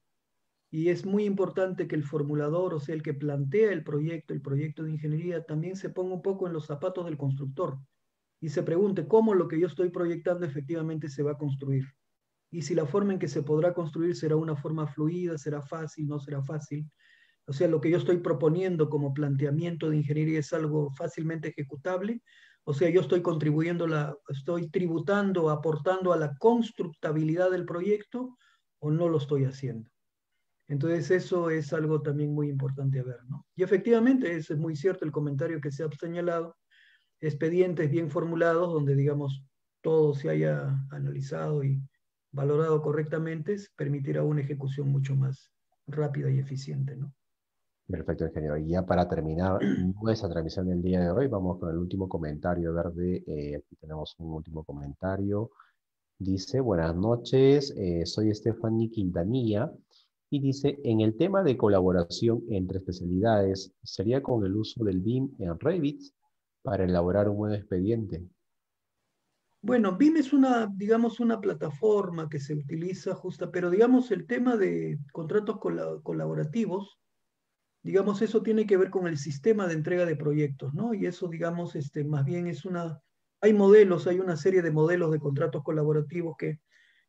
Y es muy importante que el formulador, o sea, el que plantea el proyecto, el proyecto de ingeniería, también se ponga un poco en los zapatos del constructor y se pregunte cómo lo que yo estoy proyectando efectivamente se va a construir. Y si la forma en que se podrá construir será una forma fluida, será fácil, no será fácil. O sea, lo que yo estoy proponiendo como planteamiento de ingeniería es algo fácilmente ejecutable. O sea, yo estoy contribuyendo, la, estoy tributando, aportando a la constructabilidad del proyecto o no lo estoy haciendo. Entonces eso es algo también muy importante a ver, ¿no? Y efectivamente es muy cierto el comentario que se ha señalado, expedientes bien formulados donde digamos todo se haya analizado y valorado correctamente permitirá una ejecución mucho más rápida y eficiente, ¿no? Perfecto, ingeniero. Y ya para terminar nuestra transmisión del día de hoy, vamos con el último comentario verde. Eh, aquí tenemos un último comentario. Dice, buenas noches, eh, soy Estefany Quintanilla. Y dice, en el tema de colaboración entre especialidades, ¿sería con el uso del B I M en Revit para elaborar un buen expediente? Bueno, B I M es una, digamos, una plataforma que se utiliza justa, pero digamos el tema de contratos col- colaborativos, digamos eso tiene que ver con el sistema de entrega de proyectos, ¿no? Y eso, digamos, este, más bien es una, hay modelos, hay una serie de modelos de contratos colaborativos que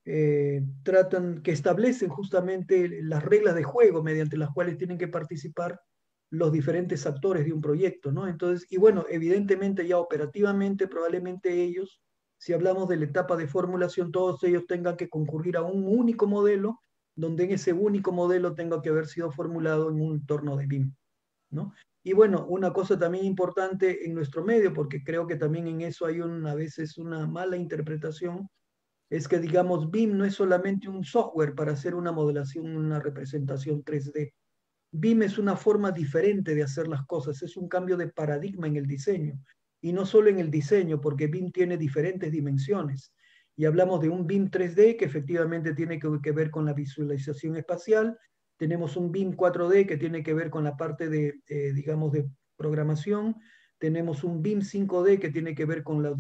Eh, tratan, que establecen justamente las reglas de juego mediante las cuales tienen que participar los diferentes actores de un proyecto, ¿no? Entonces, y bueno, evidentemente ya operativamente probablemente ellos, si hablamos de la etapa de formulación, todos ellos tengan que concurrir a un único modelo, donde en ese único modelo tenga que haber sido formulado en un entorno de B I M, ¿no? Y bueno, una cosa también importante en nuestro medio, porque creo que también en eso hay un, a veces una mala interpretación, es que, digamos, B I M no es solamente un software para hacer una modelación, una representación tres D. B I M es una forma diferente de hacer las cosas, es un cambio de paradigma en el diseño. Y no solo en el diseño, porque B I M tiene diferentes dimensiones. Y hablamos de un B I M tres D que efectivamente tiene que, que ver con la visualización espacial. Tenemos un B I M cuatro D que tiene que ver con la parte de, eh, digamos, de programación. Tenemos un B I M cinco D que tiene que ver con la,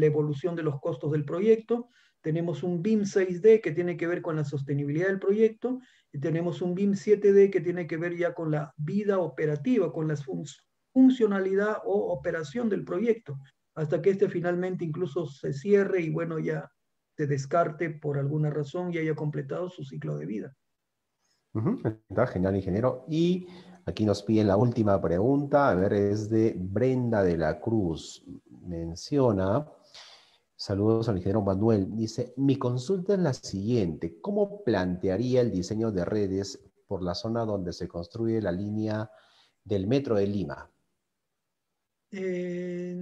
la evolución de los costos del proyecto. Tenemos un B I M seis D que tiene que ver con la sostenibilidad del proyecto y tenemos un B I M siete D que tiene que ver ya con la vida operativa, con la fun funcionalidad o operación del proyecto, hasta que este finalmente incluso se cierre y bueno, ya se descarte por alguna razón y haya completado su ciclo de vida. Uh-huh. Está genial, ingeniero. Y aquí nos piden la última pregunta, a ver, es de Brenda de la Cruz. Menciona... Saludos al ingeniero Manuel. Dice, mi consulta es la siguiente. ¿Cómo plantearía el diseño de redes por la zona donde se construye la línea del metro de Lima? Eh,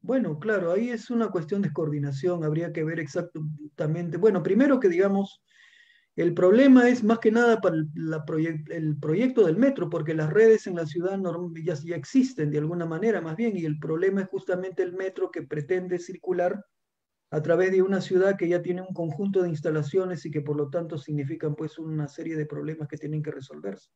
bueno, claro, ahí es una cuestión de coordinación. Habría que ver exactamente. Bueno, primero que digamos, el problema es más que nada para la proye- el proyecto del metro, porque las redes en la ciudad ya, ya existen de alguna manera más bien, y el problema es justamente el metro que pretende circular a través de una ciudad que ya tiene un conjunto de instalaciones y que por lo tanto significan pues una serie de problemas que tienen que resolverse.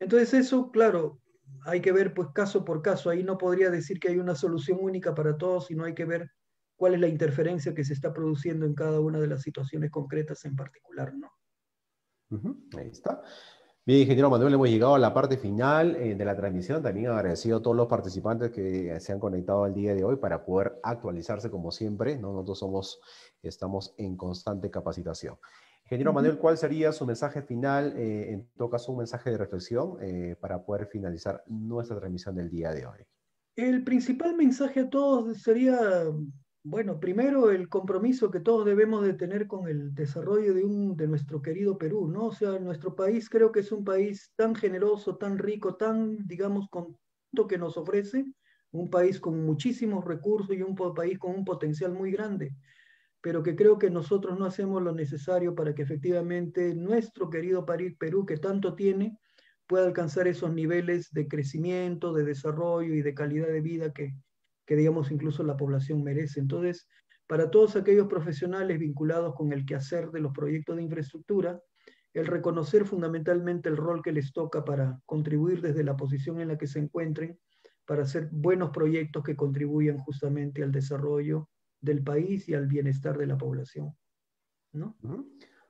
Entonces eso, claro, hay que ver pues caso por caso, ahí no podría decir que hay una solución única para todos, sino hay que ver cuál es la interferencia que se está produciendo en cada una de las situaciones concretas en particular, ¿no? Uh-huh. Ahí está. Bien, ingeniero Manuel, hemos llegado a la parte final eh, de la transmisión. También agradecido a todos los participantes que se han conectado al día de hoy para poder actualizarse como siempre, ¿no? Nosotros somos, estamos en constante capacitación. Ingeniero uh-huh. Manuel, ¿cuál sería su mensaje final? Eh, en todo caso, un mensaje de reflexión eh, para poder finalizar nuestra transmisión del día de hoy. El principal mensaje a todos sería... Bueno, primero el compromiso que todos debemos de tener con el desarrollo de, un, de nuestro querido Perú, ¿no? O sea, nuestro país creo que es un país tan generoso, tan rico, tan, digamos, con tanto que nos ofrece, un país con muchísimos recursos y un país con un potencial muy grande, pero que creo que nosotros no hacemos lo necesario para que efectivamente nuestro querido Perú, que tanto tiene, pueda alcanzar esos niveles de crecimiento, de desarrollo y de calidad de vida que... que digamos incluso la población merece. Entonces, para todos aquellos profesionales vinculados con el quehacer de los proyectos de infraestructura, el reconocer fundamentalmente el rol que les toca para contribuir desde la posición en la que se encuentren, para hacer buenos proyectos que contribuyan justamente al desarrollo del país y al bienestar de la población, ¿no?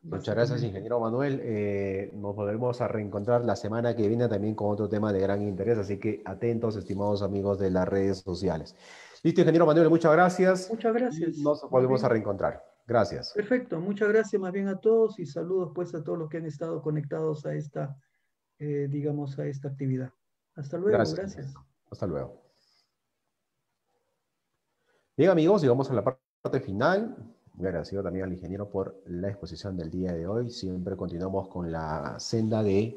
Muchas gracias, ingeniero Manuel. Eh, nos volvemos a reencontrar la semana que viene también con otro tema de gran interés, así que atentos, estimados amigos de las redes sociales. Listo, ingeniero Manuel, muchas gracias. Muchas gracias. Nos volvemos a reencontrar. Gracias. Perfecto, muchas gracias más bien a todos y saludos pues a todos los que han estado conectados a esta, eh, digamos, a esta actividad. Hasta luego, gracias. gracias. Hasta luego. Bien, amigos, llegamos a la parte final. Muy agradecido también al ingeniero por la exposición del día de hoy. Siempre continuamos con la senda de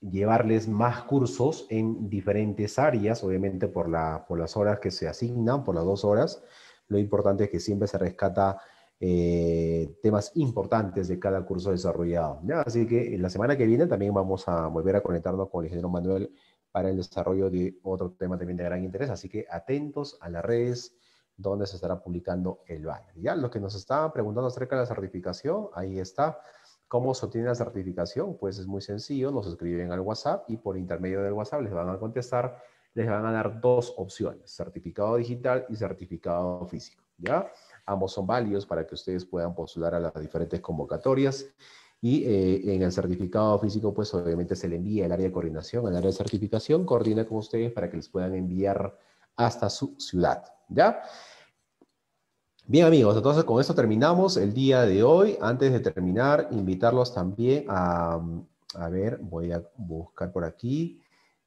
llevarles más cursos en diferentes áreas, obviamente por, la, por las horas que se asignan, por las dos horas. Lo importante es que siempre se rescata eh, temas importantes de cada curso desarrollado, ¿ya? Así que la semana que viene también vamos a volver a conectarnos con el ingeniero Manuel para el desarrollo de otro tema también de gran interés. Así que atentos a las redes donde se estará publicando el banner. Ya, los que nos estaban preguntando acerca de la certificación, ahí está. ¿Cómo se obtiene la certificación? Pues es muy sencillo, nos escriben al WhatsApp y por intermedio del WhatsApp les van a contestar, les van a dar dos opciones, certificado digital y certificado físico, ¿ya? Ambos son válidos para que ustedes puedan postular a las diferentes convocatorias y eh, en el certificado físico, pues obviamente se le envía al área de coordinación, al área de certificación, coordina con ustedes para que les puedan enviar hasta su ciudad, ¿ya? Bien, amigos, entonces con esto terminamos el día de hoy. Antes de terminar, invitarlos también a, a ver, voy a buscar por aquí.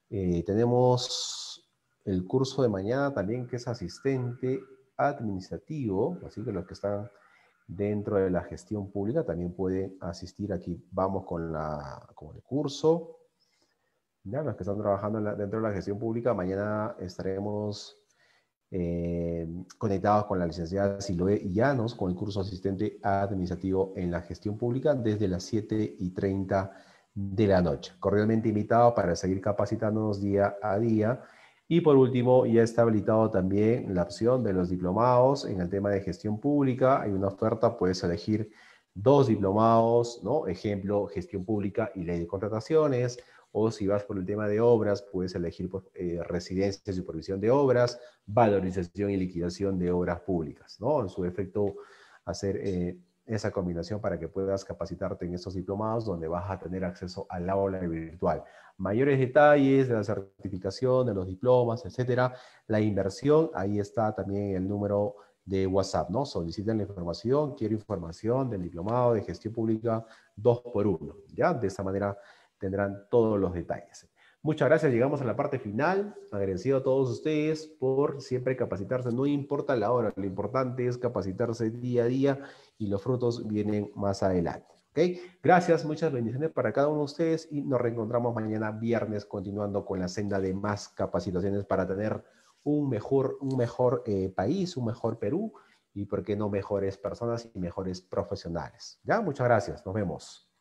Eh, tenemos el curso de mañana también que es asistente administrativo, así que los que están dentro de la gestión pública también pueden asistir. Aquí vamos con, la, con el curso. Ya, los que están trabajando en la, dentro de la gestión pública, mañana estaremos Eh, conectados con la licenciada Siloé Llanos con el curso asistente administrativo en la gestión pública desde las siete y treinta de la noche. Cordialmente invitados para seguir capacitándonos día a día. Y por último, ya está habilitado también la opción de los diplomados en el tema de gestión pública. Hay una oferta, puedes elegir dos diplomados, ¿no? Ejemplo, gestión pública y ley de contrataciones. O si vas por el tema de obras, puedes elegir pues, eh, residencia, supervisión de obras, valorización y liquidación de obras públicas, ¿no? En su efecto, hacer eh, esa combinación para que puedas capacitarte en estos diplomados donde vas a tener acceso al aula virtual. Mayores detalles de la certificación, de los diplomas, etcétera. La inversión, ahí está también el número de WhatsApp, ¿no? Solicitan la información, quiero información del diplomado de gestión pública dos por uno, ¿ya? De esa manera tendrán todos los detalles. Muchas gracias, llegamos a la parte final. Agradecido a todos ustedes por siempre capacitarse, no importa la hora, lo importante es capacitarse día a día y los frutos vienen más adelante, ¿ok? Gracias, muchas bendiciones para cada uno de ustedes y nos reencontramos mañana viernes continuando con la senda de más capacitaciones para tener un mejor, un mejor eh, país, un mejor Perú y por qué no mejores personas y mejores profesionales, ¿ya? Muchas gracias, nos vemos.